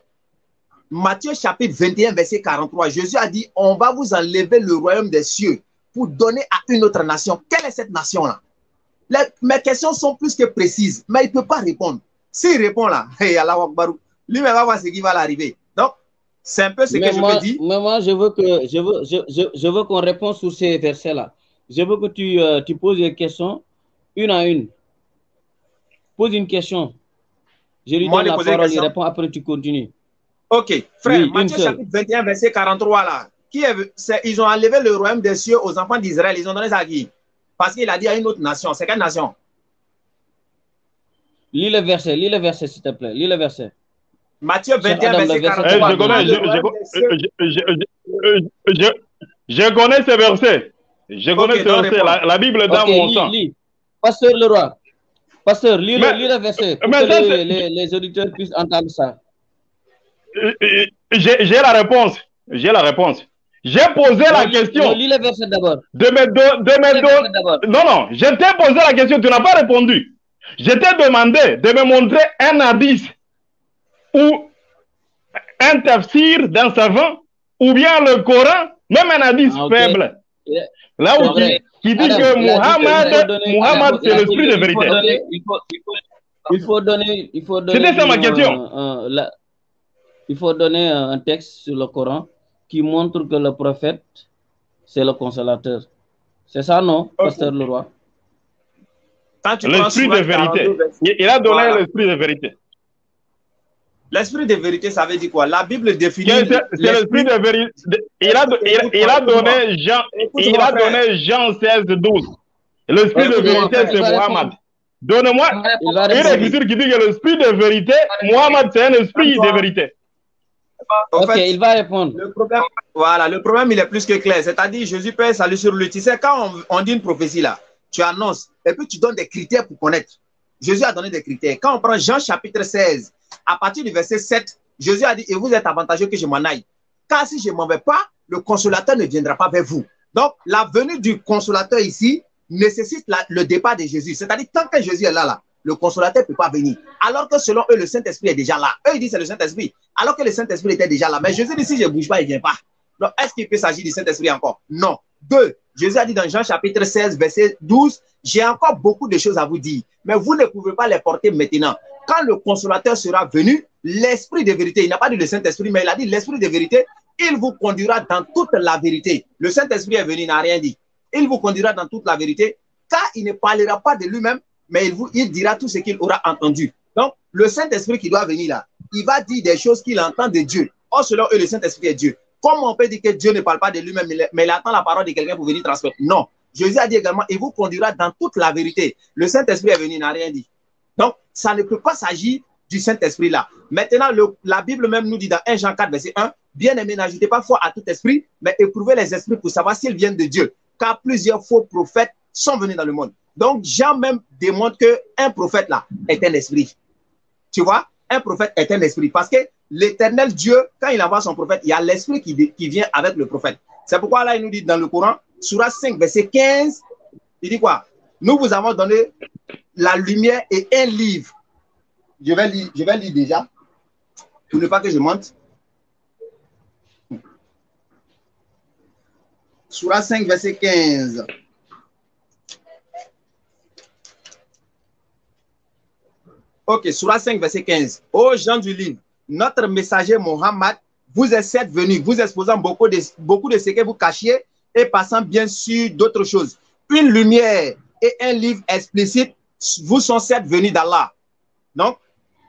Matthieu chapitre vingt et un, verset quarante-trois. Jésus a dit, on va vous enlever le royaume des cieux pour donner à une autre nation. Quelle est cette nation-là? Les, mes questions sont plus que précises, mais il ne peut pas répondre. S'il répond là, hey, Allah Akbarou, lui-même va voir ce qui va l'arriver. Donc, c'est un peu ce mais que moi, je me dis. Mais moi, je veux que je veux, je, je, je veux qu'on réponde sur ces versets-là. Je veux que tu, euh, tu poses des questions une à une. Pose une question. Je lui moi, donne la parole, il répond, après tu continues. Ok, frère, oui, Matthieu chapitre vingt et un, verset quarante-trois là. Qui est, ils ont enlevé le royaume des cieux aux enfants d'Israël. Ils ont donné ça à qui? Parce qu'il a dit à une autre nation. C'est quelle nation? Lis le verset, lis le verset, s'il te plaît. Lis le verset. Matthieu vingt et un, Adam, verset quarante-trois. Je connais, je, je, je, je, je, je connais ce verset. Je connais okay, ce verset. La, la Bible est dans okay, mon lis, sang. Lis. Pasteur Leroy, pasteur, lis, mais, le, lis le verset pour que ça, les, les, les auditeurs puissent entendre ça. J'ai la réponse. J'ai la réponse. J'ai posé non, la question. Lis le verset d'abord. De me, de, de me don... Non, non, je t'ai posé la question. Tu n'as pas répondu. Je t'ai demandé de me montrer un hadith ou un tafsir d'un savant ou bien le Coran, même un hadith ah, okay. faible. Yeah. Là où tu, qui dit Adam, que Muhammad, Muhammad c'est l'esprit de vérité. Donner, il, faut, il, faut, il faut donner... Il faut donner C'était ça ma question. Euh, euh, la, il faut donner un texte sur le Coran qui montre que le prophète, c'est le consolateur. C'est ça, non, pasteur okay. Leroy? L'esprit de vérité. Il a donné voilà. l'esprit de vérité. L'esprit de vérité, ça veut dire quoi? La Bible définit... C'est l'esprit de vérité. Il a, il, il a donné Jean, il a donné Jean seize, douze. L'esprit de vérité, c'est Muhammad. Donne-moi une écriture qui dit que l'esprit de vérité, Muhammad, c'est un esprit de vérité. Ok, fait, il va répondre. Le problème, voilà, le problème, il est plus que clair. C'est-à-dire, Jésus paie salut sur lui. Tu sais, quand on, on dit une prophétie là, tu annonces et puis tu donnes des critères pour connaître. Jésus a donné des critères. Quand on prend Jean chapitre seize, à partir du verset sept, Jésus a dit, et vous êtes avantageux que je m'en aille. Car si je ne m'en vais pas, le consolateur ne viendra pas vers vous. Donc, la venue du consolateur ici nécessite la, le départ de Jésus. C'est-à-dire, tant que Jésus est là, là, le consolateur ne peut pas venir. Alors que selon eux, le Saint-Esprit est déjà là. Eux, ils disent c'est le Saint-Esprit. Alors que le Saint-Esprit était déjà là. Mais Jésus dit, si je ne bouge pas, il ne vient pas. Donc, est-ce qu'il peut s'agir du Saint-Esprit encore? Non. Deux, Jésus a dit dans Jean chapitre seize, verset douze, j'ai encore beaucoup de choses à vous dire, mais vous ne pouvez pas les porter maintenant. Quand le consolateur sera venu, l'esprit de vérité, il n'a pas dit le Saint-Esprit, mais il a dit l'esprit de vérité, il vous conduira dans toute la vérité. Le Saint-Esprit est venu, il n'a rien dit. Il vous conduira dans toute la vérité, car il ne parlera pas de lui-même, mais il, vous, il dira tout ce qu'il aura entendu. Donc, le Saint-Esprit qui doit venir là, il va dire des choses qu'il entend de Dieu. Or, selon eux, le Saint-Esprit est Dieu. Comment on peut dire que Dieu ne parle pas de lui-même, mais il attend la parole de quelqu'un pour venir transmettre? Non. Jésus a dit également, il vous conduira dans toute la vérité. Le Saint-Esprit est venu, il n'a rien dit. Donc, ça ne peut pas s'agir du Saint-Esprit là. Maintenant, le, la Bible même nous dit dans un Jean quatre, verset un, bien-aimés, n'ajoutez pas foi à tout esprit, mais éprouvez les esprits pour savoir s'ils viennent de Dieu. Car plusieurs faux prophètes sont venus dans le monde. Donc, Jean même démontre qu'un prophète là est un esprit. Tu vois, un prophète est un esprit. Parce que l'éternel Dieu, quand il envoie son prophète, il y a l'esprit qui, qui vient avec le prophète. C'est pourquoi là, il nous dit dans le Coran, Sourate cinq, verset quinze, il dit quoi? Nous vous avons donné la lumière et un livre. Je vais lire, je vais lire déjà. Pour ne pas que je monte. Sourate cinq, verset quinze. Ok, Sourate cinq, verset quinze. Ô gens du livre, notre messager Mohammed vous est certes venu, vous exposant beaucoup de, beaucoup de ce que vous cachiez et passant bien sûr d'autres choses. Une lumière et un livre explicite vous sont certes venus d'Allah. Donc,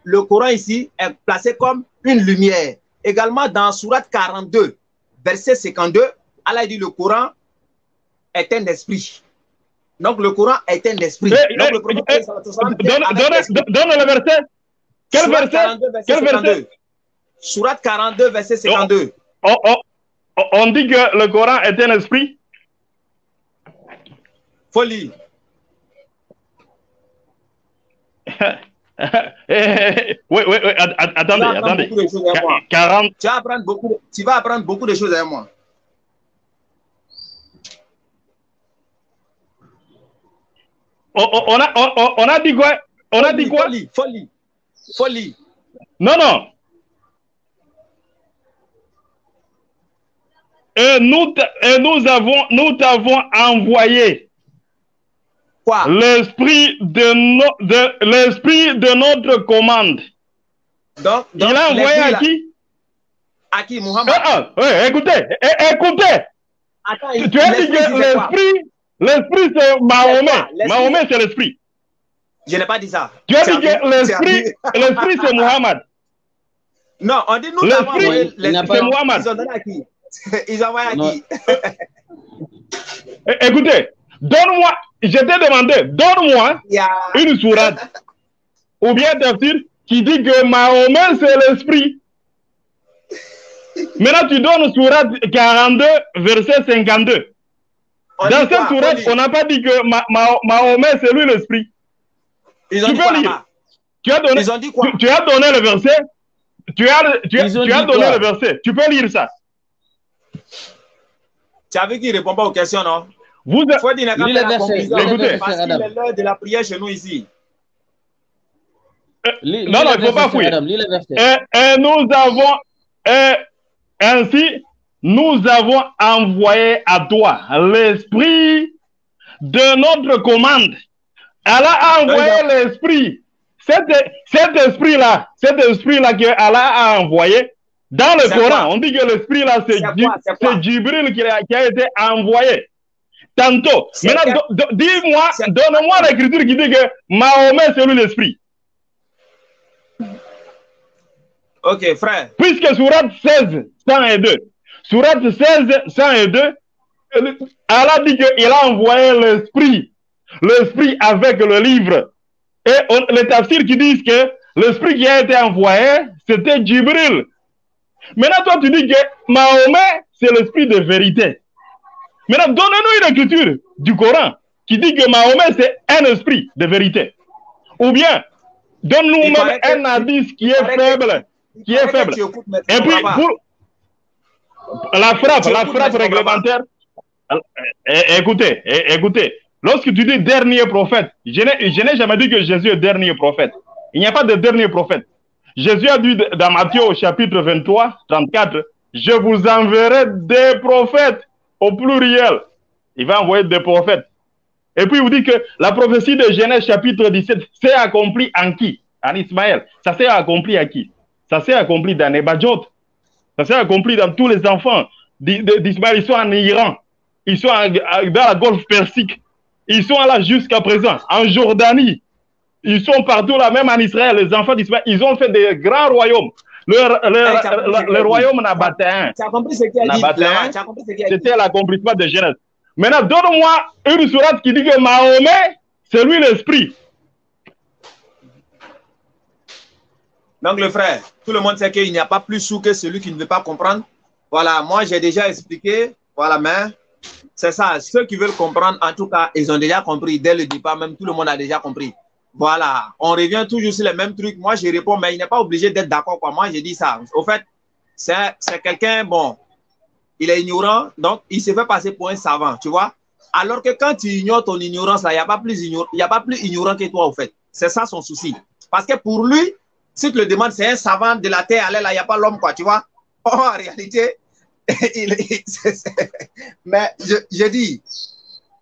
le Coran ici est placé comme une lumière. Également dans Sourate quarante-deux, verset cinquante-deux, Allah dit le Coran est un esprit. Donc, le Coran est un esprit. Hey, hey, Donc, le hey, donne, donne, esprit. donne le verset. Quel Sourate verset? Sourate quarante-deux, verset cinquante-deux. On, on, on, on dit que le Coran est un esprit? Folie. oui, oui, oui, attendez, tu attendez. quarante... Tu, vas apprendre beaucoup, tu vas apprendre beaucoup de choses avec moi. On a, on, on a dit quoi? On folie, a dit quoi? Folie, folie, folie. Non, non. Et nous, et nous avons, nous t'avons envoyé l'esprit de, no, de l'esprit de notre commande. Donc, donc il a envoyé à qui? À qui, Muhammad? Ah, ah, ouais, écoutez, écoutez. Attends, tu, tu as dit que l'esprit. L'esprit, c'est Mahomet. Mahomet, c'est l'esprit. Je n'ai pas dit ça. Tu as dit que l'esprit, l'esprit, c'est Muhammad. Non, on dit nous l'avons envoyé. C'est Muhammad. Ils ont donné à qui? Ils ont envoyé à qui? Écoutez, donne-moi, je t'ai demandé, donne-moi yeah. une sourate ou bien tafsir qui dit que Mahomet, c'est l'esprit. Maintenant, tu donnes Sourate quarante-deux, verset cinquante-deux. On Dans cette sourate, on n'a pas dit que Mahomet, ma, ma, c'est lui l'esprit. Tu peux quoi, lire. Tu as, donné, tu, tu as donné le verset. Tu as, tu, tu as donné quoi. le verset. Tu peux lire ça. Tu avais qu'il ne répond pas aux questions, non? Vous avez... Faut dire, il est l'heure de la prière chez nous ici. Li, non, li non, il ne faut pas fouiller. Adam, et, et nous avons, et ainsi, nous avons envoyé à toi l'esprit de notre commande. Allah a envoyé l'esprit. Cet esprit-là, cet esprit-là que Allah a envoyé, dans le Coran, on dit que l'esprit-là, c'est Jibril qui a, qui a été envoyé. Tantôt, maintenant, dis-moi, donne-moi l'écriture qui dit que Mahomet, c'est lui l'esprit. Ok, frère. Puisque sourate seize, cent et deux, sourate seize, cent et deux, Allah dit qu'il a envoyé l'esprit, l'esprit avec le livre. Et on, les tafsirs qui disent que l'esprit qui a été envoyé, c'était Jibril. Maintenant, toi, tu dis que Mahomet, c'est l'esprit de vérité. Maintenant, donne-nous une écriture du Coran qui dit que Mahomet, c'est un esprit de vérité. Ou bien, donne-nous même un hadith qui est faible. Qui est faible. Et puis, pour la frappe, la frappe réglementaire, écoutez, écoutez, lorsque tu dis dernier prophète, je n'ai jamais dit que Jésus est dernier prophète. Il n'y a pas de dernier prophète. Jésus a dit dans Matthieu au chapitre vingt-trois, trente-quatre, je vous enverrai des prophètes au pluriel. Il va envoyer des prophètes. Et puis il vous dit que la prophétie de Genèse chapitre dix-sept s'est accomplie en qui? En Ismaël. Ça s'est accompli à qui? Ça s'est accompli dans Nebadjot. Ça s'est accompli dans tous les enfants d'Ismaël. Ils sont en Iran. Ils sont dans la Golfe Persique. Ils sont là jusqu'à présent, en Jordanie. Ils sont partout là, même en Israël. Les enfants d'Israël, ils ont fait des grands royaumes. Le, le, le, le royaume n'a pas un. Tu as compris ce qu'il a dit. C'était l'accomplissement de Genèse. Maintenant, donne-moi une sourate qui dit que Mahomet, c'est lui l'esprit. Donc, le frère, tout le monde sait qu'il n'y a pas plus sous que celui qui ne veut pas comprendre. Voilà, moi, j'ai déjà expliqué. Voilà, mais c'est ça. Ceux qui veulent comprendre, en tout cas, ils ont déjà compris. Dès le départ, même tout le monde a déjà compris. Voilà, on revient toujours sur les mêmes trucs. Moi, je réponds, mais il n'est pas obligé d'être d'accord. Moi, j'ai dit ça. Au fait, c'est quelqu'un, bon, il est ignorant, donc il se fait passer pour un savant, tu vois. Alors que quand tu ignores ton ignorance, il n'y a pas plus ignorant que toi, au fait. C'est ça son souci. Parce que pour lui, si tu le demandes, c'est un savant de la terre, là, il n'y a pas l'homme, quoi, tu vois. Oh, en réalité, il est... mais je, je dis,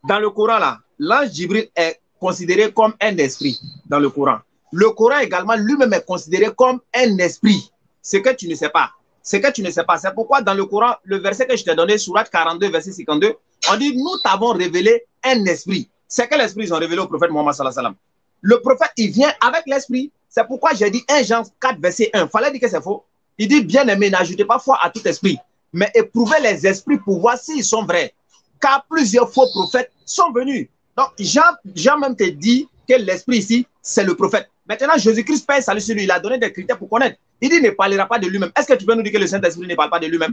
dans le Coran, là, l'ange Jibril est considéré comme un esprit dans le Coran. Le Coran également, lui-même est considéré comme un esprit. Ce que tu ne sais pas. Ce que tu ne sais pas. C'est pourquoi dans le Coran, le verset que je t'ai donné, sourate quarante-deux, verset cinquante-deux, on dit, nous t'avons révélé un esprit. C'est quel esprit ils ont révélé au prophète Mohammed sallallahu alayhi wa sallam. Le prophète, il vient avec l'esprit. C'est pourquoi j'ai dit un Jean quatre, verset un. Fallait dire que c'est faux. Il dit, bien aimé, n'ajoutez pas foi à tout esprit, mais éprouvez les esprits pour voir s'ils sont vrais. Car plusieurs faux prophètes sont venus. Donc, Jean même te dit que l'esprit ici, c'est le prophète. Maintenant, Jésus-Christ, paix et salut sur lui, il a donné des critères pour connaître. Il dit, il ne parlera pas de lui-même. Est-ce que tu peux nous dire que le Saint-Esprit ne parle pas de lui-même?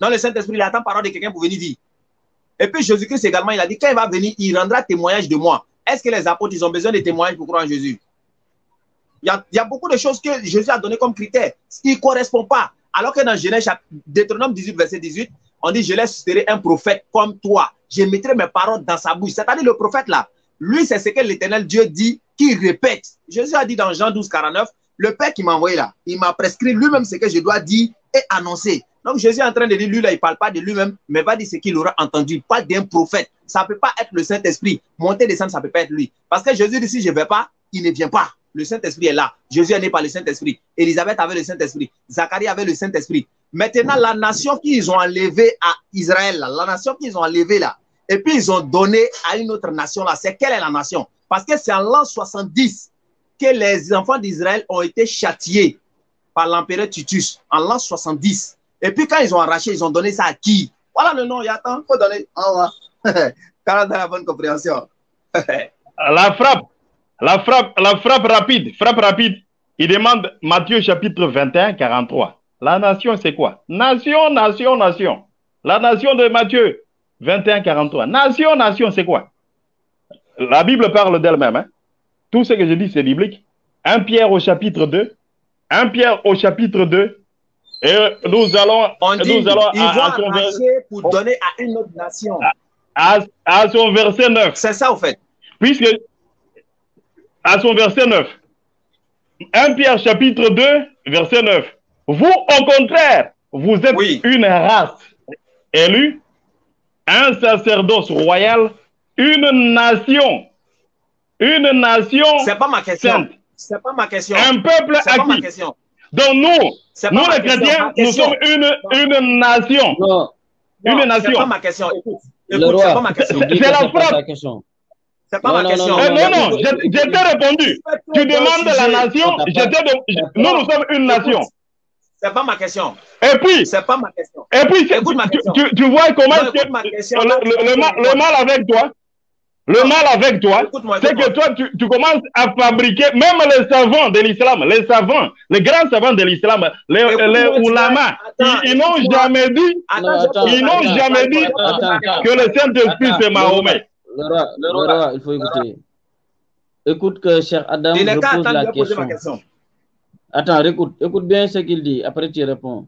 Non, le Saint-Esprit, il attend parole de quelqu'un pour venir dire. Et puis, Jésus-Christ également, il a dit, quand il va venir, il rendra témoignage de moi. Est-ce que les apôtres, ils ont besoin de témoignages pour croire en Jésus? Il y a, il y a beaucoup de choses que Jésus a donné comme critères. Ils ne correspondent pas. Alors que dans Genèse, Deutéronome dix-huit, verset dix-huit, on dit, je laisserai un prophète comme toi. Je mettrai mes paroles dans sa bouche. C'est-à-dire le prophète là, lui c'est ce que l'Éternel Dieu dit, qu'il répète. Jésus a dit dans Jean douze, quarante-neuf, le Père qui m'a envoyé là, il m'a prescrit lui-même ce que je dois dire et annoncer. Donc Jésus est en train de dire, lui là, il ne parle pas de lui-même, mais va dire ce qu'il aura entendu, pas d'un prophète. Ça ne peut pas être le Saint-Esprit. Monter, descendre, ça ne peut pas être lui. Parce que Jésus dit, si je ne vais pas, il ne vient pas. Le Saint-Esprit est là. Jésus est né par le Saint-Esprit. Élisabeth avait le Saint-Esprit. Zacharie avait le Saint-Esprit. Maintenant, la nation qu'ils ont enlevée à Israël, là, la nation qu'ils ont enlevée là, et puis ils ont donné à une autre nation là, c'est quelle est la nation? Parce que c'est en l'an soixante-dix que les enfants d'Israël ont été châtiés par l'empereur Titus, en l'an soixante-dix. Et puis quand ils ont arraché, ils ont donné ça à qui? Voilà le nom, il y a temps, faut donner. Au revoir. Car dans la bonne compréhension. La frappe, la frappe, la frappe rapide, frappe rapide, il demande Matthieu chapitre vingt et un, quarante-trois. La nation, c'est quoi? Nation, nation, nation. La nation de Matthieu, vingt et un, quarante-trois. Nation, nation, c'est quoi? La Bible parle d'elle-même. Hein? Tout ce que je dis, c'est biblique. un Pierre au chapitre deux. un Pierre au chapitre deux. Et nous allons... On dit, nous allons ils à, vont à son vers... pour donner à une autre nation. À, à, à son verset neuf. C'est ça, au fait. Puisque... À son verset neuf. premier Pierre chapitre deux, verset neuf. Vous, au contraire, vous êtes oui. une race élue, un sacerdoce royal, une nation, une nation C'est pas ma question. Sainte. C'est pas ma question. Un peuple acquis. Donc nous, nous les chrétiens, nous sommes une, une nation. Non. Une non, nation. C'est pas ma question. Écoute, écoute c'est pas ma question. C'est la frappe. C'est pas non, ma question. Non, non, non, non je t'ai répondu. Tu demandes de la nation, de... nous, nous sommes une nation. C'est pas ma question. Et puis, c'est pas ma question. Et puis, écoute, ma question. Tu, tu vois comment non, écoute, ma question, le, le, le, mal, le mal avec toi, le mal avec toi, c'est que toi, tu, tu commences à fabriquer, même les savants de l'islam, les savants, les grands savants de l'islam, les, les oulamas, ils n'ont jamais dit, ils n'ont jamais dit que le Saint-Esprit c'est Mahomet. Le roi, le roi, le roi, il faut écouter. Écoute que cher Adam je pose la question. question. Attends, écoute, écoute bien ce qu'il dit. Après, tu réponds.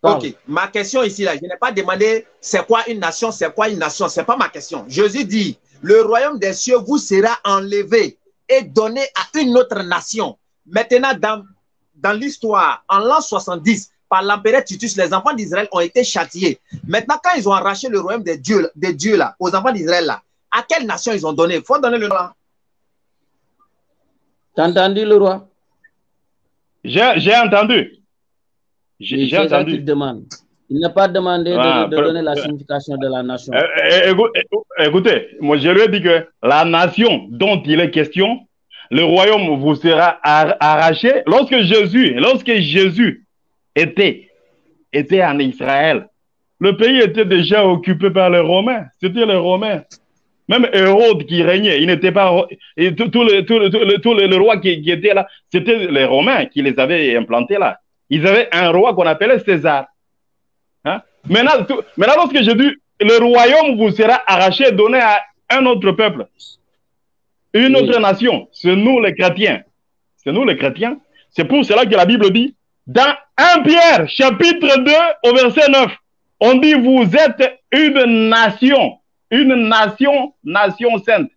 Parle. Ok. Ma question ici, là, je n'ai pas demandé c'est quoi une nation, c'est quoi une nation. Ce n'est pas ma question. Jésus dit, le royaume des cieux vous sera enlevé et donné à une autre nation. Maintenant, dans, dans l'histoire, en l'an soixante-dix, par l'empereur Titus, les enfants d'Israël ont été châtiés. Maintenant, quand ils ont arraché le royaume des dieux, des dieux là, aux enfants d'Israël, là, à quelle nation ils ont donné? Il faut donner le roi. T'as entendu le roi? J'ai entendu. J'ai entendu. Il demande. Il n'a pas demandé ah, de, de donner la signification de la nation. Euh, euh, écoutez, moi je lui ai dit que la nation dont il est question, le royaume vous sera arraché. Lorsque Jésus, lorsque Jésus Était, était en Israël. Le pays était déjà occupé par les Romains. C'était les Romains. Même Hérode qui régnait, il n'était pas... Et tout, tout le, tout le, tout le, tout le, le roi qui, qui était là, c'était les Romains qui les avaient implantés là. Ils avaient un roi qu'on appelait César. Hein? Maintenant, tout, maintenant, lorsque je dis, le royaume vous sera arraché, donné à un autre peuple, une oui. autre nation, c'est nous les chrétiens. C'est nous les chrétiens. C'est pour cela que la Bible dit, dans premier Pierre, chapitre deux, au verset neuf, on dit « Vous êtes une nation, une nation, nation sainte. »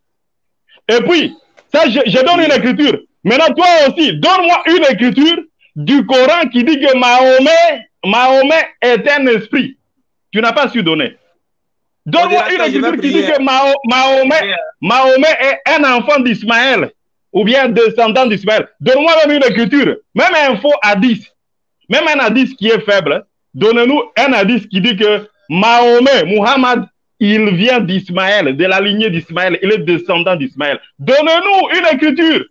Et puis, ça, je, je donne une écriture. Maintenant, toi aussi, donne-moi une écriture du Coran qui dit que Mahomet, Mahomet est un esprit. Tu n'as pas su donner. Donne-moi une écriture qui dit que Mahomet, Mahomet, Mahomet est un enfant d'Ismaël ou bien descendant d'Ismaël. Donne-moi même une écriture, même un faux hadith. Même un hadith qui est faible, donnez-nous un hadith qui dit que Mahomet, Muhammad, il vient d'Ismaël, de la lignée d'Ismaël, il est descendant d'Ismaël. Donnez-nous une écriture.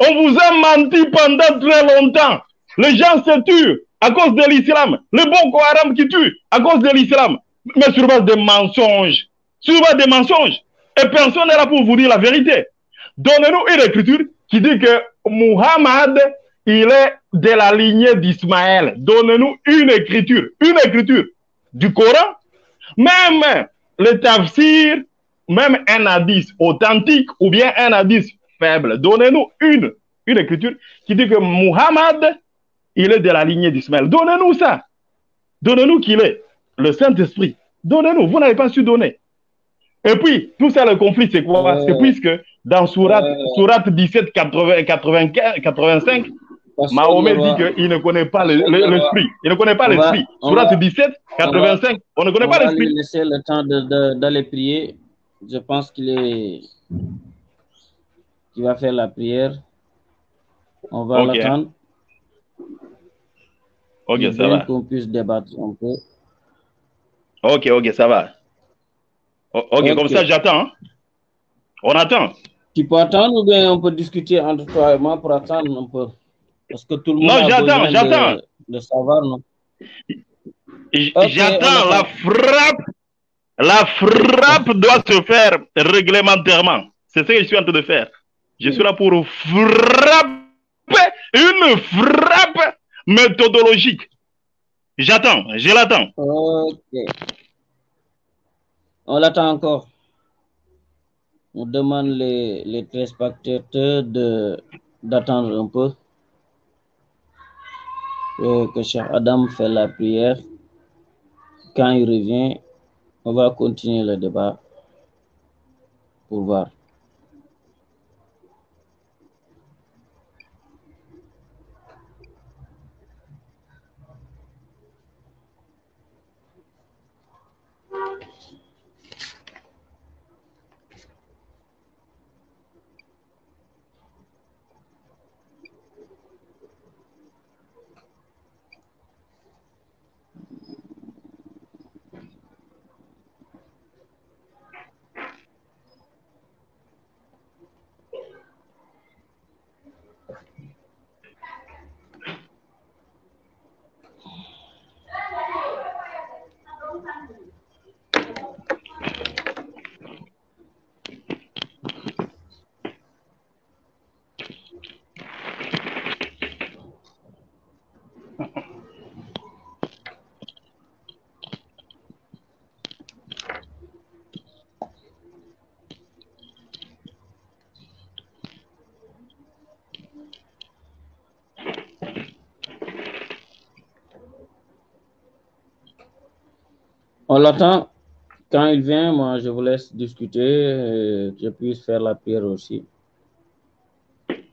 On vous a menti pendant très longtemps. Les gens se tuent à cause de l'islam. Le Boko Haram qui tue à cause de l'islam. Mais sur base de mensonges. Sur base de mensonges. Et personne n'est là pour vous dire la vérité. Donnez-nous une écriture qui dit que Muhammad, il est de la lignée d'Ismaël. Donne-nous une écriture, une écriture du Coran, même le tafsir, même un hadith authentique ou bien un hadith faible. Donnez-nous une, une écriture qui dit que Muhammad, il est de la lignée d'Ismaël. Donnez-nous ça. Donnez-nous qu'il est le Saint-Esprit. Donnez-nous. Vous n'avez pas su donner. Et puis, tout ça, le conflit, c'est quoi? C'est puisque dans Sourate, sourate dix-sept, quatre-vingt-quinze, quatre-vingt-cinq, Mahomet dit qu'il ne connaît pas l'esprit. Il ne connaît pas l'esprit. Sourate dix-sept, quatre-vingt-cinq, on ne connaît pas l'esprit. On va lui laisser le temps d'aller prier. Je pense qu'il est... qu'il va faire la prière. On va okay. l'attendre. Ok, Et ça va. Qu'on puisse débattre un peu. Ok, ok, ça va. O okay, ok, comme ça, j'attends. On attend. Tu peux attendre ou bien on peut discuter entre toi et moi pour attendre un peu? Parce que tout le monde non, j'attends, j'attends. De, de savoir, non? Okay, j'attends. La frappe, la frappe doit se faire réglementairement. C'est ce que je suis en train de faire. Je suis là pour frapper, une frappe méthodologique. J'attends, je l'attends. Ok. On l'attend encore. On demande les, les téléspectateurs de d'attendre un peu. Et que cher Adam fait la prière. Quand il revient, on va continuer le débat pour voir. On l'attend. Quand il vient, moi, je vous laisse discuter et que je puisse faire la prière aussi.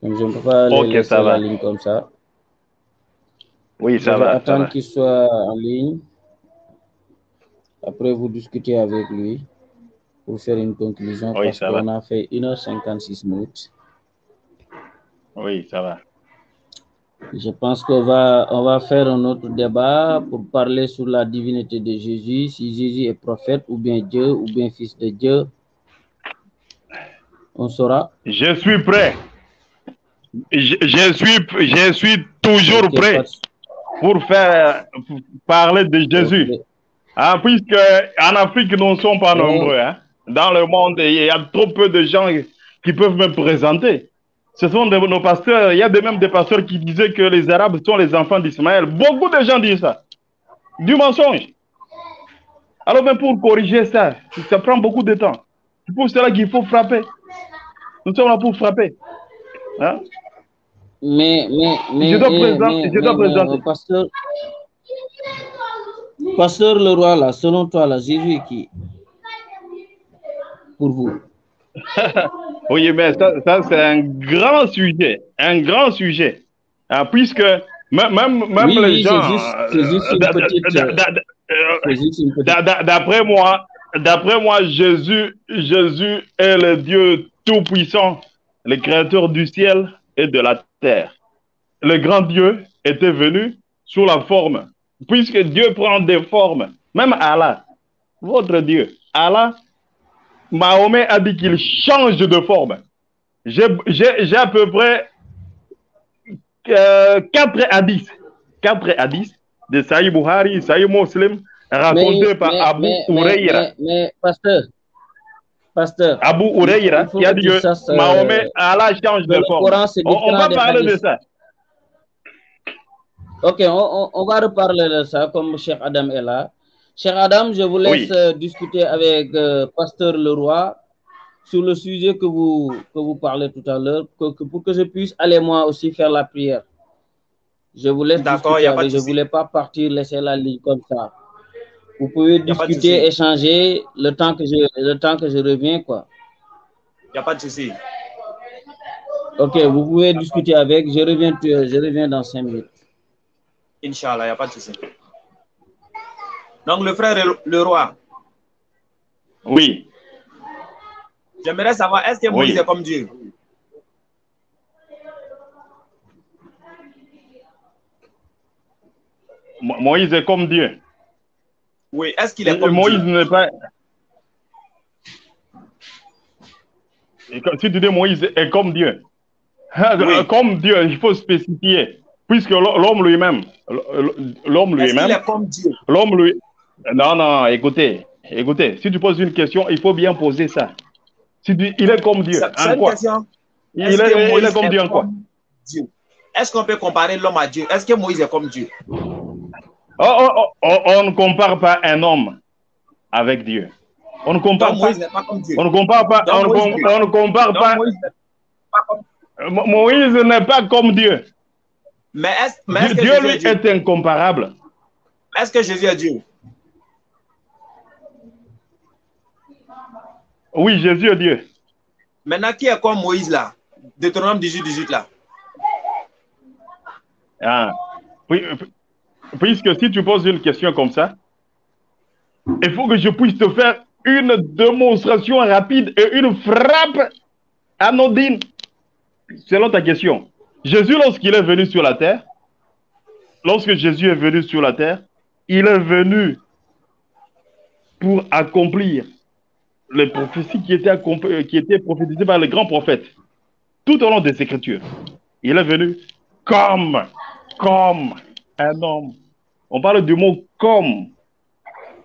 Donc, je ne peux pas aller okay, laisser ça va. la ligne comme ça. Oui, ça je va. Attendre qu'il soit en ligne. Après, vous discutez avec lui pour faire une conclusion. Oui, parce qu'on a fait une heure cinquante-six minutes. Oui, ça va. Je pense qu'on va, on va faire un autre débat pour parler sur la divinité de Jésus, si Jésus est prophète ou bien Dieu ou bien fils de Dieu. On saura. Je suis prêt. Je, je, suis, je suis toujours okay, prêt pour faire pour parler de Jésus. Okay. Hein, puisque en Afrique, nous ne sommes pas nombreux. Hein. Dans le monde, il y a trop peu de gens qui peuvent me présenter. Ce sont de, nos pasteurs, il y a de même des pasteurs qui disaient que les Arabes sont les enfants d'Ismaël. Beaucoup de gens disent ça, du mensonge. Alors même pour corriger ça, ça prend beaucoup de temps. C'est pour cela qu'il faut frapper. Nous sommes là pour frapper. Hein? Mais, mais, mais, je dois mais, présenter, mais, je dois mais, présenter. Mais, pasteur, pasteur le roi là, selon toi là, Jésus est qui pour vous? Oui, mais ça, ça c'est un grand sujet, un grand sujet, hein, puisque même, même oui, les oui, gens, d'après moi, d'après moi, Jésus, Jésus est le Dieu tout-puissant, le créateur du ciel et de la terre. Le grand Dieu était venu sous la forme, puisque Dieu prend des formes, même Allah, votre Dieu, Allah. Mahomet a dit qu'il change de forme. J'ai à peu près euh, quatre hadiths de Sahih Bukhari, Sahih Muslim, racontés mais, par mais, Abu Huraira. Mais, mais, mais, pasteur, pasteur, Abu Huraira, qui a dit que ça, Mahomet, Allah change de forme. Coran, on, on va parler hadiths. de ça. Ok, on, on va reparler de ça, comme Cheikh Adam est là. Cher Adam, je vous laisse oui. discuter avec euh, Pasteur Leroy sur le sujet que vous, que vous parlez tout à l'heure, que, que, pour que je puisse aller moi aussi faire la prière. Je vous laisse discuter, y a pas de je ne voulais pas partir, laisser la ligne comme ça. Vous pouvez discuter, échanger le temps que je, le temps que je reviens, quoi. Il n'y a pas de souci. Ok, vous pouvez discuter avec, je reviens, je reviens dans cinq minutes. Inch'Allah, il n'y a pas de souci. Donc, le frère le roi. Oui. J'aimerais savoir, est-ce que Moïse oui. est comme Dieu? Mo Moïse est comme Dieu. Oui, est-ce qu'il est comme Moïse Dieu? Moïse n'est pas... Si tu dis Moïse est comme Dieu, oui. comme Dieu, il faut spécifier, puisque l'homme lui-même, l'homme lui-même, l'homme lui... Non, non, écoutez, écoutez, si tu poses une question, il faut bien poser ça. Si tu, il est comme Dieu, en quoi? Il est comme Dieu en quoi? Est-ce qu'on peut comparer l'homme à Dieu? Est-ce que Moïse est comme Dieu? Oh, oh, oh, oh, on ne compare pas un homme avec Dieu. On ne compare Donc, pas... Moïse n'est pas comme Dieu. On ne compare pas... Donc, on, Moïse, on ne compare Donc, pas... Moïse n'est pas comme Dieu. Mais est-ce est que Dieu Jésus lui est, Dieu? est incomparable? Est-ce que Jésus est Dieu? Oui, Jésus est Dieu. Maintenant, qui est comme Moïse là? Deutéronome dix-huit dix-huit là. Ah. Puisque si tu poses une question comme ça, il faut que je puisse te faire une démonstration rapide et une frappe anodine selon ta question. Jésus, lorsqu'il est venu sur la terre, lorsque Jésus est venu sur la terre, il est venu pour accomplir les prophéties qui étaient, qui étaient prophétisées par les grands prophètes. Tout au long des Écritures, il est venu comme, comme un homme. On parle du mot comme.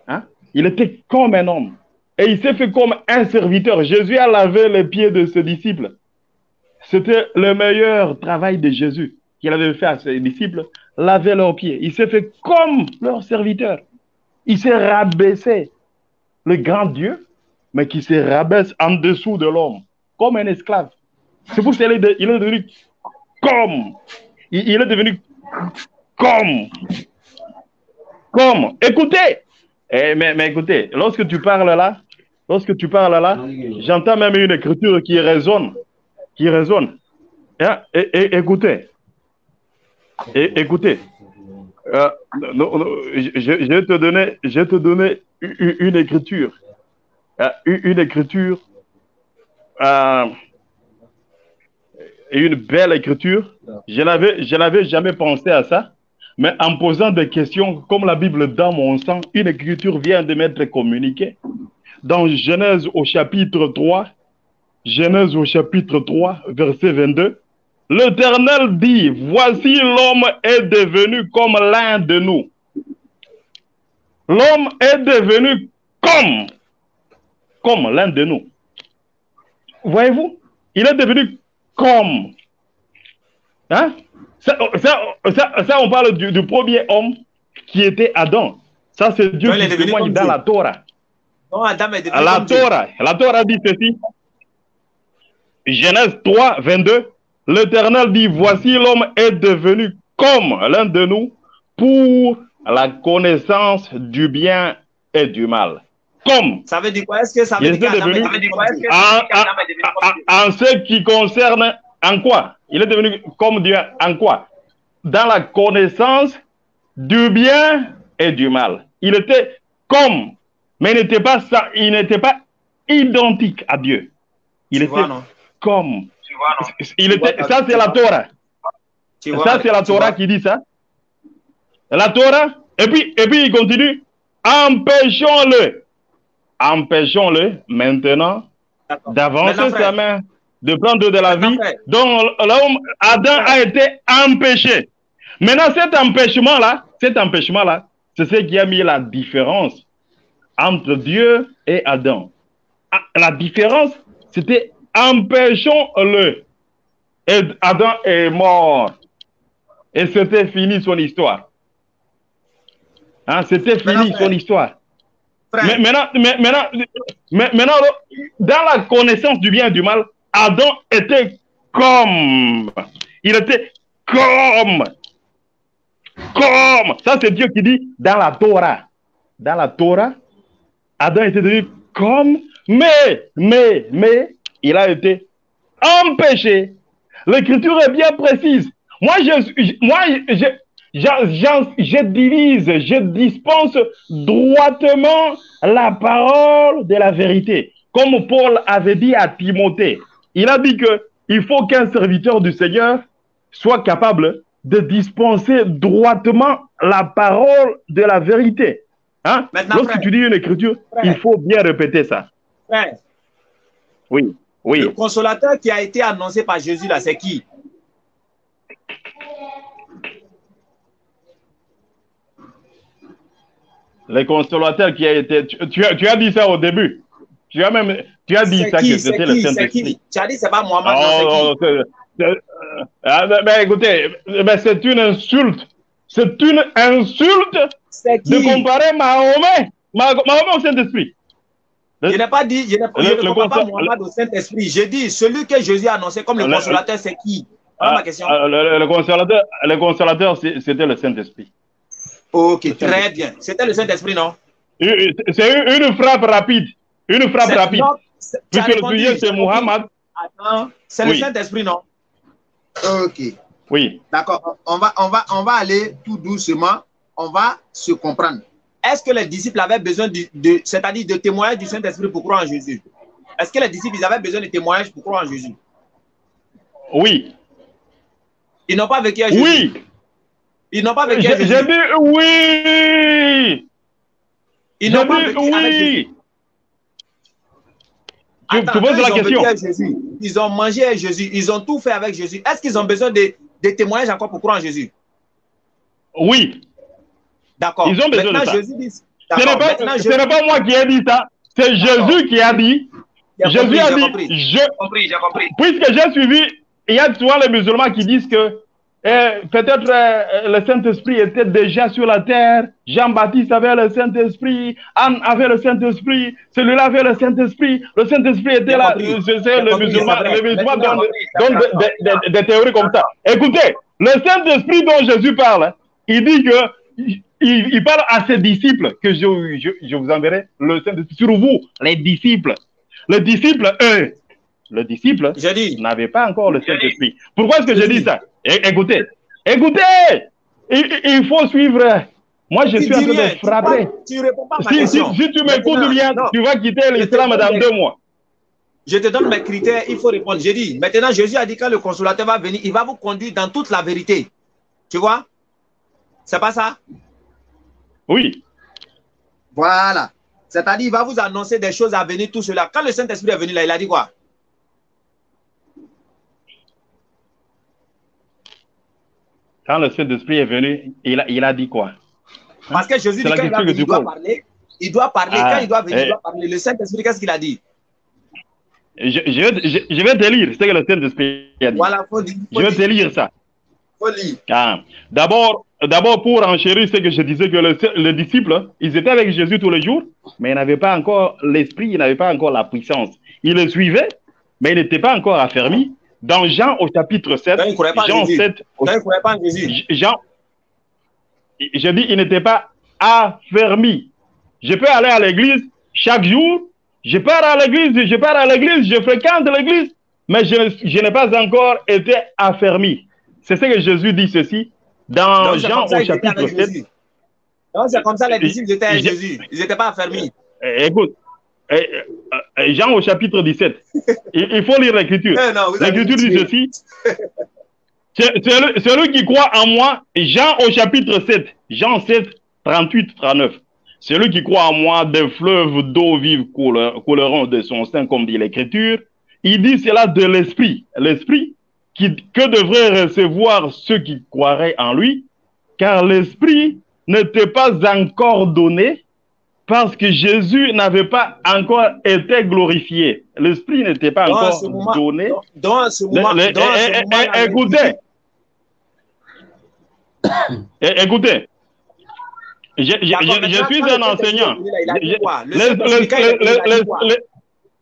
Hein? Il était comme un homme. Et il s'est fait comme un serviteur. Jésus a lavé les pieds de ses disciples. C'était le meilleur travail de Jésus qu'il avait fait à ses disciples, laver leurs pieds. Il s'est fait comme leur serviteur. Il s'est rabaissé, le grand Dieu, mais qui se rabaisse en dessous de l'homme, comme un esclave. C'est pour cela qu'il est devenu comme. Il, il est devenu comme. Comme. Écoutez, Eh, mais, mais écoutez, lorsque tu parles là, lorsque tu parles là, j'entends même une écriture qui résonne, qui résonne. Eh, eh, écoutez, eh, écoutez, euh, non, non, je, je vais te donner, je vais te donner une, une écriture, une écriture, euh, une belle écriture. Je n'avais, je n'avais jamais pensé à ça. Mais en posant des questions, comme la Bible dans mon sang, une écriture vient de m'être communiquée. Dans Genèse au chapitre trois, Genèse au chapitre trois, verset vingt-deux, l'Éternel dit, voici l'homme est devenu comme l'un de nous. L'homme est devenu comme, comme l'un de nous. Voyez-vous, il est devenu comme. Hein? Ça, ça, ça, ça, on parle du, du premier homme qui était Adam. Ça, c'est Dieu qui témoigne dans la Torah. Non, Adam est devenu la Torah. La Torah dit ceci. Genèse trois, vingt-deux. L'Éternel dit, voici l'homme est devenu comme l'un de nous pour la connaissance du bien et du mal. Comme. Ça veut dire quoi? Est-ce que ça veut dire qu'Adam est devenu comme Dieu? En ce qui concerne en quoi? Il est devenu comme Dieu en quoi? Dans la connaissance du bien et du mal. Il était comme, mais il n'était pas ça, il n'était pas identique à Dieu. Il était comme. Il était, ça c'est la Torah. Ça c'est la Torah qui dit ça. La Torah. Et puis, et puis il continue. Empêchons-le, empêchons-le maintenant d'avancer sa main, de prendre de la vie, dont l'homme, Adam a été empêché. Maintenant, cet empêchement-là, cet empêchement-là, c'est ce qui a mis la différence entre Dieu et Adam. La différence, c'était empêchons-le. Et Adam est mort. Et c'était fini son histoire. Hein, c'était fini son histoire. Mais maintenant, mais, maintenant, mais, maintenant, dans la connaissance du bien et du mal, Adam était comme, il était comme, comme, ça c'est Dieu qui dit dans la Torah, dans la Torah, Adam était devenu comme, mais, mais, mais, il a été empêché. L'écriture est bien précise. Moi, je, moi, je, je, je, je divise, je dispense droitement la parole de la vérité. Comme Paul avait dit à Timothée, il a dit qu'il faut qu'un serviteur du Seigneur soit capable de dispenser droitement la parole de la vérité. Hein? Lorsque frère, tu dis une écriture, frère, il faut bien répéter ça. Frère, oui, oui. Le consolateur qui a été annoncé par Jésus, là, c'est qui? Le consolateur qui a été... Tu, tu, as, tu as dit ça au début. Tu as même... Tu as dit ça qui, que c'était le Saint-Esprit. Tu as dit c'est pas Muhammad. Oh, non, non, c'est, c'est, ah, mais écoutez, mais c'est une insulte. C'est une insulte de comparer Mahomet, Mahomet au Saint-Esprit. Je n'ai pas dit, je ne compare pas Muhammad au Saint-Esprit. J'ai dit, celui que Jésus a annoncé comme le, le consolateur, c'est qui? Ah, ma question. Le, le consolateur, le consolateur c'était le Saint-Esprit. Ok, le Saint-Esprit. Très bien. C'était le Saint-Esprit, non? C'est une, une frappe rapide. Une frappe rapide. Non, puisque le sujet, c'est Muhammad. C'est le oui. Saint-Esprit, non? Ok. Oui. D'accord. On va, on, va, on va aller tout doucement. On va se comprendre. Est-ce que les disciples avaient besoin de, de c'est-à-dire de témoignages du Saint-Esprit pour croire en Jésus? Est-ce que les disciples ils avaient besoin de témoignages pour croire en Jésus? Oui. Ils n'ont pas vécu à Jésus? Oui. Ils n'ont pas vécu à Jésus? J'ai dit oui. Ils n'ont pas vécu oui. Avec Jésus. Attends, tu poses la question. Ils ont mangé avec Jésus, ils ont tout fait avec Jésus. Est-ce qu'ils ont besoin de, de témoignages encore pour croire en Jésus? Oui. D'accord. Ils ont besoin maintenant, de ça. Jésus dit, ce n'est pas, ce n'est pas moi qui ai dit ça, c'est Jésus qui a dit. Jésus compris, a dit, compris. Je... Compris, compris. Puisque j'ai suivi, il y a souvent les musulmans qui disent que eh, peut-être eh, le Saint-Esprit était déjà sur la terre, Jean-Baptiste avait le Saint-Esprit, Anne avait le Saint-Esprit, celui-là avait le Saint-Esprit, le Saint-Esprit était là, c'est le musulman, le musulman donne des de, de, de théories comme ça. Écoutez, le Saint-Esprit dont Jésus parle, il dit que il, il parle à ses disciples que je, je, je vous enverrai le saint sur vous, les disciples. Les disciples, eux, le disciple n'avait pas encore le Saint-Esprit. Pourquoi est-ce que je, je dis, dis ça? É écoutez, écoutez, il, il faut suivre. Moi, je tu suis en train de frapper. Tu réponds pas à ma si, question. Si, si tu m'écoutes bien, non. Tu vas quitter l'islam dans deux mois. Je te donne mes critères, il faut répondre. J'ai dit, maintenant, Jésus a dit quand le consolateur va venir, il va vous conduire dans toute la vérité. Tu vois? C'est pas ça? Oui. Voilà. C'est-à-dire, il va vous annoncer des choses à venir, tout cela. Quand le Saint-Esprit est venu là, il a dit quoi? Quand le Saint-Esprit est venu, il a, il a dit quoi? Parce que Jésus dit quand il, venir, il doit parler, il doit parler, ah, quand il doit venir, eh, il doit parler. Le Saint-Esprit, qu'est-ce qu'il a dit? Je, je, je, je vais te lire ce que le Saint-Esprit a dit. Voilà, faut lire, faut je vais lire. te lire ça. Ah, d'abord, d'abord pour enchérir ce que je disais, que le, les disciples, ils étaient avec Jésus tous les jours, mais ils n'avaient pas encore l'esprit, ils n'avaient pas encore la puissance. Ils le suivaient, mais ils n'étaient pas encore affermis. Dans Jean au chapitre sept, ben, Jean sept, au... ben, Jean, je dis, il n'était pas affermi. Je peux aller à l'église chaque jour, je pars à l'église, je pars à l'église, je fréquente l'église, mais je, je n'ai pas encore été affermi. C'est ce que Jésus dit ceci dans Jean au chapitre sept. C'est comme ça les disciples étaient avec Jésus. Ils n'étaient pas affermis. Écoute, Jean au chapitre dix-sept, il faut lire l'écriture. L'écriture dit ceci. Celui qui croit en moi, Jean au chapitre sept, Jean sept, trente-huit, trente-neuf. Celui qui croit en moi, des fleuves d'eau vive couleront de son sein, comme dit l'écriture. Il dit cela de l'esprit. L'esprit Qui, que devraient recevoir ceux qui croiraient en lui, car l'Esprit n'était pas encore donné parce que Jésus n'avait pas encore été glorifié. L'Esprit n'était pas encore donné. Écoutez, écoutez, je, je, je, je suis un enseignant.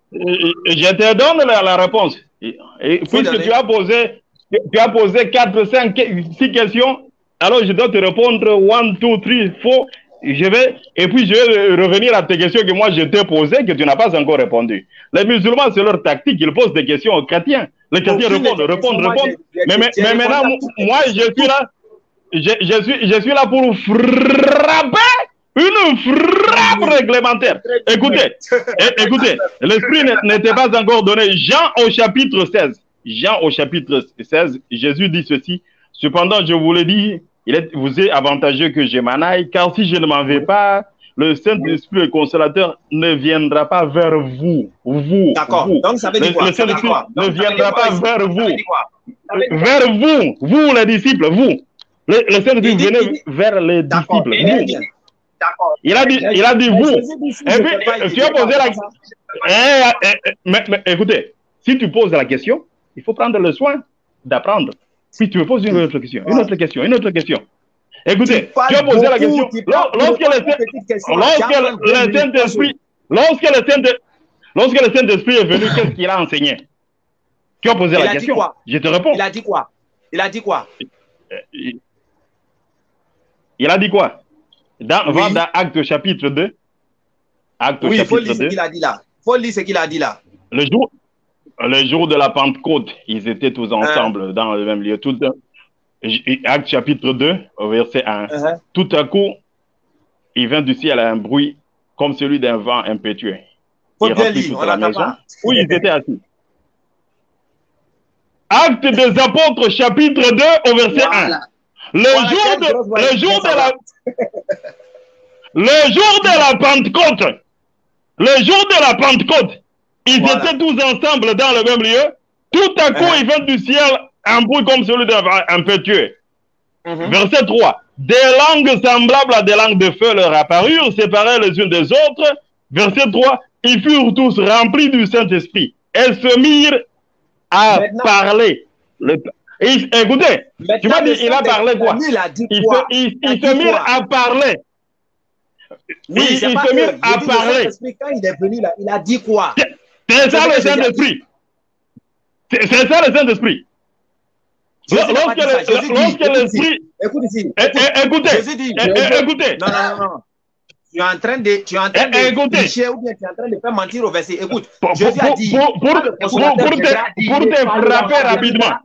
Je te donne la, la réponse. Et, et puisque tu as posé, tu as posé quatre, cinq, six questions, alors je dois te répondre un, deux, trois, quatre, je vais, et puis je vais revenir à tes questions que moi je t'ai posées, que tu n'as pas encore répondu. Les musulmans, c'est leur tactique, ils posent des questions aux chrétiens. Les chrétiens répondent, répondent, répondent. Mais, mais, mais maintenant, moi je suis là, je, je, suis, je suis là pour frapper. Une frappe réglementaire. Écoutez, écoutez, l'esprit n'était pas encore donné. Jean au chapitre seize. Jean au chapitre seize, Jésus dit ceci. Cependant, je vous le dis, il est, vous est avantageux que je m'en aille, car si je ne m'en vais pas, le Saint-Esprit, le consolateur, ne viendra pas vers vous. Vous. D'accord. Donc ça veut dire quoi? Le Saint-Esprit ne viendra pas vers vous. Vers vous. Vous, les disciples, vous. Le, le Saint-Esprit venait vers les disciples. Vous. Il a dit, il a dit vous. Et puis, tu as posé la question. Eh, mais, mais, écoutez, si tu poses la question, il faut prendre le soin d'apprendre. Si tu poses une autre question, une autre question, une autre question. Écoutez, tu, tu as posé beaucoup, la question. Lorsque le Saint-Esprit, lorsque le Saint-Esprit est venu, qu'est-ce qu'il a enseigné? Tu as posé il la question. Je te réponds. Il a dit quoi? Il a dit quoi? Il a dit quoi? Dans, oui. dans Acte chapitre deux. Acte oui, il faut lire ce qu'il a dit là. Il faut lire ce qu'il a dit là. Le jour, le jour de la Pentecôte, ils étaient tous ensemble hein? dans le même lieu. Tout, Acte chapitre deux, verset un. Uh-huh. Tout à coup, il vient du ciel à un bruit comme celui d'un vent impétueux. Faut il bien lire, on n'attend pas. Où ils étaient assis. Acte des Apôtres chapitre deux, au verset voilà. un. Le, voilà, jour de, le, jour de la, le jour de la Pentecôte, le jour de la Pentecôte, ils voilà. étaient tous ensemble dans le même lieu. Tout à coup, uh-huh. ils viennent du ciel un bruit comme celui d'un impétueux. Uh-huh. Verset trois. Des langues semblables à des langues de feu leur apparurent, séparées les unes des autres. Verset trois. Ils furent tous remplis du Saint-Esprit et se mirent à Maintenant. parler. Le, Il, écoutez, mais tu vois, il a parlé quoi? Il a dit quoi? Il se mit à parler. Oui, il se mit à parler. Quand il est venu là, il a dit quoi? C'est ça le Saint-Esprit. C'est ça le Saint-Esprit. Lorsque l'esprit, Écoute ici. Écoutez. Écoutez. Non, non, non. Tu es en train de, tu es en train de tricher ou bien tu es en train de faire mentir au verset. Écoute, Jésus a dit. Pour te frapper rapidement.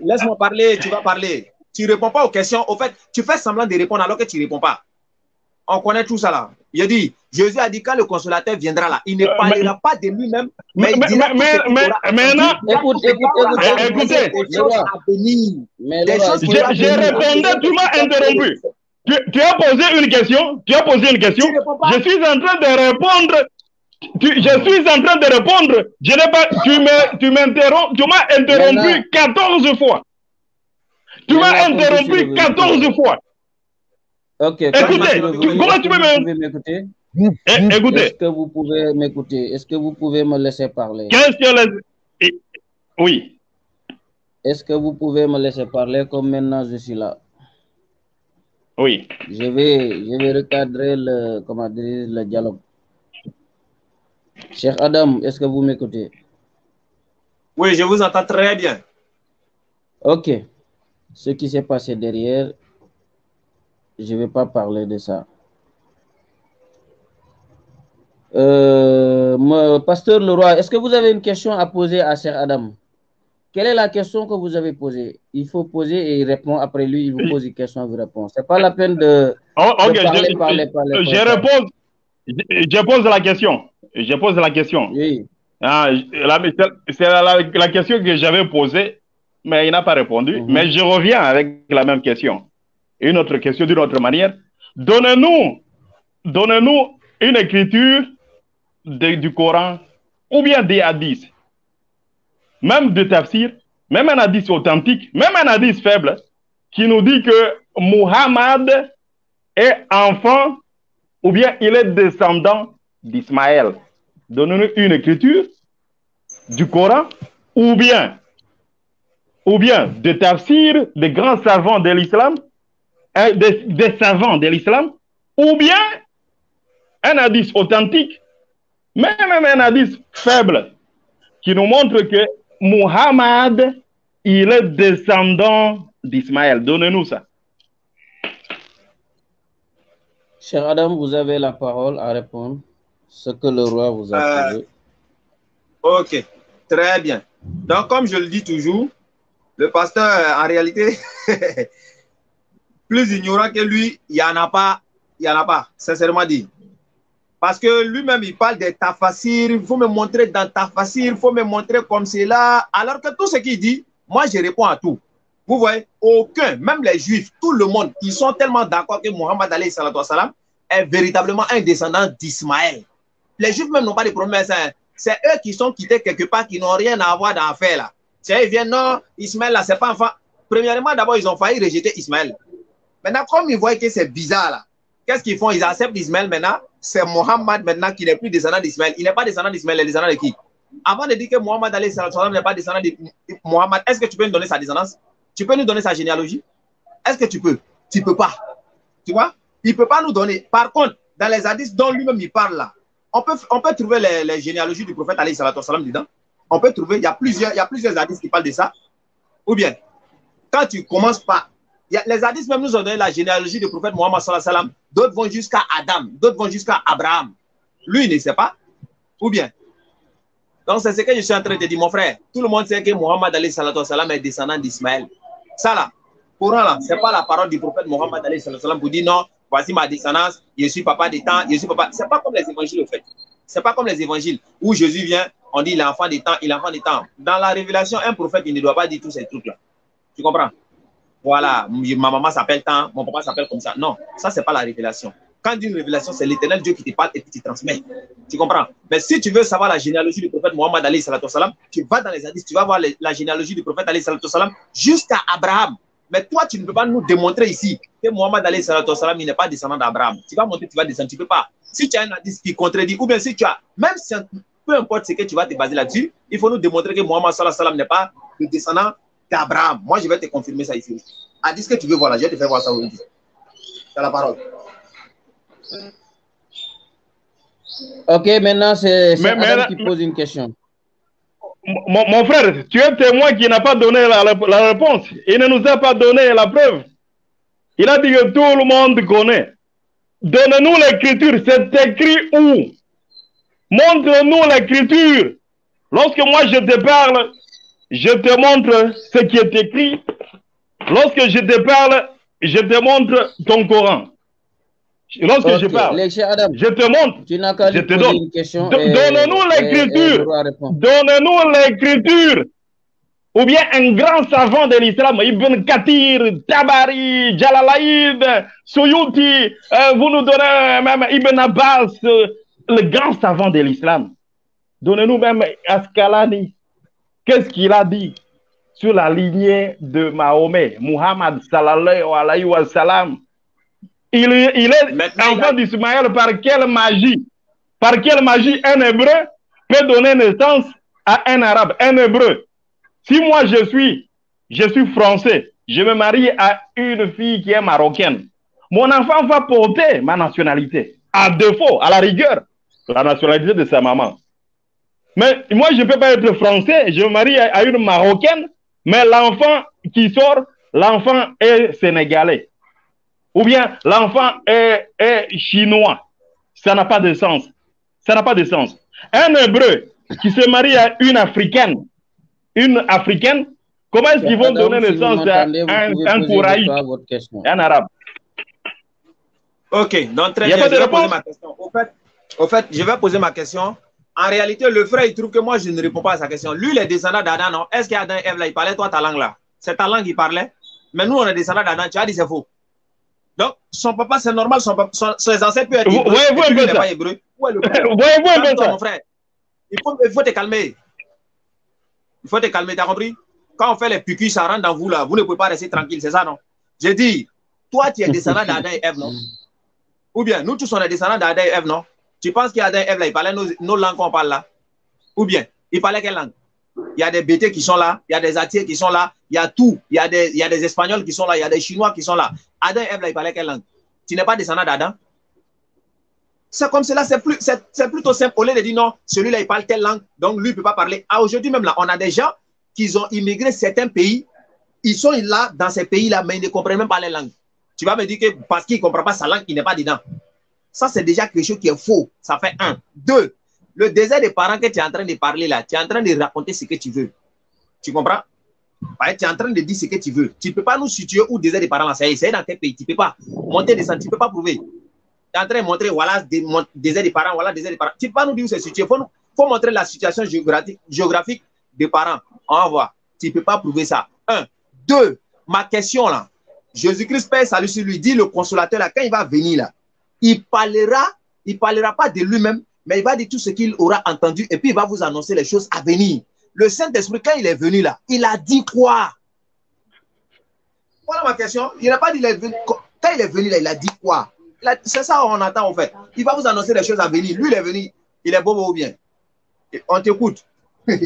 Laisse-moi parler, tu vas parler. Tu ne réponds pas aux questions. Au fait, tu fais semblant de répondre alors que tu ne réponds pas. On connaît tout ça là. Il dit, Jésus a dit quand le consolateur viendra là, il ne parlera pas de lui-même, mais il dira écoutez, des choses qui vont venir. Je répondais, tu m'as interrompu. Tu, tu as posé une question, tu as posé une question. Je suis en train de répondre. Tu, je suis en train de répondre. Je n'ai pas. Tu m'as tu m'interromps. Tu m'as interrompu quatorze fois. Tu m'as interrompu quatorze fois. Ok. Écoutez, comment tu peux m'écouter? Écoutez. Est-ce que vous pouvez m'écouter? Est-ce que vous pouvez me laisser parler? Qu'est-ce que la... Oui. Est-ce que vous pouvez me laisser parler comme maintenant je suis là? Oui. Je vais, je vais recadrer le, comment dire, le dialogue. Cheikh Adam, est-ce que vous m'écoutez? Oui, je vous entends très bien. Ok. Ce qui s'est passé derrière, je ne vais pas parler de ça. Euh, me, Pasteur Leroy, est-ce que vous avez une question à poser à Cheikh Adam? Quelle est la question que vous avez posée? Il faut poser et il répond. Après lui, il vous pose une question, il vous répond. Ce n'est pas la peine de, oh, okay. de parler, je, parler, parler, parler. Je réponds. Je, je pose la question. Je pose la question. Oui. Ah, c'est la, la, la question que j'avais posée, mais il n'a pas répondu. Mm-hmm. Mais je reviens avec la même question. Une autre question d'une autre manière. Donnez-nous donnez-nous une écriture de, du Coran ou bien des hadiths, même de tafsir, même un hadith authentique, même un hadith faible, qui nous dit que Muhammad est enfant ou bien il est descendant d'Ismaël. Donnez-nous une écriture du Coran ou bien, ou bien de tafsir, des grands savants de l'islam, Des, des savants de l'islam, ou bien un hadith authentique, même un hadith faible, qui nous montre que Muhammad, il est descendant d'Ismaël. Donnez-nous ça. Cher Adam, vous avez la parole à répondre ce que le roi vous a posé. Euh, ok, très bien. Donc, comme je le dis toujours, le pasteur, en réalité... plus ignorant que lui, il n'y en a pas, il n'y en a pas, sincèrement dit. Parce que lui-même, il parle de tafassir, il faut me montrer dans tafassir, il faut me montrer comme cela. Alors que tout ce qu'il dit, moi, je réponds à tout. Vous voyez, aucun, même les juifs, tout le monde, ils sont tellement d'accord que Muhammad alayhi salatu wa salam est véritablement un descendant d'Ismaël. Les juifs même n'ont pas de problème. C'est eux qui sont quittés quelque part, qui n'ont rien à avoir dans l'affaire là. C'est ils viennent, non, Ismaël là, c'est pas enfant. Premièrement, d'abord, ils ont failli rejeter Ismaël. Maintenant, comme ils voient que c'est bizarre, là, qu'est-ce qu'ils font? Ils acceptent Ismaël maintenant. C'est Mohammed maintenant qui n'est plus descendant d'Ismaël. Il n'est pas descendant d'Ismaël, il est descendant de qui? Avant de dire que Mohammed n'est pas descendant de Mohammed, est-ce que tu peux nous donner sa descendance? Tu peux nous donner sa généalogie? Est-ce que tu peux? Tu ne peux pas. Tu vois? Il ne peut pas nous donner. Par contre, dans les hadiths dont lui-même il parle là, on peut, on peut trouver les, les généalogies du prophète alayhi salatu wa salam dedans. On peut trouver, il y a plusieurs, il y a plusieurs hadiths qui parlent de ça. Ou bien, quand tu commences par... Les hadiths même nous ont donné la généalogie du prophète Mohammed sallallahu alayhi wa sallam. D'autres vont jusqu'à Adam, d'autres vont jusqu'à Abraham. Lui, il ne sait pas. Ou bien. Donc, c'est ce que je suis en train de dire, mon frère. Tout le monde sait que Mohammed alayhi sallallahu alayhi wa sallam est descendant d'Ismaël. Ça là, Coran là, ce n'est pas la parole du prophète Mohammed alayhi sallallahu alayhi wa sallam pour dire non, voici ma descendance, je suis papa des temps, je suis papa. Ce n'est pas comme les évangiles, au fait. Ce n'est pas comme les évangiles où Jésus vient, on dit il est enfant des temps, il est enfant des temps. Dans la révélation, un prophète, il ne doit pas dire tous ces trucs-là. Tu comprends? Voilà, ma maman s'appelle tant, mon papa s'appelle comme ça. Non, ça, c'est pas la révélation. Quand une révélation, c'est l'éternel Dieu qui te parle et qui te transmet. Tu comprends? Mais si tu veux savoir la généalogie du prophète Mohammed, alayhi salatu wa salam, tu vas dans les hadiths, tu vas voir les, la généalogie du prophète, alayhi salatu wa salam, jusqu'à Abraham. Mais toi, tu ne peux pas nous démontrer ici que Mohammed, alayhi salatu wa salam, il n'est pas descendant d'Abraham. Tu vas monter, tu vas descendre, tu ne peux pas. Si tu as un hadith qui contredit, ou bien si tu as, même si, peu importe ce que tu vas te baser là-dessus, il faut nous démontrer que Mohammed, alayhi salatu wa salam, n'est pas le descendant d'Abraham. Moi, je vais te confirmer ça ici. Ah, dis ce que tu veux voir là. Je vais te faire voir ça aujourd'hui. C'est la parole. Ok, maintenant, c'est Adam qui pose une question. Mon, mon frère, tu es témoin qui n'a pas donné la, la, la réponse. Il ne nous a pas donné la preuve. Il a dit que tout le monde connaît. Donne-nous l'écriture. C'est écrit où? Montre-nous l'écriture. Lorsque moi je te parle, je te montre ce qui est écrit. Lorsque je te parle, je te montre ton Coran. Lorsque okay. je parle, Adam, je te montre, tu n'as qu'à je te donne. Donne-nous l'écriture. Donne-nous l'écriture. Ou bien un grand savant de l'islam, Ibn Kathir, Tabari, Jalalaïd, Suyuti, euh, vous nous donnez même Ibn Abbas, euh, le grand savant de l'islam. Donnez-nous même Askalani. Qu'est-ce qu'il a dit sur la lignée de Mahomet, Muhammad sallallahu alayhi wa sallam? Il, il est maintenant, enfant d'Ismaël par quelle magie? Par quelle magie un hébreu peut donner naissance à un arabe, un hébreu? Si moi je suis, je suis français, je me marie à une fille qui est marocaine, mon enfant va porter ma nationalité, à défaut, à la rigueur, la nationalité de sa maman. Mais moi je ne peux pas être français, je me marie à, à une marocaine, mais l'enfant qui sort, l'enfant est sénégalais. Ou bien l'enfant est, est chinois. Ça n'a pas de sens. Ça n'a pas de sens. Un hébreu qui se marie à une africaine, une africaine, comment est-ce qu'ils vont Adam, donner si naissance à un, un couraïque, un arabe? Ok, donc très bien. Je vais poser ma question. Au fait, au fait, je vais poser ma question. En réalité, le frère, il trouve que moi, je ne réponds pas à sa question. Lui, les descendants d'Adam, non. Est-ce qu'Adam et Ève, là, il parlait, toi, ta langue, là? C'est ta langue, il parlait. Mais nous, on est descendants d'Adam. Tu as dit, c'est faux. Donc, son papa, c'est normal, son papa, son, ses ancêtres peuvent être hébreux. Voyez-vous un peu ça. Voyez-vous un peu ça. Mon frère, il faut, il faut te calmer. Il faut te calmer, t'as compris? Quand on fait les piqûres, ça rentre dans vous là. Vous ne pouvez pas rester tranquille, c'est ça, non? J'ai dit, toi, tu es descendant d'Adam et Ève, non? Ou bien, nous tous, on est descendants d'Adam et Ève, non? Tu penses qu'Adam et Ève, là, ils parlaient nos, nos langues qu'on parle là? Ou bien, ils parlaient quelle langue? Il y a des bêtés qui sont là, il y a des attiers qui sont là, il y a tout, il y a des, il y a des Espagnols qui sont là, il y a des Chinois qui sont là. Adam et Ève, là, il parlait quelle langue? Tu n'es pas descendant d'Adam? C'est comme cela, c'est plus, plutôt simple. Au lieu de dire non, celui-là, il parle telle langue, donc lui, il ne peut pas parler. Ah, aujourd'hui même, là, on a des gens qui ont immigré certains pays, ils sont là, dans ces pays-là, mais ils ne comprennent même pas les langues. Tu vas me dire que parce qu'il ne comprend pas sa langue, il n'est pas dedans. Ça, c'est déjà quelque chose qui est faux. Ça fait un. Deux, le désert des parents que tu es en train de parler là, tu es en train de raconter ce que tu veux. Tu comprends? Tu es en train de dire ce que tu veux. Tu ne peux pas nous situer où désert des parents là. C'est dans tes pays. Tu ne peux pas monter, descendre. Tu ne peux pas prouver. Tu es en train de montrer, voilà, désert des parents, voilà, désert des parents. Tu ne peux pas nous dire où c'est situé. Il faut, faut montrer la situation géographique, géographique des parents. On va voir. Tu ne peux pas prouver ça. Un. Deux. Ma question là. Jésus-Christ, paix, salut sur lui, dit le consolateur là, quand il va venir là, il parlera, il parlera pas de lui-même, mais il va dire tout ce qu'il aura entendu et puis il va vous annoncer les choses à venir. Le Saint-Esprit, quand il est venu là, il a dit quoi? Voilà ma question. Il n'a pas dit, il est venu, quand il est venu là, il a dit quoi? C'est ça qu'on attend en fait. Il va vous annoncer les choses à venir. Lui, il est venu, il est beau ou bien? Et on t'écoute. Le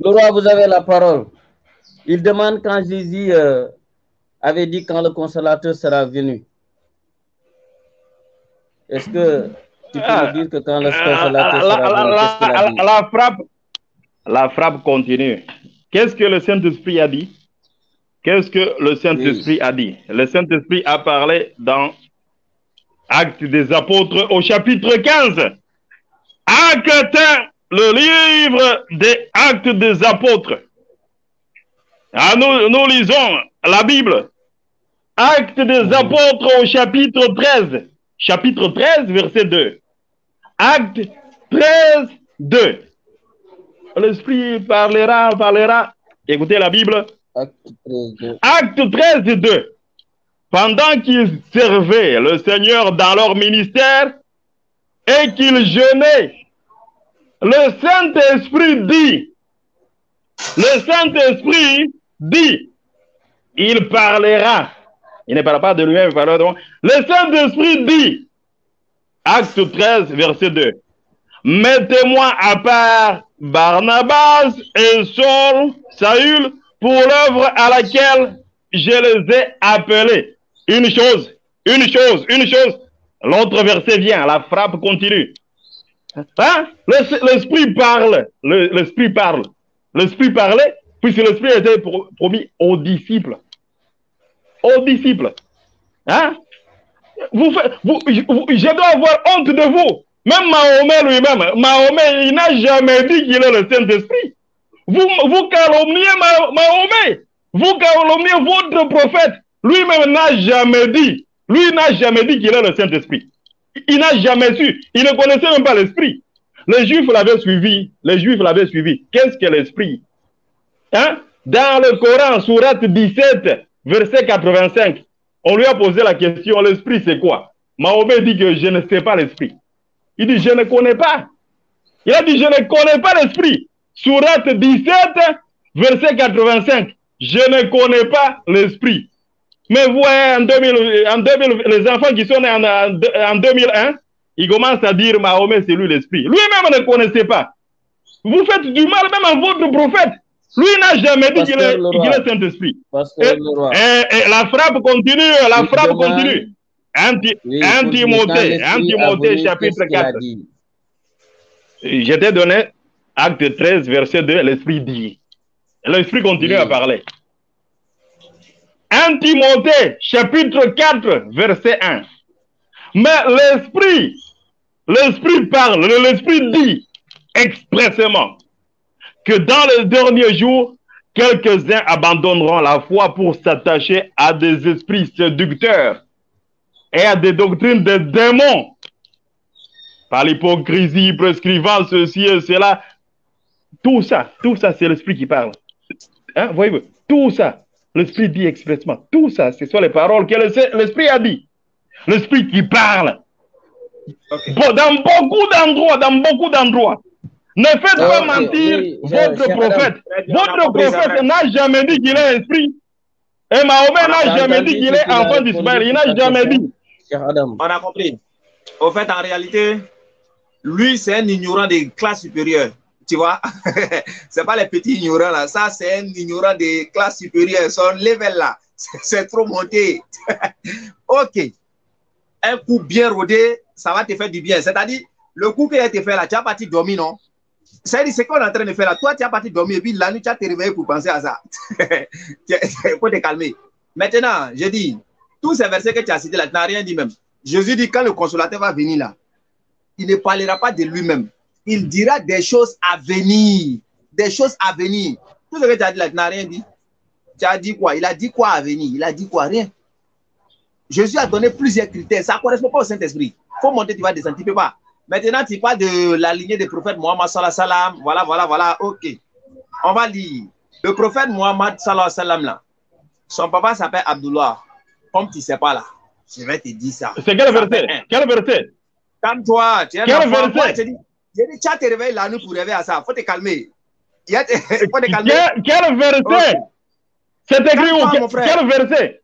roi, vous avez la parole. Il demande quand Jésus euh, avait dit quand le consolateur sera venu. Est-ce que tu peux ah, nous dire que quand le consolateur sera la, venu, la, la, a dit? La, frappe, la frappe continue. Qu'est-ce que le Saint-Esprit a dit? Qu'est-ce que le Saint-Esprit oui. a dit? Le Saint-Esprit a parlé dans Actes des Apôtres au chapitre quinze. Acte, le livre des Actes des Apôtres. Ah, nous, nous lisons la Bible. Actes des Apôtres au chapitre treize. Chapitre treize, verset deux. Acte treize, deux. L'Esprit parlera, parlera. Écoutez la Bible. Acte treize, deux. Pendant qu'ils servaient le Seigneur dans leur ministère et qu'ils jeûnaient, le Saint-Esprit dit, le Saint-Esprit dit, il parlera. Il ne parle pas de lui-même, il parle de moi. Le Saint-Esprit dit, Acte treize, verset deux, mettez-moi à part Barnabas et Saul, Saül, pour l'œuvre à laquelle je les ai appelés. Une chose, une chose, une chose. L'autre verset vient, la frappe continue. Hein? L'esprit parle. L'esprit parle. L'esprit parlait, puisque l'esprit était pro promis aux disciples. Aux disciples. Hein? Vous, vous, vous, je dois avoir honte de vous. Même Mahomet lui-même, Mahomet, il n'a jamais dit qu'il est le Saint-Esprit. Vous, vous calomniez Mahomet. Vous calomniez votre prophète. Lui-même n'a jamais dit. Lui n'a jamais dit qu'il est le Saint-Esprit. Il n'a jamais su. Il ne connaissait même pas l'Esprit. Les Juifs l'avaient suivi. Les Juifs l'avaient suivi. Qu'est-ce que l'Esprit? Hein? Dans le Coran, sourate dix-sept, verset quatre-vingt-cinq, on lui a posé la question, l'Esprit c'est quoi? Mahomet dit que je ne sais pas l'Esprit. Il dit, je ne connais pas. Il a dit, je ne connais pas l'Esprit. Sourate dix-sept, verset quatre-vingt-cinq. Je ne connais pas l'Esprit. Mais vous voyez, en deux mille, en deux mille, les enfants qui sont nés en, en deux mille un, ils commencent à dire, Mahomet, c'est lui l'Esprit. Lui-même ne connaissait pas. Vous faites du mal même à votre prophète. Lui n'a jamais dit qu'il est, qu est Saint-Esprit. Et, et, et la frappe continue, la frappe continue. Timothée, Timothée chapitre quatre. Je t'ai donné acte treize, verset deux, l'Esprit dit. L'Esprit continue oui. à parler. Timothée, chapitre quatre, verset un. Mais l'Esprit, l'Esprit parle, l'Esprit dit expressément que dans les derniers jours, quelques-uns abandonneront la foi pour s'attacher à des esprits séducteurs et à des doctrines de démons, par l'hypocrisie, prescrivant ceci et cela. Tout ça, tout ça, c'est l'Esprit qui parle. Hein, voyez-vous, tout ça, l'Esprit dit expressément. Tout ça, ce sont les paroles que l'Esprit a dit. L'Esprit qui parle. Okay. Dans beaucoup d'endroits, dans beaucoup d'endroits. Ne faites oh, pas oui, mentir oui, votre oui, prophète. Oui, votre prophète n'a jamais dit qu'il est esprit. Et Mahomet n'a jamais dit qu'il est enfant d'Ismaël. Il n'a jamais dit. On a compris. Au fait, en réalité, lui, c'est un ignorant des classes supérieures. Tu vois, c'est pas les petits ignorants là. Ça, c'est un ignorant des classes supérieures. Son level là, c'est trop monté. Ok. Un coup bien rodé, ça va te faire du bien. C'est-à-dire, le coup qu'il a été fait là, tu as parti dormir, non? C'est-à-dire, c'est qu'on est en train de faire là. Toi, tu as parti dormir et puis la nuit, tu as te réveillé pour penser à ça. Il faut te calmer. Maintenant, je dis, tous ces versets que tu as cités là, tu n'as rien dit même. Jésus dit, quand le consolateur va venir là, il ne parlera pas de lui-même. Il dira des choses à venir. Des choses à venir. Tout ce que tu as dit là, tu n'as rien dit. Tu as dit quoi? Il a dit quoi à venir? Il a dit quoi? Rien. Jésus a donné plusieurs critères. Ça ne correspond pas au Saint-Esprit. Il faut monter, tu vas descendre. Tu ne peux pas. Maintenant, tu parles de la lignée des prophètes Muhammad sallallahu alayhi wa sallam. Voilà, voilà, voilà. OK. On va lire. Le prophète Muhammad sallallahu alayhi wa sallam, là, son papa s'appelle Abdullah. Comme tu ne sais pas, là, je vais te dire ça. C'est quel verset? Quel verset? Calme-toi. Quel verset? J'ai dit, tu te réveilles là, nous pour rêver à ça. Faut te calmer. Faut te calmer. Quel verset? C'est écrit où? Quel verset?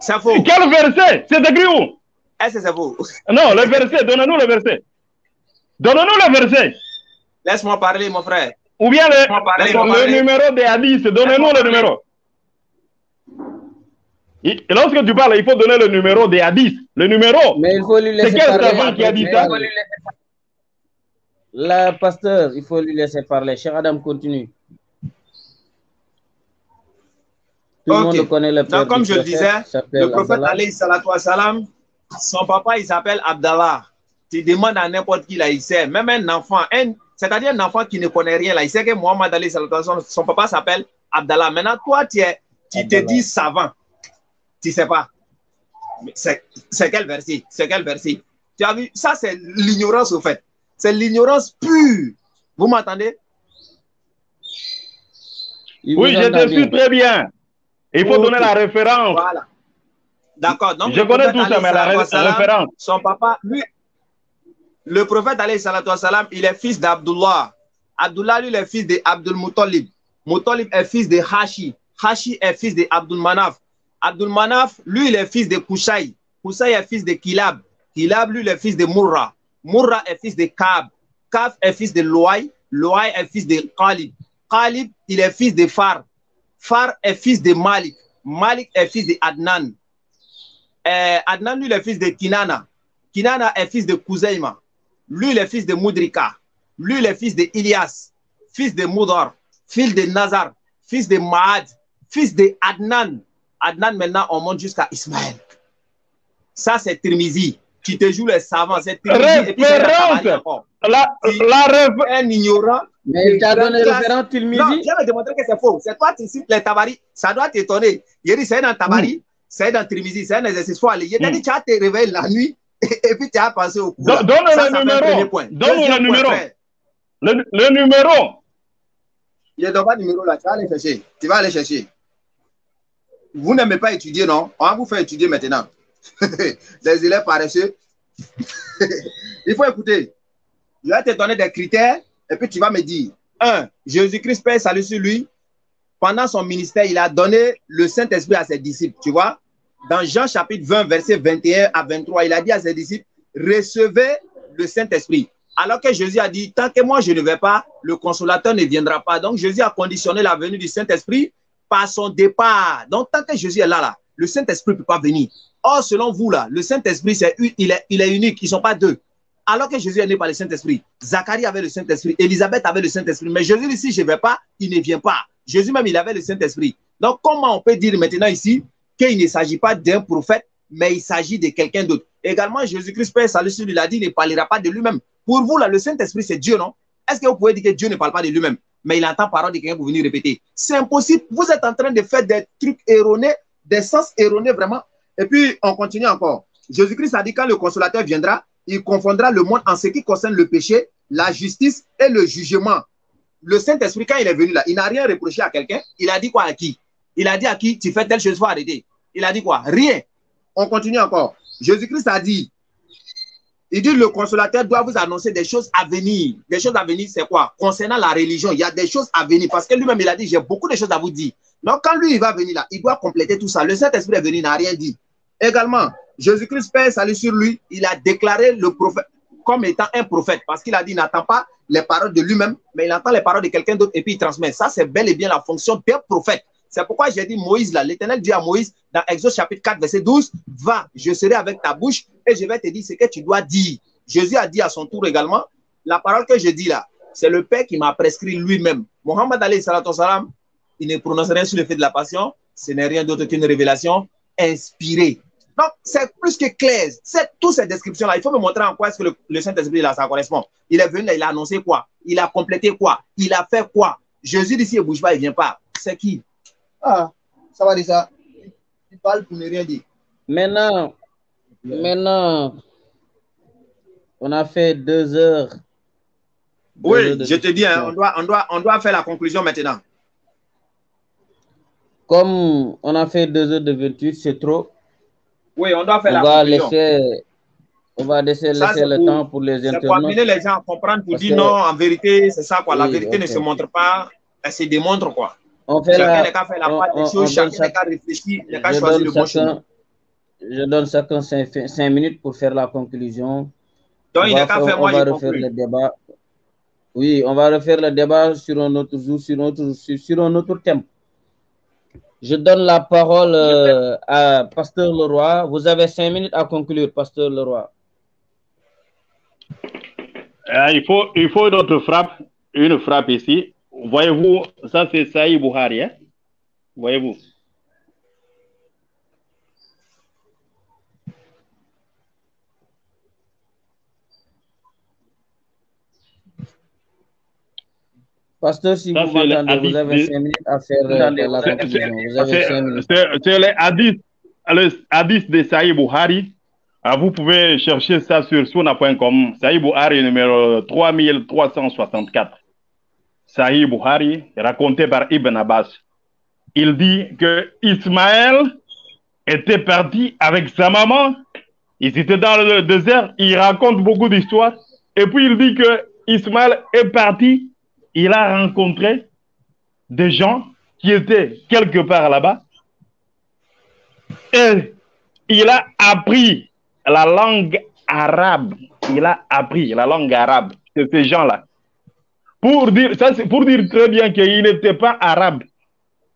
C'est faux. Quel verset? C'est écrit où? Est-ce que c'est faux? Non, le verset. Donne-nous le verset. Donne-nous le verset. Laisse-moi parler, mon frère. Ou bien le numéro des hadiths. Donne-nous le numéro. Et lorsque tu parles, il faut donner le numéro des hadiths. Le numéro. Mais il faut lui laisser parler. C'est quel savant qui a dit ça? La pasteur, il faut lui laisser parler. Cher Adam, continue. Tout okay. le monde connaît le père. Donc, comme je le disais, le prophète alayhi salatu wa salam, son papa, il s'appelle Abdallah. Tu demandes à n'importe qui là, il sait. Même un enfant, c'est-à-dire un enfant qui ne connaît rien là, il sait que Muhammad alayhi salatu wa salam, son papa s'appelle Abdallah. Maintenant, toi, tu, es, tu te dis savant. Tu ne sais pas. C'est quel verset? C'est quel verset? Tu as vu? Ça, c'est l'ignorance au fait. C'est l'ignorance pure. Vous m'entendez? Oui, je te suis très bien. Il faut okay. donner la référence. Voilà. D'accord. Je connais tout ça, mais la référence. Son papa, lui, le prophète, alayhi salatu wa salam, il est fils d'Abdullah. Abdullah, lui, il est fils d'Abdul Muttalib. Muttalib est fils de Hashi. Hashi est fils d'Abdul Manaf. Abdul Manaf, lui, il est fils de Kushaï. Kushaï est fils de Kilab. Kilab, lui, il est fils de Murra. Mourra est fils de Kab. Kab est fils de Loaï. Loaï est fils de Khalib. Khalib, il est fils de Far. Far est fils de Malik. Malik est fils de Adnan. Euh, Adnan, lui, il est fils de Kinana. Kinana est fils de Kuzaïma. lui le fils de Moudrika, lui le fils de Ilias, fils de Moudor, fils de Nazar, fils de Maad, fils de Adnan. Adnan, maintenant, on monte jusqu'à Ismaël. Ça, c'est Tirmizi qui te joue les savants. C'est Tirmizi. Référence. La, si la référence. Un ignorant. Mais il t'a donné le référent Tirmizi. Non, je vais démontrer que c'est faux. C'est toi qui cites les Tabari. Ça doit t'étonner. Il dit c'est dans Tabari, mm. c'est dans Tirmizi, c'est un exercice foil. Il a dit tu as te réveillé la nuit et, et puis tu as passé au courant. Donne le numéro. Donne le numéro. Le, le numéro. Il n'y a pas de numéro là. Tu vas aller chercher. Tu vas aller chercher. Vous n'aimez pas étudier, non? On va vous faire étudier maintenant. Les élèves paresseux. Il faut écouter. Je vais te donner des critères et puis tu vas me dire. Un, Jésus-Christ, paix et salut sur lui. Pendant son ministère, il a donné le Saint-Esprit à ses disciples. Tu vois? Dans Jean chapitre vingt, versets vingt et un à vingt-trois, il a dit à ses disciples, recevez le Saint-Esprit. Alors que Jésus a dit, tant que moi je ne vais pas, le consolateur ne viendra pas. Donc Jésus a conditionné la venue du Saint-Esprit par son départ. Donc, tant que Jésus est là, là le Saint-Esprit ne peut pas venir. Or, selon vous, là, le Saint-Esprit, c'est, il, est, il est unique. Ils ne sont pas deux. Alors que Jésus est né par le Saint-Esprit. Zacharie avait le Saint-Esprit. Élisabeth avait le Saint-Esprit. Mais Jésus, si je ne vais pas, il ne vient pas. Jésus même, il avait le Saint-Esprit. Donc, comment on peut dire maintenant ici qu'il ne s'agit pas d'un prophète, mais il s'agit de quelqu'un d'autre? Également, Jésus-Christ, Père, salut sur lui, il a dit, il ne parlera pas de lui-même. Pour vous, là, le Saint-Esprit, c'est Dieu, non? Est-ce que vous pouvez dire que Dieu ne parle pas de lui-même? Mais il entend parole de quelqu'un pour venir répéter. C'est impossible. Vous êtes en train de faire des trucs erronés, des sens erronés vraiment. Et puis, on continue encore. Jésus-Christ a dit quand le consolateur viendra, il confondra le monde en ce qui concerne le péché, la justice et le jugement. Le Saint-Esprit, quand il est venu là, il n'a rien reproché à quelqu'un. Il a dit quoi à qui? Il a dit à qui? Tu fais telle chose, il faut arrêter. Il a dit quoi? Rien. On continue encore. Jésus-Christ a dit, il dit le consolateur doit vous annoncer des choses à venir. Des choses à venir, c'est quoi? Concernant la religion, il y a des choses à venir. Parce que lui-même, il a dit, j'ai beaucoup de choses à vous dire. Donc, quand lui, il va venir là, il doit compléter tout ça. Le Saint-Esprit est venu, il n'a rien dit. Également, Jésus-Christ, paix et salut sur lui, il a déclaré le prophète comme étant un prophète. Parce qu'il a dit, il n'attend pas les paroles de lui-même, mais il entend les paroles de quelqu'un d'autre et puis il transmet. Ça, c'est bel et bien la fonction d'un prophète. C'est pourquoi j'ai dit Moïse, là, l'Éternel dit à Moïse, dans Exode chapitre quatre, verset douze, « Va, je serai avec ta bouche et je vais te dire ce que tu dois dire. » Jésus a dit à son tour également, « La parole que je dis là, c'est le Père qui m'a prescrit lui-même. » Muhammad, alayhi salatu salam, il ne prononce rien sur le fait de la passion. Ce n'est rien d'autre qu'une révélation inspirée. Donc, c'est plus que clair. C'est toutes ces descriptions-là. Il faut me montrer en quoi est-ce que le, le Saint-Esprit, là, ça correspond. Il est venu, là, il a annoncé quoi? Il a complété quoi? Il a fait quoi? Jésus d'ici, il ne bouge pas, il ne vient pas. C'est qui? Ah, ça va dire ça. Il parle pour ne rien dire. Maintenant, yeah. maintenant, on a fait deux heures. Deux oui, heures de je te dis, hein, on, doit, on, doit, on doit faire la conclusion maintenant. Comme on a fait deux heures de vertu, c'est trop. Oui, on doit faire on la va conclusion. Laisser, on va laisser, ça, laisser le pour, temps pour les internautes. C'est pour amener les gens à comprendre, pour Parce dire que... non, en vérité, c'est ça quoi. La oui, vérité okay. ne se montre pas, elle se démontre quoi. On fait chacun n'est qu'à faire la part des choses, chacun n'est qu'à réfléchir, n'est qu'à choisir le bon chemin. Je donne chacun cinq minutes pour faire la conclusion. Donc il n'est qu'à faire moi, je refaire le débat. Oui, on va refaire le débat sur un autre jour, sur un autre, sur, sur un autre thème. Je donne la parole euh, à Pasteur Leroy. Vous avez cinq minutes à conclure, Pasteur Leroy. Euh, il faut, il faut une autre frappe, une frappe ici. Voyez-vous, ça c'est Sahih Bukhari, hein? Voyez-vous. Pasteur, si ça, vous m'entendez, vous avez cinq minutes à faire euh, la conclusion. C'est les hadiths, les hadiths de Sahih Bukhari. Ah, vous pouvez chercher ça sur sunna point com. Sahih Bukhari numéro trois mille trois cent soixante-quatre. Sahih Bukhari, raconté par Ibn Abbas. Il dit que Ismaël était parti avec sa maman. Ils étaient dans le désert. Il raconte beaucoup d'histoires. Et puis il dit que Ismaël est parti. Il a rencontré des gens qui étaient quelque part là-bas. Et il a appris la langue arabe. Il a appris la langue arabe de ces gens-là. Pour dire, ça c'est pour dire très bien qu'il n'était pas arabe,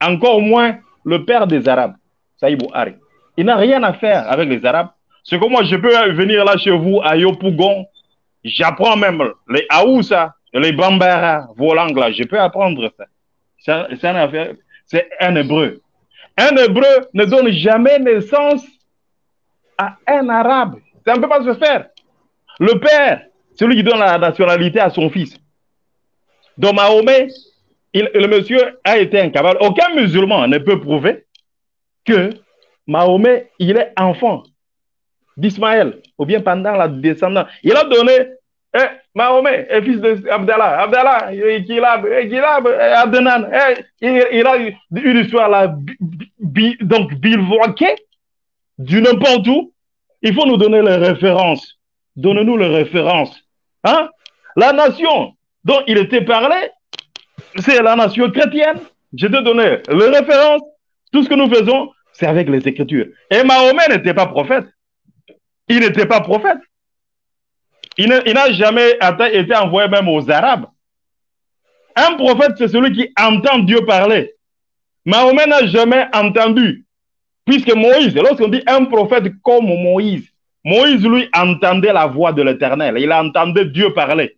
encore moins le père des Arabes, Sahih Bukhari. Il n'a rien à faire avec les Arabes. C'est que moi, je peux venir là chez vous, à Yopougon, J'apprends même les Aoussa, les Bambara, Volang là, je peux apprendre ça. ça, ça C'est un hébreu. Un hébreu ne donne jamais naissance à un arabe. Ça ne peut pas se faire. Le père, celui qui donne la nationalité à son fils. Donc Mahomet, il, le monsieur a été incapable. Aucun musulman ne peut prouver que Mahomet, il est enfant d'Ismaël, ou bien pendant la descendance. Il a donné eh, Mahomet, eh, fils d'Abdallah, Abdallah, eh, Kilab, eh, Kilab, eh, Adnan. Eh, il, il a eu une histoire là, bi, donc bivouaquée, du n'importe où. Il faut nous donner les références. Donnez-nous les références. Hein? La nation dont il était parlé, c'est la nation chrétienne. Je te donnais les références. Tout ce que nous faisons, c'est avec les Écritures. Et Mahomet n'était pas prophète. Il n'était pas prophète. Il n'a jamais été envoyé même aux Arabes. Un prophète, c'est celui qui entend Dieu parler. Mahomet n'a jamais entendu. Puisque Moïse, lorsqu'on dit un prophète comme Moïse, Moïse, lui, entendait la voix de l'Éternel. Il entendait Dieu parler.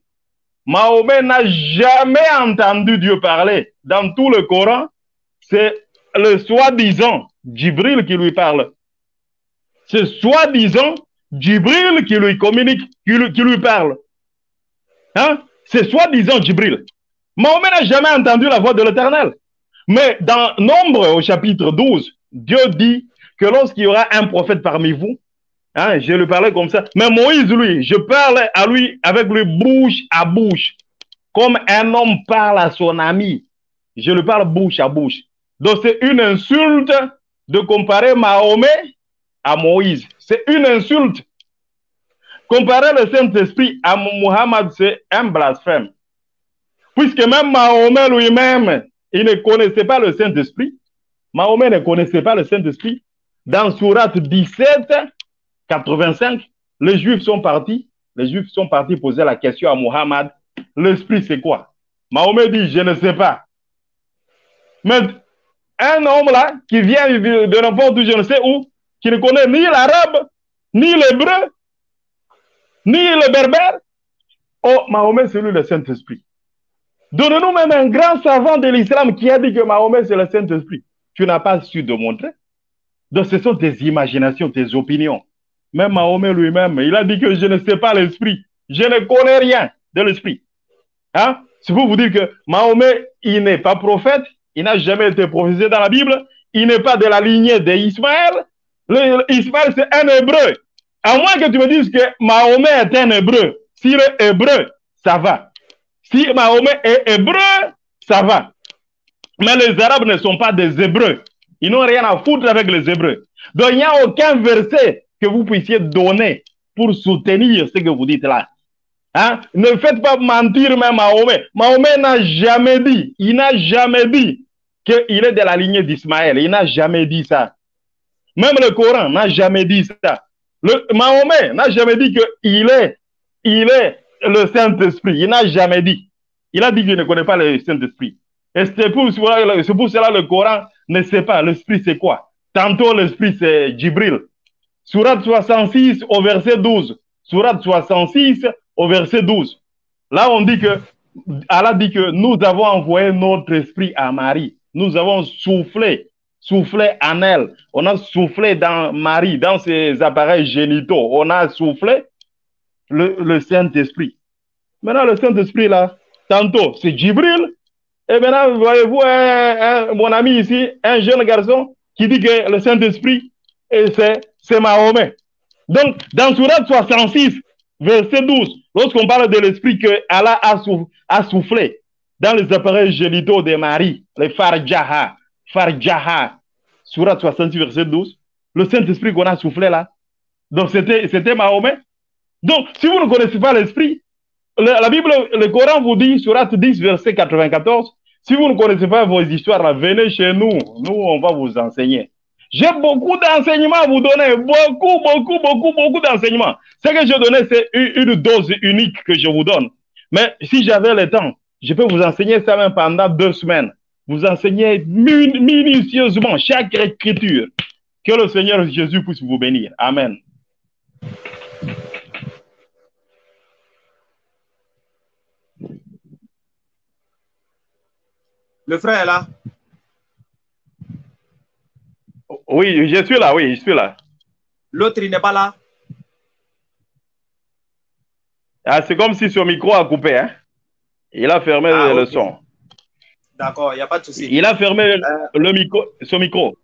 Mahomet n'a jamais entendu Dieu parler. Dans tout le Coran, c'est le soi-disant Jibril qui lui parle. C'est soi-disant Jibril qui lui communique, qui lui, qui lui parle. Hein? C'est soi-disant Jibril. Mahomet n'a jamais entendu la voix de l'Éternel. Mais dans Nombre, au chapitre douze, Dieu dit que lorsqu'il y aura un prophète parmi vous, hein, je lui parlais comme ça. Mais Moïse, lui, je parle à lui avec lui bouche à bouche. Comme un homme parle à son ami. Je lui parle bouche à bouche. Donc c'est une insulte de comparer Mahomet à Moïse. C'est une insulte. Comparer le Saint-Esprit à Muhammad, c'est un blasphème. Puisque même Mahomet lui-même, il ne connaissait pas le Saint-Esprit. Mahomet ne connaissait pas le Saint-Esprit. Dans Sourate dix-sept, quatre-vingt-cinq, les Juifs sont partis. Les Juifs sont partis poser la question à Muhammad. L'esprit, c'est quoi? Mahomet dit, je ne sais pas. Mais un homme là, qui vient de n'importe où, je ne sais où, qui ne connaît ni l'arabe, ni l'hébreu, ni le berbère, oh, Mahomet, c'est lui le Saint-Esprit. Donnez-nous même un grand savant de l'islam qui a dit que Mahomet, c'est le Saint-Esprit. Tu n'as pas su démontrer. Donc, ce sont tes imaginations, tes opinions. Même Mahomet lui-même, il a dit que je ne sais pas l'esprit. Je ne connais rien de l'esprit. Hein? C'est pour vous dire que Mahomet, il n'est pas prophète. Il n'a jamais été prophétisé dans la Bible. Il n'est pas de la lignée d'Ismaël. Ismaël, c'est un hébreu. À moins que tu me dises que Mahomet est un hébreu. S'il est hébreu, ça va. Si Mahomet est hébreu, ça va. Mais les Arabes ne sont pas des hébreux. Ils n'ont rien à foutre avec les hébreux. Donc, il n'y a aucun verset que vous puissiez donner pour soutenir ce que vous dites là. Hein? Ne faites pas mentir même Mahomet. Mahomet n'a jamais dit, il n'a jamais dit qu'il est de la lignée d'Ismaël. Il n'a jamais dit ça. Même le Coran n'a jamais dit ça. Le, Mahomet n'a jamais dit qu'il est, il est le Saint-Esprit. Il n'a jamais dit. Il a dit qu'il ne connaît pas le Saint-Esprit. Et c'est pour, pour cela le Coran ne sait pas l'esprit c'est quoi. Tantôt l'esprit c'est Jibril. Sourate soixante-six au verset douze. Sourate soixante-six au verset douze. Là on dit que, Allah dit que nous avons envoyé notre esprit à Marie. Nous avons soufflé, soufflé en elle. On a soufflé dans Marie, dans ses appareils génitaux. On a soufflé le, le Saint-Esprit. Maintenant le Saint-Esprit là, tantôt c'est Jibril. Et maintenant, voyez-vous, mon ami ici, un jeune garçon qui dit que le Saint-Esprit, c'est Mahomet. Donc, dans Sourate soixante-six, verset douze, lorsqu'on parle de l'esprit que Allah a, souff a soufflé dans les appareils génitaux de Marie, les Farjaha, Farjaha, Sourate soixante-six, verset douze, le Saint-Esprit qu'on a soufflé là, donc c'était Mahomet. Donc, si vous ne connaissez pas l'esprit, la Bible, le Coran vous dit, Sourate dix, verset quatre-vingt-quatorze, si vous ne connaissez pas vos histoires, là, venez chez nous, nous, on va vous enseigner. J'ai beaucoup d'enseignements à vous donner, beaucoup, beaucoup, beaucoup, beaucoup d'enseignements. Ce que je donnais, c'est une dose unique que je vous donne. Mais si j'avais le temps, je peux vous enseigner ça même pendant deux semaines. Vous enseigner minutieusement chaque écriture. Que le Seigneur Jésus puisse vous bénir. Amen. Le frère est là? Oui, je suis là, oui, je suis là. L'autre, il n'est pas là? Ah, c'est comme si son micro a coupé, hein? Il a fermé ah, le okay. son. D'accord, il n'y a pas de souci. Il a fermé euh... le micro, son micro.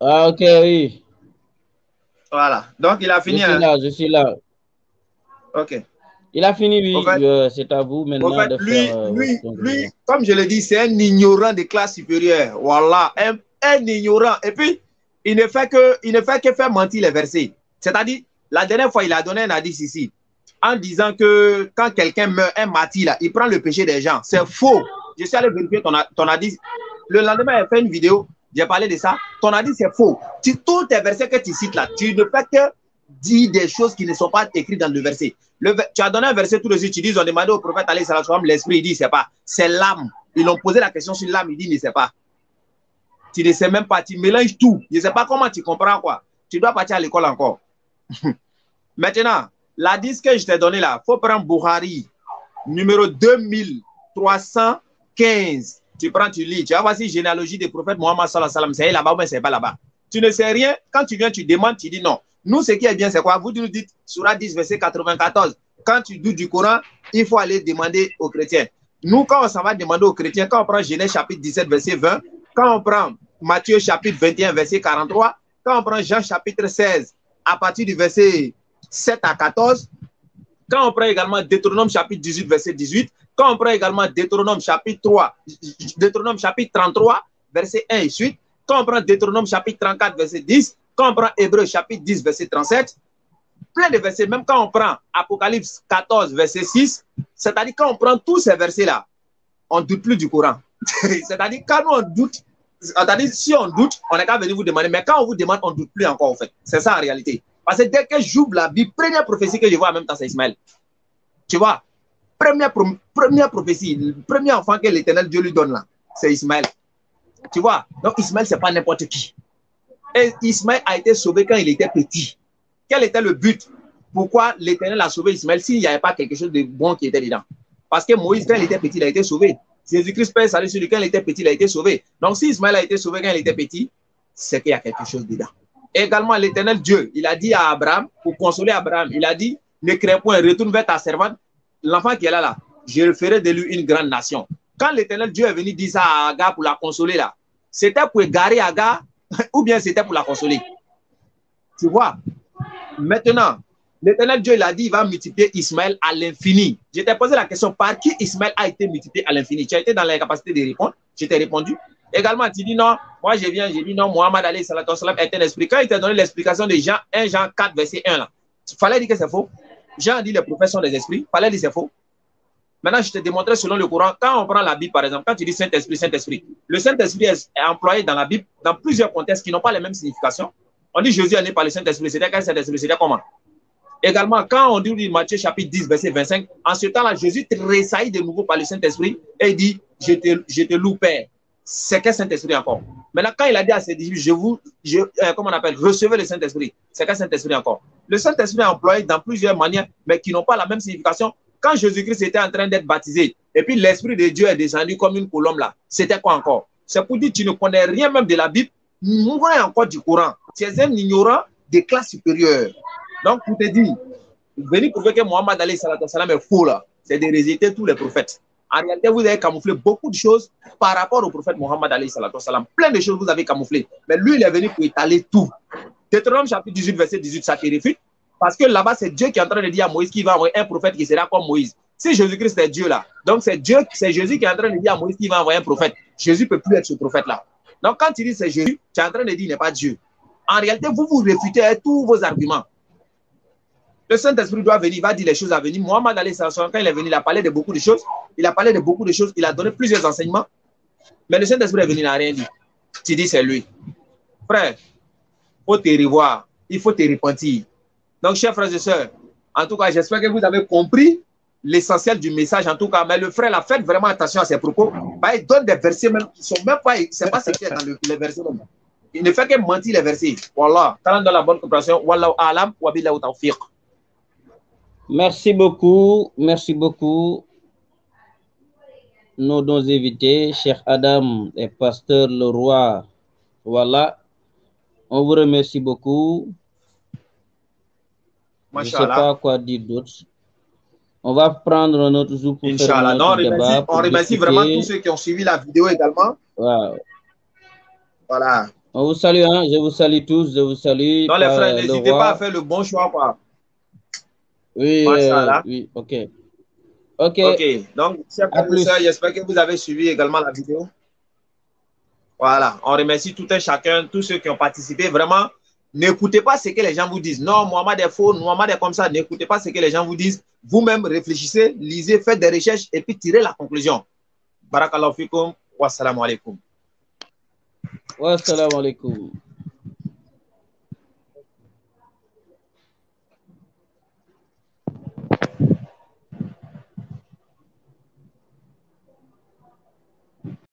Ah, ok, oui. Voilà, donc il a fini. Je suis hein? là, je suis là. Ok. Il a fini, oui, euh, c'est à vous maintenant en fait, de lui, faire... Euh, lui, lui, comme je le dis, c'est un ignorant de classe supérieure. Voilà, un, un ignorant. Et puis, il ne fait que, il ne fait que faire mentir les versets. C'est-à-dire, la dernière fois, il a donné un hadith ici, en disant que quand quelqu'un meurt, un martyr, là, il prend le péché des gens. C'est faux. Je suis allé vérifier ton, ton hadith. Le lendemain, il fait une vidéo, j'ai parlé de ça. Ton hadith, c'est faux. Tu, tous tes versets que tu cites là, tu ne fais que... dit des choses qui ne sont pas écrites dans le verset. Le, tu as donné un verset tout de suite, tu dis, ils ont demandé au prophète, l'esprit, il dit, il ne sait pas. C'est l'âme. Ils ont posé la question sur l'âme, il dit, il ne sait pas. Tu ne sais même pas, tu mélanges tout. Je ne sais pas comment tu comprends quoi. Tu dois partir à l'école encore. Maintenant, la disque que je t'ai donnée là, il faut prendre Bukhari, numéro deux mille trois cent quinze. Tu prends, tu lis, tu as voici généalogie des prophètes Muhammad sallallahu alayhi wa sallam. C'est là-bas ou bien c'est pas là-bas. Tu ne sais rien. Quand tu viens, tu demandes, tu dis non. Nous, ce qui est bien, c'est quoi? Vous nous dites, Surah dix, verset quatre-vingt-quatorze, quand tu doutes du Coran, il faut aller demander aux chrétiens. Nous, quand on s'en va demander aux chrétiens, quand on prend Genèse chapitre dix-sept, verset vingt, quand on prend Matthieu chapitre vingt et un, verset quarante-trois, quand on prend Jean chapitre seize, à partir du verset sept à quatorze, quand on prend également Deutéronome chapitre dix-huit, verset dix-huit, quand on prend également Deutéronome chapitre trois, Deutéronome chapitre trente-trois, verset un et suite, quand on prend Deutéronome chapitre trente-quatre, verset dix, quand on prend Hébreu chapitre dix, verset trente-sept, plein de versets, même quand on prend Apocalypse quatorze, verset six, c'est-à-dire quand on prend tous ces versets-là, on ne doute plus du Coran. C'est-à-dire quand nous on doute, c'est-à-dire si on doute, on n'est qu'à venir vous demander, mais quand on vous demande, on ne doute plus encore en fait. C'est ça en réalité. Parce que dès que j'ouvre la Bible, première prophétie que je vois en même temps, c'est Ismaël. Tu vois, première, première prophétie, le premier enfant que l'Éternel Dieu lui donne là, c'est Ismaël. Tu vois, donc Ismaël, ce n'est pas n'importe qui. Et Ismaël a été sauvé quand il était petit. Quel était le but? Pourquoi l'Éternel a sauvé Ismaël s'il n'y avait pas quelque chose de bon qui était dedans? Parce que Moïse, quand il était petit, il a été sauvé. Jésus-Christ, Père, salut sur lui, quand il était petit, il a été sauvé. Donc, si Ismaël a été sauvé quand il était petit, c'est qu'il y a quelque chose dedans. Également, l'Éternel Dieu, il a dit à Abraham, pour consoler Abraham, il a dit, ne crains point, retourne vers ta servante. L'enfant qui est là, là, je ferai de lui une grande nation. Quand l'Éternel Dieu est venu dire ça à Agar pour la consoler, là, c'était pour égarer Agar, ou bien c'était pour la consoler. Tu vois? Maintenant, l'Éternel Dieu, il a dit, il va multiplier Ismaël à l'infini. Je t'ai posé la question, par qui Ismaël a été multiplié à l'infini? Tu as été dans l'incapacité de répondre. Je t'ai répondu. Également, tu dis non, moi je viens, j'ai dit non, Muhammad alayhi salatu wassalam est un esprit. Quand il t'a donné l'explication de Jean un, Jean quatre, verset un, là, il fallait dire que c'est faux. Jean dit, les prophètes sont des esprits. Il fallait dire que c'est faux. Maintenant, je te démontrais selon le Coran, quand on prend la Bible, par exemple, quand tu dis Saint-Esprit, Saint-Esprit, le Saint-Esprit est employé dans la Bible, dans plusieurs contextes qui n'ont pas les mêmes significations. On dit Jésus est né par le Saint-Esprit, c'était quel Saint-Esprit, c'était comment? Également, quand on dit Matthieu chapitre dix, verset vingt-cinq, en ce temps-là, Jésus tressaillit de nouveau par le Saint-Esprit et dit, je te, je te loue, Père. C'est quel Saint-Esprit encore? Maintenant, quand il a dit à ses disciples, je vous, je, euh, comment on appelle, recevez le Saint-Esprit, c'est quel Saint-Esprit encore? Le Saint-Esprit est employé dans plusieurs manières, mais qui n'ont pas la même signification. Quand Jésus-Christ était en train d'être baptisé, et puis l'Esprit de Dieu est descendu comme une colombe là, c'était quoi encore? C'est pour dire que tu ne connais rien même de la Bible, moins encore du Coran. Tu es un ignorant de classe supérieure. Donc, pour te dire, venir prouver que Muhammad alayhi salatu wassalam est faux là, c'est de rejeter tous les prophètes. En réalité, vous avez camouflé beaucoup de choses par rapport au prophète Muhammad alayhi salatu wassalam. Plein de choses vous avez camouflées. Mais lui, il est venu pour étaler tout. Deutéronome chapitre dix-huit, verset dix-huit, ça te réfute. Parce que là-bas, c'est Dieu qui est en train de dire à Moïse qu'il va envoyer un prophète qui sera comme Moïse. Si Jésus-Christ est Dieu là, donc c'est Dieu, c'est Jésus qui est en train de dire à Moïse qu'il va envoyer un prophète. Jésus ne peut plus être ce prophète-là. Donc quand tu dis c'est Jésus, tu es en train de dire qu'il n'est pas Dieu. En réalité, vous vous réfutez tous vos arguments. Le Saint-Esprit doit venir, il va dire les choses à venir. Muhammad alayhi salam, quand il est venu, il a parlé de beaucoup de choses. Il a parlé de beaucoup de choses, il a donné plusieurs enseignements. Mais le Saint-Esprit est venu, il n'a rien dit. Tu dis c'est lui. Frère, il faut te revoir, il faut te repentir. Donc, chers frères et sœurs, en tout cas, j'espère que vous avez compris l'essentiel du message, en tout cas. Mais le frère, là, faites vraiment attention à ses propos. Bah, il donne des versets même qui ne sont même pas, c'est pas ce qu'il y a dans le, les versets. Même. Il ne fait que mentir les versets. Wallah, talent dans la bonne compréhension. Wallahu a'lam wa billahi tawfiq. Merci beaucoup, merci beaucoup. Nos deux invités, Cheikh Adam et Pasteur Le Roi. Voilà, on vous remercie beaucoup. Mashallah. Je ne sais pas quoi dire d'autre. On va prendre notre jour pour Inshallah. faire notre non, débat. On remercie vraiment tous ceux qui ont suivi la vidéo également. Wow. Voilà. On vous salue, hein? Je vous salue tous, je vous salue. Non, les frères, n'hésitez pas à faire le bon choix. Quoi. Oui, euh, oui, ok. Ok. Ok. Donc, chers professeurs, j'espère que vous avez suivi également la vidéo. Voilà. On remercie tout un chacun, tous ceux qui ont participé. Vraiment, n'écoutez pas ce que les gens vous disent. Non, Muhammad est faux, Muhammad est comme ça. N'écoutez pas ce que les gens vous disent. Vous-même, réfléchissez, lisez, faites des recherches et puis tirez la conclusion. Barakallahu fikum. Wassalamu alaikum. Wassalamu alaikum.